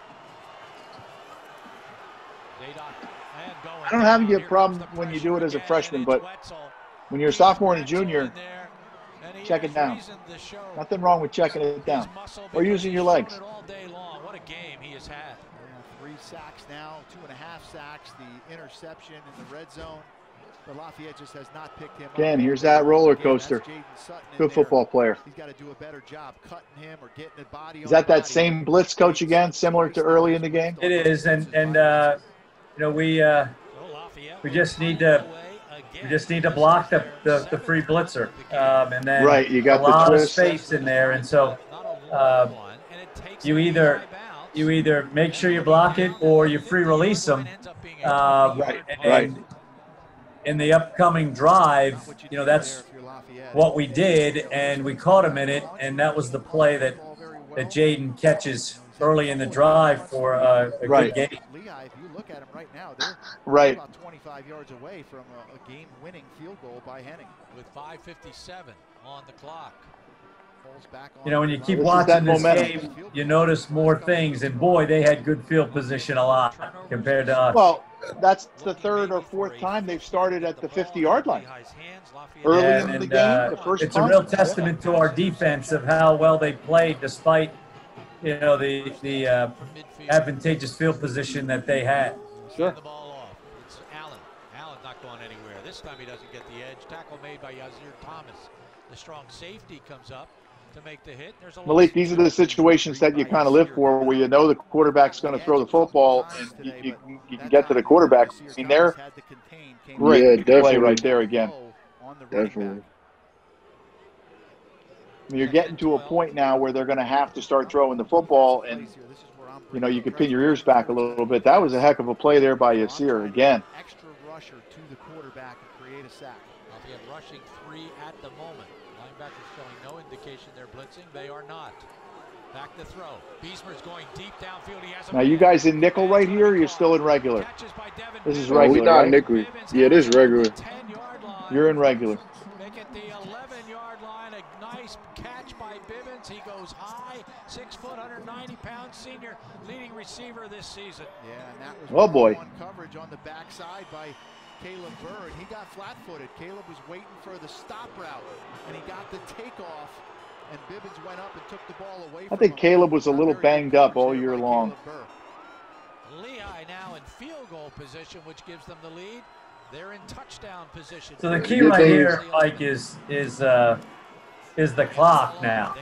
I don't have a problem when you do it as a freshman, but when you're a sophomore and a junior, check it down. Nothing wrong with checking it down or using your legs. What a game he has had. Three sacks now, two and a half sacks, the interception in the red zone. But Lafayette just has not picked him up. Again, here's that roller coaster. Good football player. He's got to do a better job cutting him or getting the body. Is that that same blitz coach again, similar to early in the game? It is, and and uh, you know we uh, we just need to. You just need to block the, the, the free blitzer, um, and then right, you got a lot of space in there. And so uh, you either you either make sure you block it or you free release them. Uh, right, and right. In the upcoming drive, you know, that's what we did, and we caught him in it, and that was the play that, that Jaden catches early in the drive for uh, a right. good game. Lehigh, if you look at him right now, they're right. about twenty-five yards away from a, a game-winning field goal by Henning. With five fifty-seven on the clock. You know, when you keep watching this game, you notice more things. And, boy, they had good field position a lot compared to us. Well, that's the third or fourth time they've started at the fifty-yard line. Early yeah, in the game, uh, the first it's time. a real testament to our defense of how well they played despite, you know, the, the uh, advantageous field position that they had. Sure. It's Allen. Allen not going anywhere. This time he doesn't get the edge. Tackle made by Yazir Thomas. The strong safety comes up to make the hit. There's a Malik, these are the situations that you kind of live for where you know the quarterback's going to throw the football and you, you, you, you can get to the quarterback. I mean, they're great yeah, definitely. play right there again. Definitely. You're getting to a point now where they're going to have to start throwing the football and, you know, you could pin your ears back a little bit. That was a heck of a play there by Yazir again. Extra rusher to the quarterback and create a sack. Lafayette rushing three at the moment. Linebackers showing no indication they're blitzing. They are not. Back to throw. Beesmer's going deep downfield. He has a now, you guys in nickel right here or you're still in regular? This is regular, oh, we're not right? nickel. Yeah, it is regular. You're in regular. Make it the eleven-yard line. A nice catch by Bibbins. He goes high. six foot, one ninety pound senior leading receiver this season. Yeah, and that was oh, boy. one coverage on the backside by Caleb Burr, and he got flat-footed. Caleb was waiting for the stop route, and he got the takeoff, and Bibbins went up and took the ball away from I think him. Caleb was a little banged up all year long. Lehigh now in field goal position, which gives them the lead. They're in touchdown position. So the key right here, Mike, is is uh, is the clock now,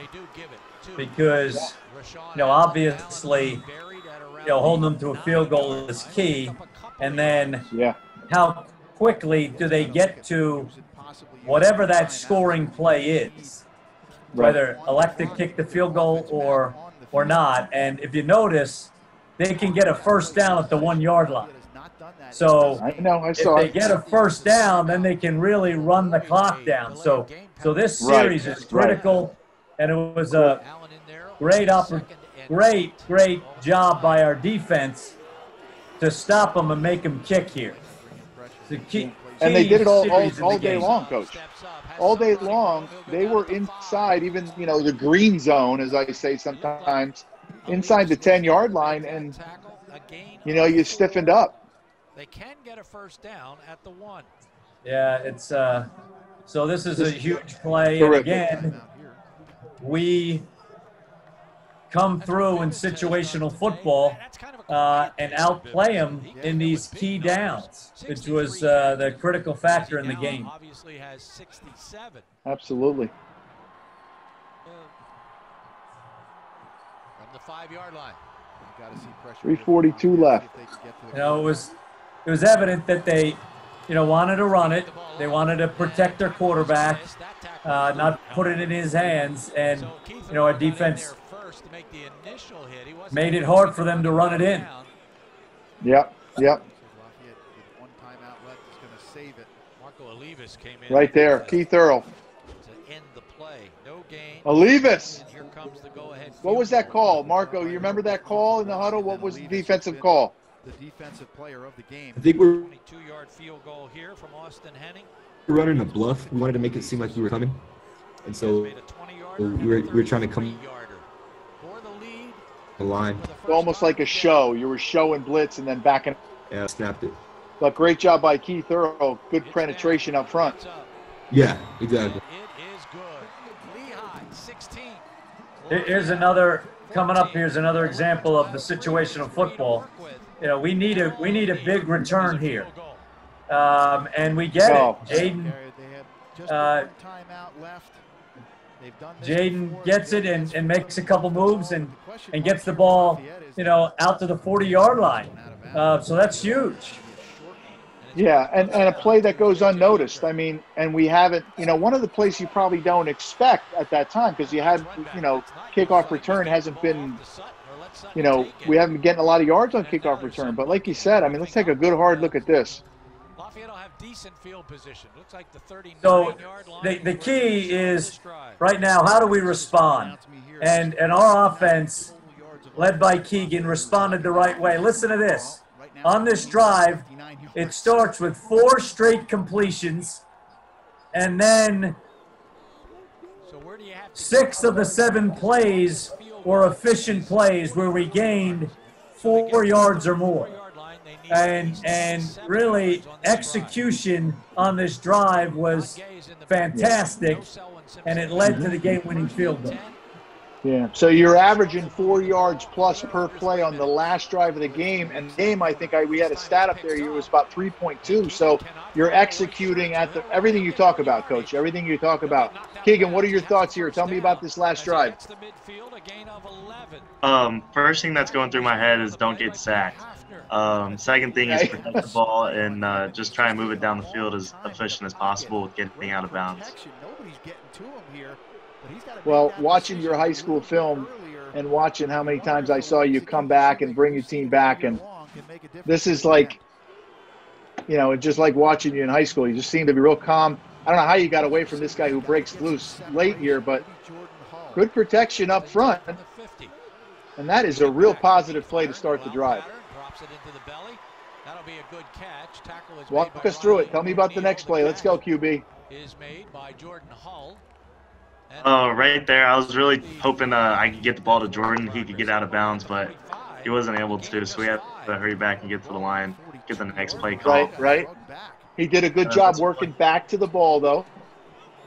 because you know obviously you know holding them to a field goal is key, and then yeah. how quickly do they get to whatever that scoring play is, whether elect to kick the field goal or or not. And if you notice, they can get a first down at the one-yard line. So I know, I saw if they get a first down, then they can really run the clock down. So so this series right. is critical, right. and it was a great, great, great job by our defense to stop them and make them kick here. The key, key and they did it all, all, all day game. long, Coach. All day long, they were inside, even, you know, the green zone, as I say sometimes, inside the ten-yard line, and, you know, you stiffened up. They can get a first down at the one. Yeah, it's uh, so this is a huge play. And again, we come through in situational football uh, and outplay them in these key downs, which was uh, the critical factor in the game. Obviously has sixty-seven. Absolutely. From the five-yard line. three forty-two left. You know, it was. It was evident that they, you know, wanted to run it. They wanted to protect their quarterback, uh, not put it in his hands. And, you know, our defense made it hard for them to run it in. Yep, yep. Marco Olivas came in. Right there, Keith Earl. To end the play. No gain. Olivas! What was that call, Marco? You remember that call in the huddle? What was the defensive call? The defensive player of the game. I think we're twenty-two yard field goal here from Austin Henning. We're running a bluff. We wanted to make it seem like we were coming, and so we were, we were trying to come for the lead. The line. Almost like a show. You were showing blitz and then backing. Yeah, I snapped it. But great job by Keith Earl. Good it's penetration up front. Up. Yeah, exactly. It is good. Lehigh, sixteen. Here's another coming up. Here's another example of the situational football. You know, we need a we need a big return here, um, and we get it. Jaden, uh, Jaden gets it and, and makes a couple moves and and gets the ball, you know, out to the forty-yard line. Uh, so that's huge. Yeah, and and a play that goes unnoticed. I mean, and we haven't. You know, one of the plays you probably don't expect at that time because you had, you know, kickoff return hasn't been. You know, we haven't been getting a lot of yards on kickoff return, but like you said, I mean, let's take a good hard look at this. Lafayette will have decent field position. Looks like the thirty-nine so the, the key is right now, how do we respond? And and our offense, led by Keegan, responded the right way. Listen to this. On this drive, it starts with four straight completions, and then Six of the seven plays were efficient plays where we gained four yards or more. And, and really, execution on this drive was fantastic, and it led to the game-winning field goal. Yeah, so you're averaging four yards plus per play on the last drive of the game. And the game, I think I, we had a stat up there, it was about three point two. So you're executing at the, everything you talk about, Coach, everything you talk about. Keegan, what are your thoughts here? Tell me about this last drive. Um, first thing that's going through my head is don't get sacked. Um, second thing is protect the ball and uh, just try and move it down the field as efficient as possible with getting out of bounds. Nobody's getting to him here. Well, watching your high school film and watching how many times I saw you come back and bring your team back, and this is like, you know, just like watching you in high school. You just seem to be real calm. I don't know how you got away from this guy who breaks loose late here, but good protection up front. And that is a real positive play to start the drive. Walk us through it. Tell me about the next play. Let's go, Q B. Is made by Jordan Hall. Uh, right there, I was really hoping uh, I could get the ball to Jordan. He could get out of bounds, but he wasn't able to, so we had to hurry back and get to the line, get the next play call. Right, right. He did a good uh, job working back to the ball, though.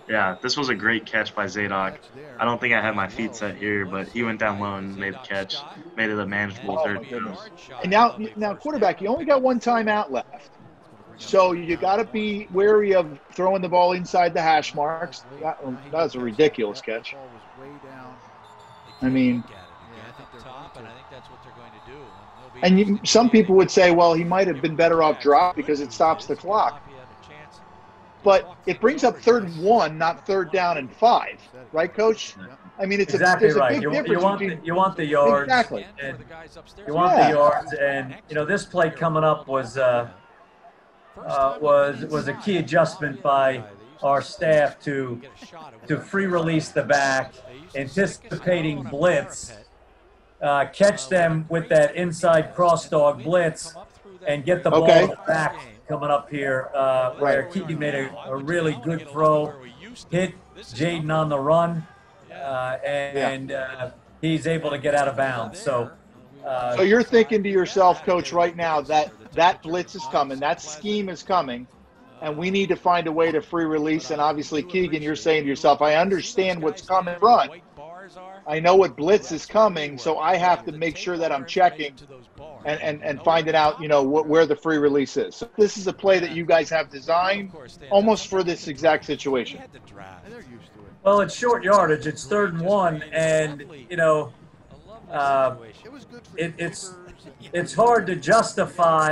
Yeah, this was a great catch by Tzadok. I don't think I had my feet set here, but he went down low and made the catch, made it a manageable third down. And now, now, quarterback, you only got one timeout left. So you got to be wary of throwing the ball inside the hash marks. That, that was a ridiculous catch. I mean, and you, some people would say, well, he might have been better off drop because it stops the clock. But it brings up third and one, not third down and five, right, Coach? I mean, it's exactly a, right. A big you, difference you want between, the, you want the yards. Exactly. And you want yeah. the yards, and you know this play coming up was. Uh, Uh, was was a key adjustment by our staff to to free release the back, anticipating blitz, uh, catch them with that inside cross dog blitz, and get the ball okay. back coming up here. Uh, where right. Keegan made a, a really good throw, hit Jaden on the run, uh, and uh, he's able to get out of bounds. So. Uh, so you're thinking to yourself, Coach, right now that that blitz is coming, that scheme is coming, and we need to find a way to free release. And obviously, Keegan, you're saying to yourself, I understand what's coming front. I know what blitz is coming, so I have to make sure that I'm checking and, and, and finding out, you know, what, where the free release is. So this is a play that you guys have designed almost for this exact situation. Well, it's short yardage. It's third and one, and, you know, Uh, it, it's it's hard to justify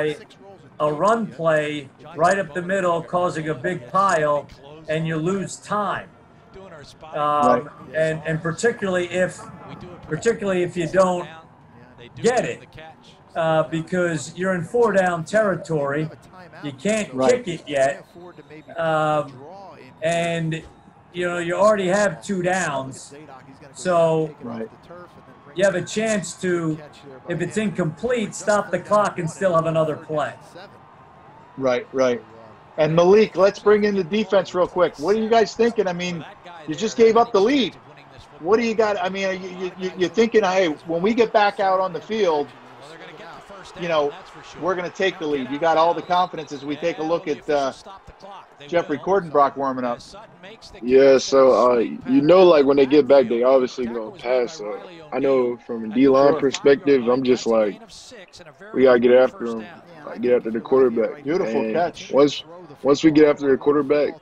a run play right up the middle causing a big pile and you lose time, um, and and particularly if particularly if you don't get it, uh, because you're in four down territory, you can't right. kick it yet, um, and you know you already have two downs, so. Right. You have a chance to, if it's incomplete, stop the clock and still have another play. Right, right. And Malik, let's bring in the defense real quick. What are you guys thinking? I mean, you just gave up the lead. What do you got? I mean, you, you, you're thinking, hey, when we get back out on the field, you know, we're going to take the lead. You got all the confidence as we take a look at uh, Jeffrey Kortenbrock warming up. Yeah, so, uh, you know, like when they get back, they obviously going to pass. So I know from a D-line perspective, I'm just like, we got to get after them, like get after the quarterback. Beautiful and catch. Once, once we get after the quarterback,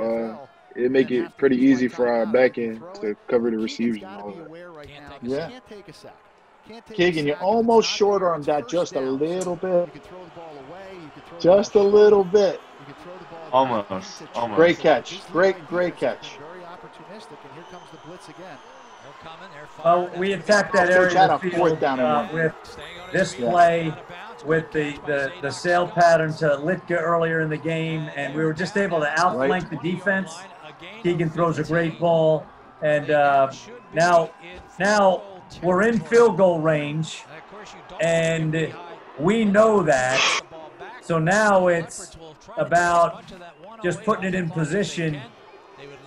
uh, it make it pretty easy for our back end to cover the receivers and all that. Yeah. Keegan, you almost short-armed that just a little bit. Just a little bit. Almost. Almost. Great catch. Great, great catch. Very opportunistic, and here comes the blitz again. Well, we attacked that area of the field uh, with this play, with the, the, the sail pattern to Litka earlier in the game, and we were just able to outflank the defense. Keegan throws a great ball, and uh, now, now – we're in field goal range, and we know that. So now it's about just putting it in position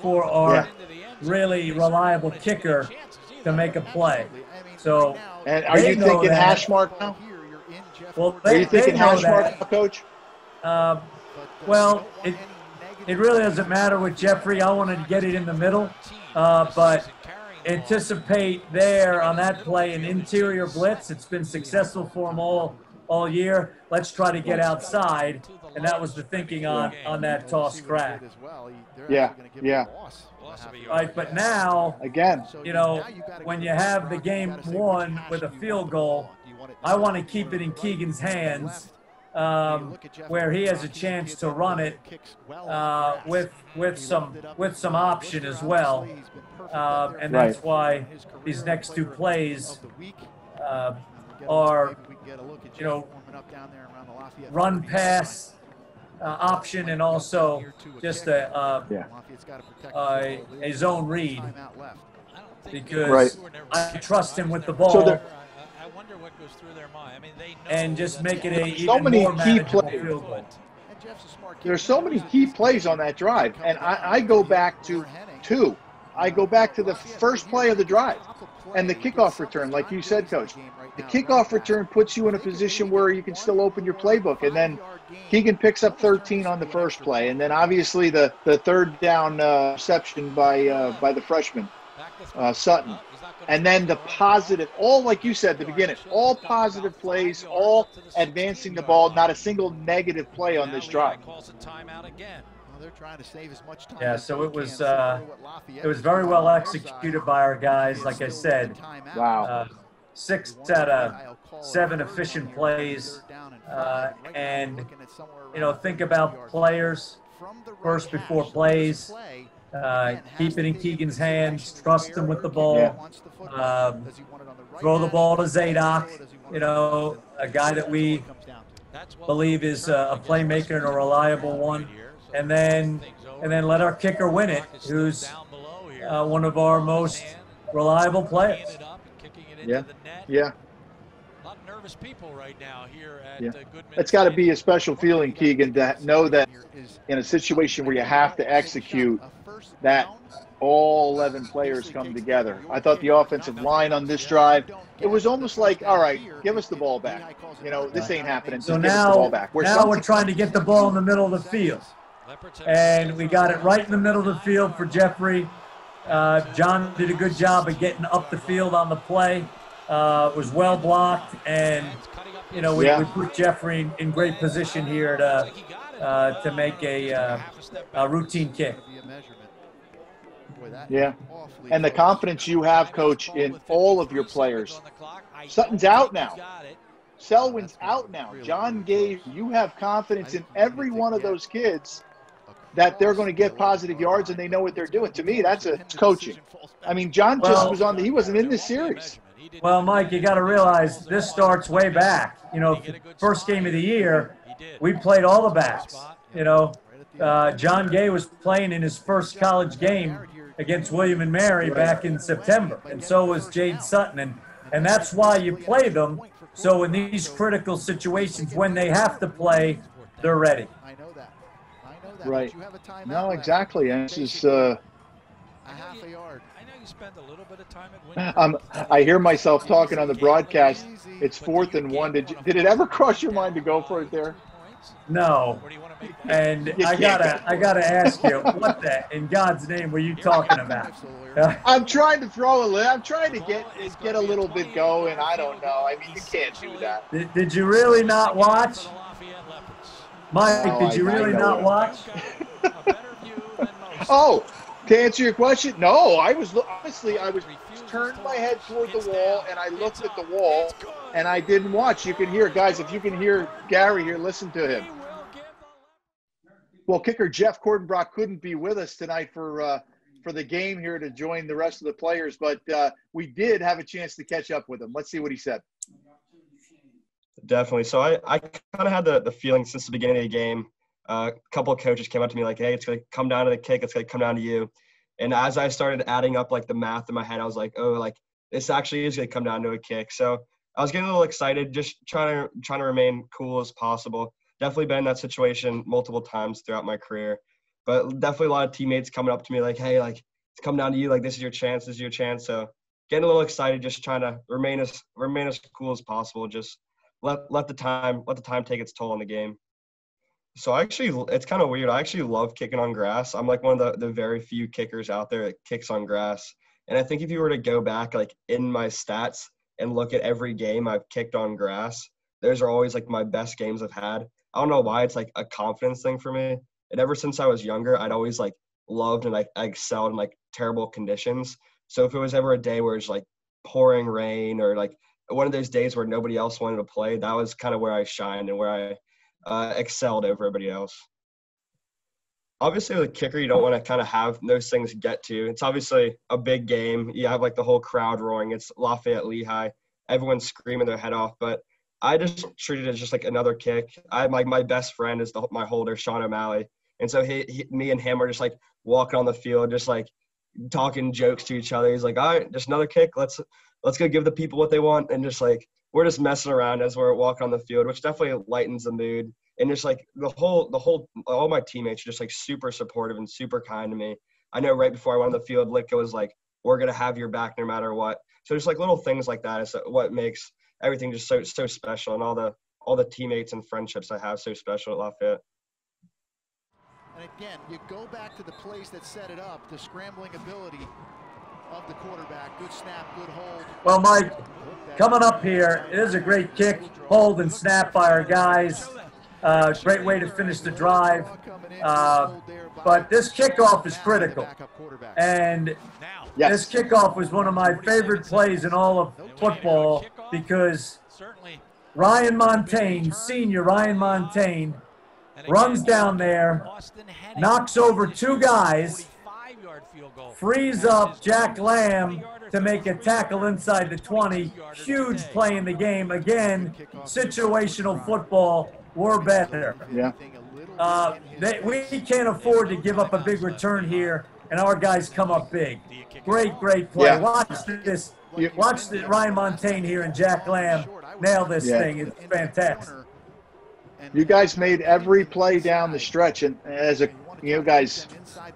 for our really reliable kicker to make a play. So, and are you thinking hash mark now? Well, they, are you thinking hash mark now, Coach? Uh, well, it, it really doesn't matter with Jeffrey. I wanted to get it in the middle, uh, but anticipate there on that play an interior blitz. It's been successful for them all all year. Let's try to get outside, and that was the thinking on on that toss crack. Yeah, yeah. Right, but now again, you know, when you have the game won with a field goal, I want to keep it in Keegan's hands, um, where he has a chance to run it uh, with with some with some option as well, uh, and that's why these next two plays uh, are, you know, run pass uh, option and also just a uh, yeah. a, a zone read, because right. I trust him with the ball. So what goes through their mind. I mean, they know, and just make it a even so many more key plays. There's so many key plays on that drive, and I, I go back to two. I go back to the first play of the drive and the kickoff return, like you said, Coach. The kickoff return puts you in a position where you can still open your playbook, and then Keegan picks up thirteen on the first play, and then obviously the the third down uh, reception by uh, by the freshman uh, Sutton. And then the positive, all like you said at the beginning, all positive plays, all advancing the ball, not a single negative play on this drive. Yeah, so it was uh, it was very well executed by our guys, like I said. Wow. Uh, six out of seven efficient plays. Uh, and, you know, think about players first before plays. Uh, keep it in Keegan's hands, trust him with the ball, um, throw the ball to Tzadok, you know, a guy that we believe is a, a playmaker and a reliable one, and then and then let our kicker win it, who's uh, one of our most reliable players. Yeah, yeah. A lot of nervous people right now here at yeah. Goodman. It's got to be a special feeling, Keegan, to know that in a situation where you have to execute, that all eleven players come together. I thought the offensive line on this drive, it was almost like, all right, give us the ball back. You know, this ain't happening. So now, now we're trying to get the ball in the middle of the field. And we got it right in the middle of the field for Jeffrey. Uh, John did a good job of getting up the field on the play. Uh, it was well blocked. And, you know, we, yeah. we put Jeffrey in, in great position here to, uh, to make a, uh, a routine kick. Yeah, and the confidence you have, Coach, in all of your players. Sutton's out now. Selwyn's out now. John Gay, you have confidence in every one of those kids that they're going to get positive yards and they know what they're doing. To me, that's a coaching. I mean, John just well, was on the – he wasn't in this series. Well, Mike, you got to realize this starts way back. You know, first game of the year, we played all the backs. You know, uh, John Gay was playing in his first college game against William and Mary back in September, and so was Jaden Sutton, and and that's why you play them. So in these critical situations, when they have to play, they're ready. I know that. I know that. Right. No, exactly. And this is uh, half a yard. I know you spend a little bit of time at um, I hear myself talking on the broadcast. It's fourth and one. Did you, did it ever cross your mind to go for it there? No, and I gotta, I gotta ask you, what the in God's name were you talking about? I'm trying to throw a little. I'm trying to get get a little bit going. I don't know. I mean, you can't do that. Did, did you really not watch, Mike? Did you really not watch? Oh, to answer your question, no. I was honestly, I was turned my head toward the wall, and I looked at the wall. And I didn't watch. You can hear, guys, if you can hear Gary here, listen to him. Well, kicker Jeff Kortenbrock couldn't be with us tonight for uh, for the game here to join the rest of the players, but uh, we did have a chance to catch up with him. Let's see what he said. Definitely. So I, I kind of had the, the feeling since the beginning of the game. Uh, a couple of coaches came up to me like, hey, it's going to come down to the kick. It's going to come down to you. And as I started adding up, like, the math in my head, I was like, oh, like, this actually is going to come down to a kick. So I was getting a little excited, just trying to trying to remain cool as possible. Definitely been in that situation multiple times throughout my career, but definitely a lot of teammates coming up to me like, "Hey, like, it's come down to you. Like, this is your chance. This is your chance. So getting a little excited, just trying to remain as remain as cool as possible. Just let let the time let the time take its toll on the game. So I actually, it's kind of weird. I actually love kicking on grass. I'm like one of the, the very few kickers out there that kicks on grass. And I think if you were to go back, like, in my stats and look at every game I've kicked on grass, those are always, like, my best games I've had. I don't know why. It's, like, a confidence thing for me. And ever since I was younger, I'd always, like, loved and, like, I excelled in, like, terrible conditions. So if it was ever a day where it's, like, pouring rain or, like, one of those days where nobody else wanted to play, that was kind of where I shined and where I uh, excelled over everybody else. Obviously, with a kicker, you don't want to kind of have those things get to. It's obviously a big game. You have, like, the whole crowd roaring. It's Lafayette, Lehigh. Everyone's screaming their head off. But I just treated it as just, like, another kick. I my, my best friend is the, my holder, Sean O'Malley. And so he, he, me and him are just, like, walking on the field, just, like, talking jokes to each other. He's like, all right, just another kick. Let's let's go give the people what they want. And just, like, we're just messing around as we're walking on the field, which definitely lightens the mood. And just, like, the whole, the whole, all my teammates are just, like, super supportive and super kind to me. I know right before I went on the field, Litka was like, we're going to have your back no matter what. So just, like, little things like that is what makes everything just so, so special, and all the, all the teammates and friendships I have so special at Lafayette. And again, you go back to the plays that set it up, the scrambling ability of the quarterback. Good snap, good hold. Well, Mike, coming up here, it is a great kick, hold, and snap by our guys. Uh, great way to finish the drive, uh, but this kickoff is critical, and yes. This kickoff was one of my favorite plays in all of football, because Ryan Montaigne, senior Ryan Montaigne, runs down there, knocks over two guys, frees up Jack Lamb to make a tackle inside the twenty. Huge play in the game. Again, situational football. We're better. Yeah. Uh, they, we can't afford to give up a big return here, and our guys come up big. Great, great play. Yeah. Watch this. Watch the Ryan Montaigne here and Jack Lamb nail this yeah. thing. It's fantastic. You guys made every play down the stretch, and as a you guys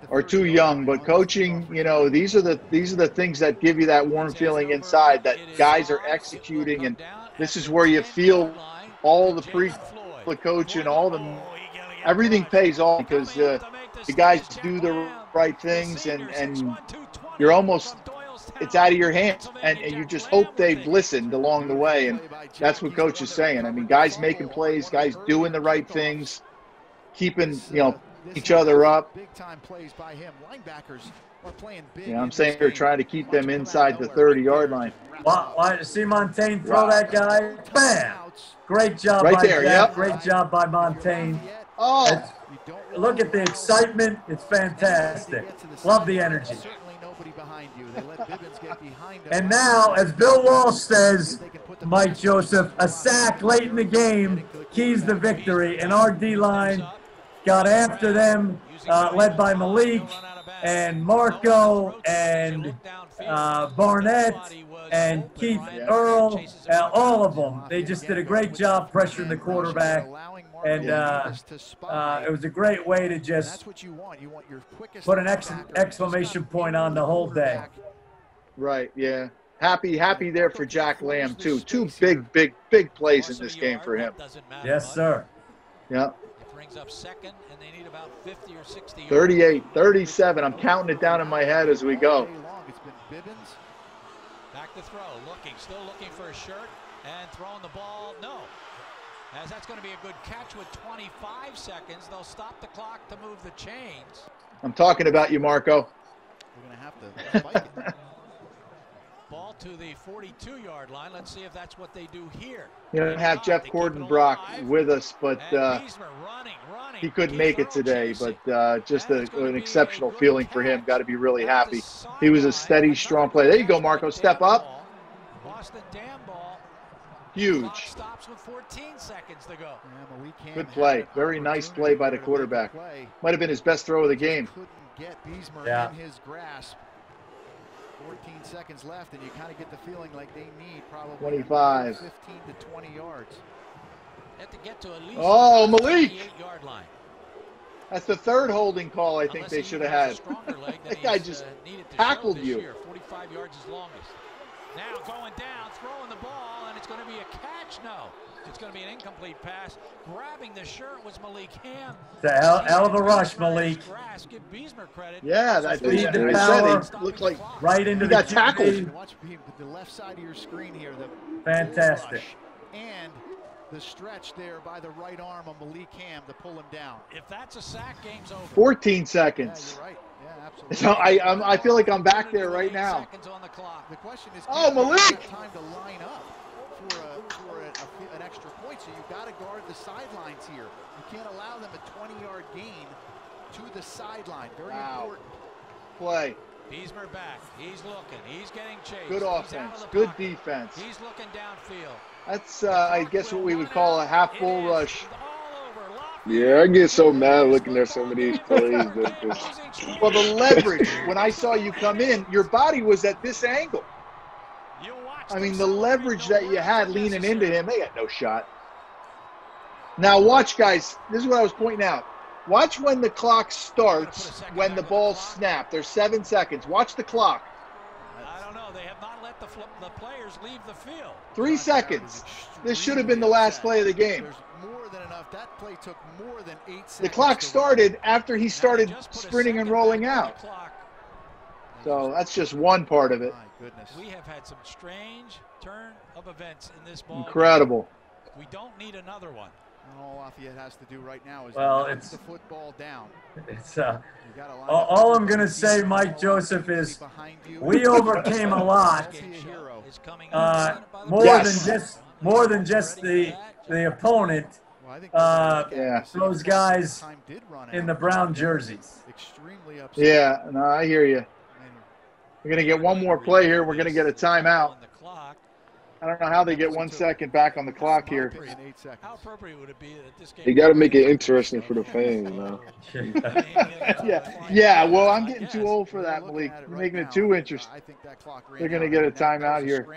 are too young, but coaching, you know, these are the these are the things that give you that warm feeling inside that guys are executing, and this is where you feel all the pre. The coach and all the everything pays off, because uh, the guys do the right things, and and you're almost it's out of your hands, and, and you just hope they've listened along the way, and that's what coach is saying. I mean, guys making plays, guys doing the right things, keeping you know each other up. Big time plays by him. Linebackers are playing big. You know, I'm saying they're trying to keep them inside the thirty-yard line. Wow, I see Montaigne throw wow. that guy. Bam! Great job right by there, yep. Great job by Montaigne. Oh, That's, look at the excitement. It's fantastic. Love the energy. And now, as Bill Walsh says, Mike Joseph, a sack late in the game keys the victory, and our D-line got after them, uh, led by Malik and Marco and uh, Barnett and Keith Earl, uh, all of them. They just did a great job pressuring the quarterback, and uh, uh, it was a great way to just put an ex exclamation point on the whole day. Right, yeah. Happy, happy there for Jack Lamb, too. Two big, big, big plays in this game for him. Yes, sir. Yeah. Up second, and they need about fifty or sixty. thirty-eight, thirty-seven. I'm counting it down in my head as we go. It's been Bibbins. Back to throw, looking, still looking for a shirt, and throwing the ball. No, as that's going to be a good catch with twenty-five seconds. They'll stop the clock to move the chains. I'm talking about you, Marco. We're going to have to fight it. Ball to the forty-two-yard line. Let's see if that's what they do here. You know, we have Jeff Kortenbrock with us, but uh, running, running. he couldn't make it today. But uh, just a, an exceptional feeling for him. Got to be really happy. He was a steady, strong player. There you go, Marco. Step up. Austin Dambach. Huge. Stops with fourteen seconds to go. Good play. Very nice play by the quarterback. Might have been his best throw of the game. Yeah. fourteen seconds left, and you kind of get the feeling like they need probably fifteen to twenty yards. Have to get to at least oh, Malik! Yard line. That's the third holding call I think Unless they should have had. That guy just uh, tackled you. forty-five yards is longest. Now going down, throwing the ball, and it's going to be a catch. No, it's going to be an incomplete pass. Grabbing the shirt was Malik Hamm. It's a hell, hell of a rush, Malik. Give Biesmer credit. Yeah, that dude, I power. said he looked like right into he the got tackled. Watch the left side of your screen here. The Fantastic. Rush and the stretch there by the right arm of Malik Hamm to pull him down. If that's a sack, game's over. fourteen seconds. Yeah, you're right. Yeah, absolutely. So I, I'm, I feel like I'm back there right now. On the clock. The question is, oh, Malik! Time to line up for, a, for a, a, an extra point. So you've got to guard the sidelines here. You can't allow them a twenty-yard gain to the sideline. Very wow. important play. Biesmer back. He's looking. He's getting chased. Good offense. Good pocket. defense. He's looking downfield. That's, uh, I guess, what we would call a half bull rush. Yeah, I get so mad looking at some of these plays. Well, the leverage, when I saw you come in, your body was at this angle. I mean, the leverage that you had leaning into him, they got no shot. Now, watch, guys. This is what I was pointing out. Watch when the clock starts, when the ball snapped. There's seven seconds. Watch the clock. The, the players leave the field. Three seconds. This should have been the last play of the game. More than enough. That play took more than eight seconds. The clock started after he started sprinting and rolling out. So that's just one part of it. My goodness. We have had some strange turn of events in this ball. Incredible. We don't need another one. And all Lafayette has to do right now is well, it's, the football down. It's uh, all, all I'm going to say, Mike Joseph, is we overcame a lot, uh, more yes. than just more than just the the opponent. Uh, yeah. Those guys in the brown jerseys. Yeah, no, I hear you. We're going to get one more play here. We're going to get a timeout. I don't know how they get one second back on the clock here. How appropriate would it be that this game? You got to make it interesting for the fans, you know. yeah, yeah. Well, I'm getting too old for that, Malik. You're making it too interesting. They're going to get a timeout here.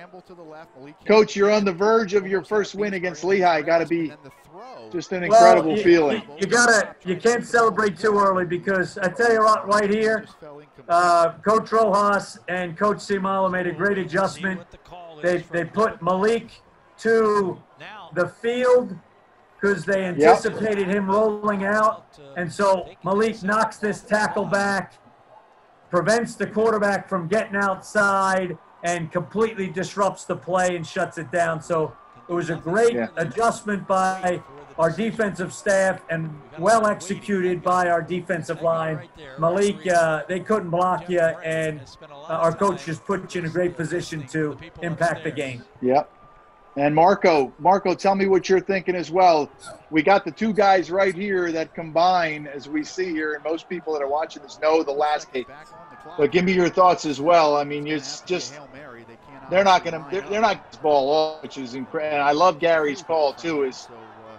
Coach, you're on the verge of your first win against Lehigh. Got to be just an incredible well, you, feeling. You gotta. You can't celebrate too early because I tell you what, right here, uh, Coach Rojas and Coach Simala made a great adjustment. They, they put Malik to the field because they anticipated yep. him rolling out. And so Malik knocks this tackle back, prevents the quarterback from getting outside, and completely disrupts the play and shuts it down. So it was a great yeah. adjustment by our defensive staff and well executed by our defensive line. Malik, uh, they couldn't block you, and uh, our coach just put you in a great position to impact the game. Yep. And Marco, Marco, tell me what you're thinking as well. We got the two guys right here that combine, as we see here, and most people that are watching this know the last eight. But give me your thoughts as well. I mean, it's just they're not going to they're, they're not gonna ball off, which is incredible. And I love Gary's call too. Is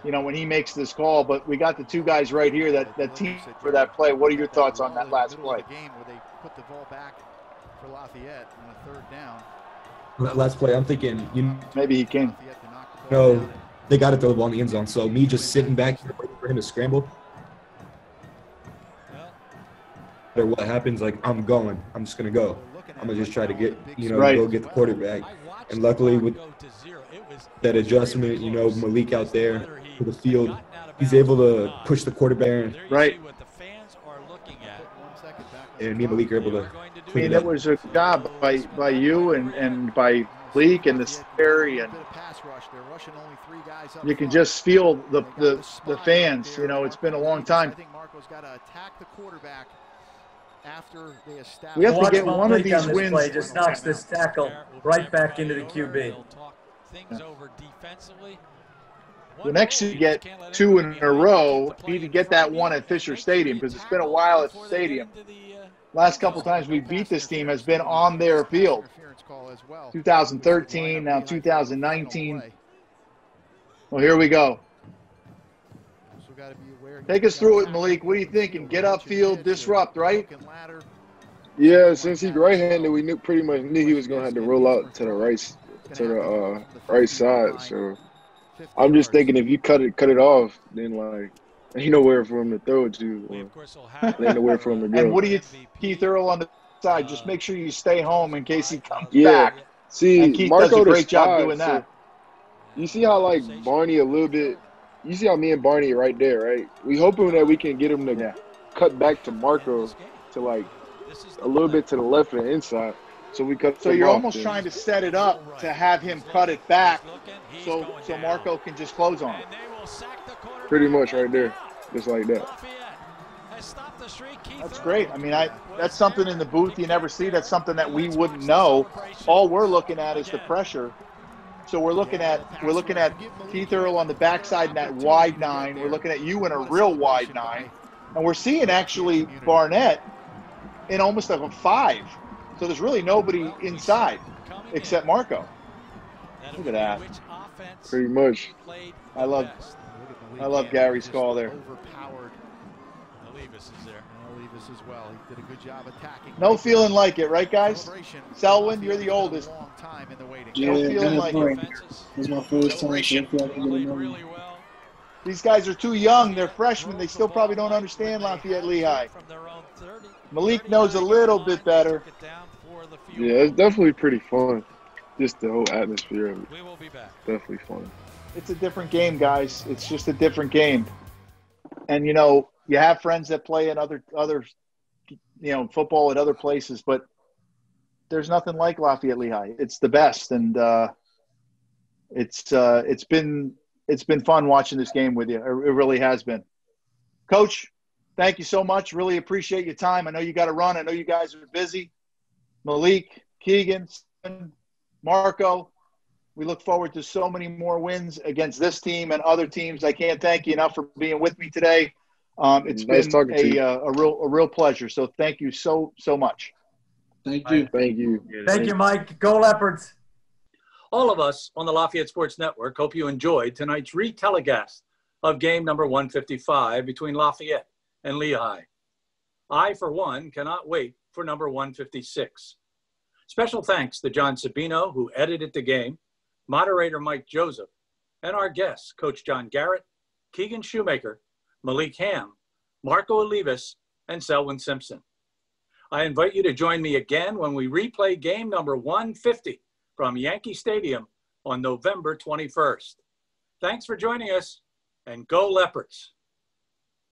you know, when he makes this call, but we got the two guys right here that, that team for that play. What are your thoughts on that last play? Game where they put the ball back for Lafayette on a third down. That last play, I'm thinking, you know, maybe he can. No, they got to throw the ball in the end zone. So me just sitting back here waiting for him to scramble. No matter what happens, like I'm going. I'm just gonna go. I'm gonna just try to get, you know, right. go get the quarterback. And luckily with that adjustment, you know, Malik out there. To the field, he's able to push the quarterback right, and me and Malik are able to. I mean, that was a job by by you and and by Malik and the Terry, and you can just feel the the the fans. You know, it's been a long time. We have to get one of these wins. Just knocks this tackle right back into the Q B. Things over defensively. The next you get two in a row, you need to get that one at Fisher Stadium because it's been a while at the stadium. Last couple times we beat this team has been on their field. two thousand thirteen, now two thousand nineteen. Well, here we go. Take us through it, Malik. What are you thinking? Get upfield, disrupt, right? Yeah, since he's right-handed, we knew pretty much knew he was going to have to roll out to the right, to the uh, right side, so. I'm just thinking if you cut it, cut it off, then like Ain't nowhere for him to throw it to. Ain't nowhere for him to go. And what do you, Keith Earl on the side? Just make sure you stay home in case he comes yeah. back. See, and Keith Marco does a great job doing that. So you see how like Barney a little bit. You see how me and Barney are right there, right? We hoping that we can get him to yeah. cut back to Marco to like a little bit to the left and inside. So we cut. So you're almost trying to set it up to have him cut it back, so so Marco can just close on it. Pretty much right there, just like that. That's great. I mean, I that's something in the booth you never see. That's something that we wouldn't know. All we're looking at is the pressure. So we're looking at we're looking at Keith Earl on the backside in that wide nine. We're looking at you in a real wide nine, and we're seeing actually Barnett in almost like a five. So there's really nobody inside except Marco. Look at that. Pretty much. I love, I love Gary's call there. Olivas is there. Olivas as well. He did a good job attacking. No feeling like it, right, guys? Selwyn, you're the oldest. Yeah, no feeling like it. It's my first time. These guys are too young. They're freshmen. They still probably don't understand Lafayette Lehigh. Malik knows a little bit better. Yeah, it's definitely pretty fun. Just the whole atmosphere of it. We will be back. Definitely fun. It's a different game, guys. It's just a different game. And, you know, you have friends that play in other, other you know, football at other places, but there's nothing like Lafayette Lehigh. It's the best. And uh, it's, uh, it's been – it's been fun watching this game with you. It really has been. Coach, thank you so much. Really appreciate your time. I know you got to run. I know you guys are busy. Malik, Keegan, Marco, we look forward to so many more wins against this team and other teams. I can't thank you enough for being with me today. Um, it's nice been a, uh, a, real, a real pleasure. So thank you so, so much. Thank you. Thank you. Thank you, Mike. Go Leopards. All of us on the Lafayette Sports Network hope you enjoyed tonight's retelecast of game number one fifty-five between Lafayette and Lehigh. I, for one, cannot wait for number one fifty-six. Special thanks to John Sabino, who edited the game, moderator Mike Joseph, and our guests, Coach John Garrett, Keegan Shoemaker, Malik Hamm, Marco Olivas, and Selwyn Simpson. I invite you to join me again when we replay game number one fifty. From Yankee Stadium on November twenty-first. Thanks for joining us, and go Leopards.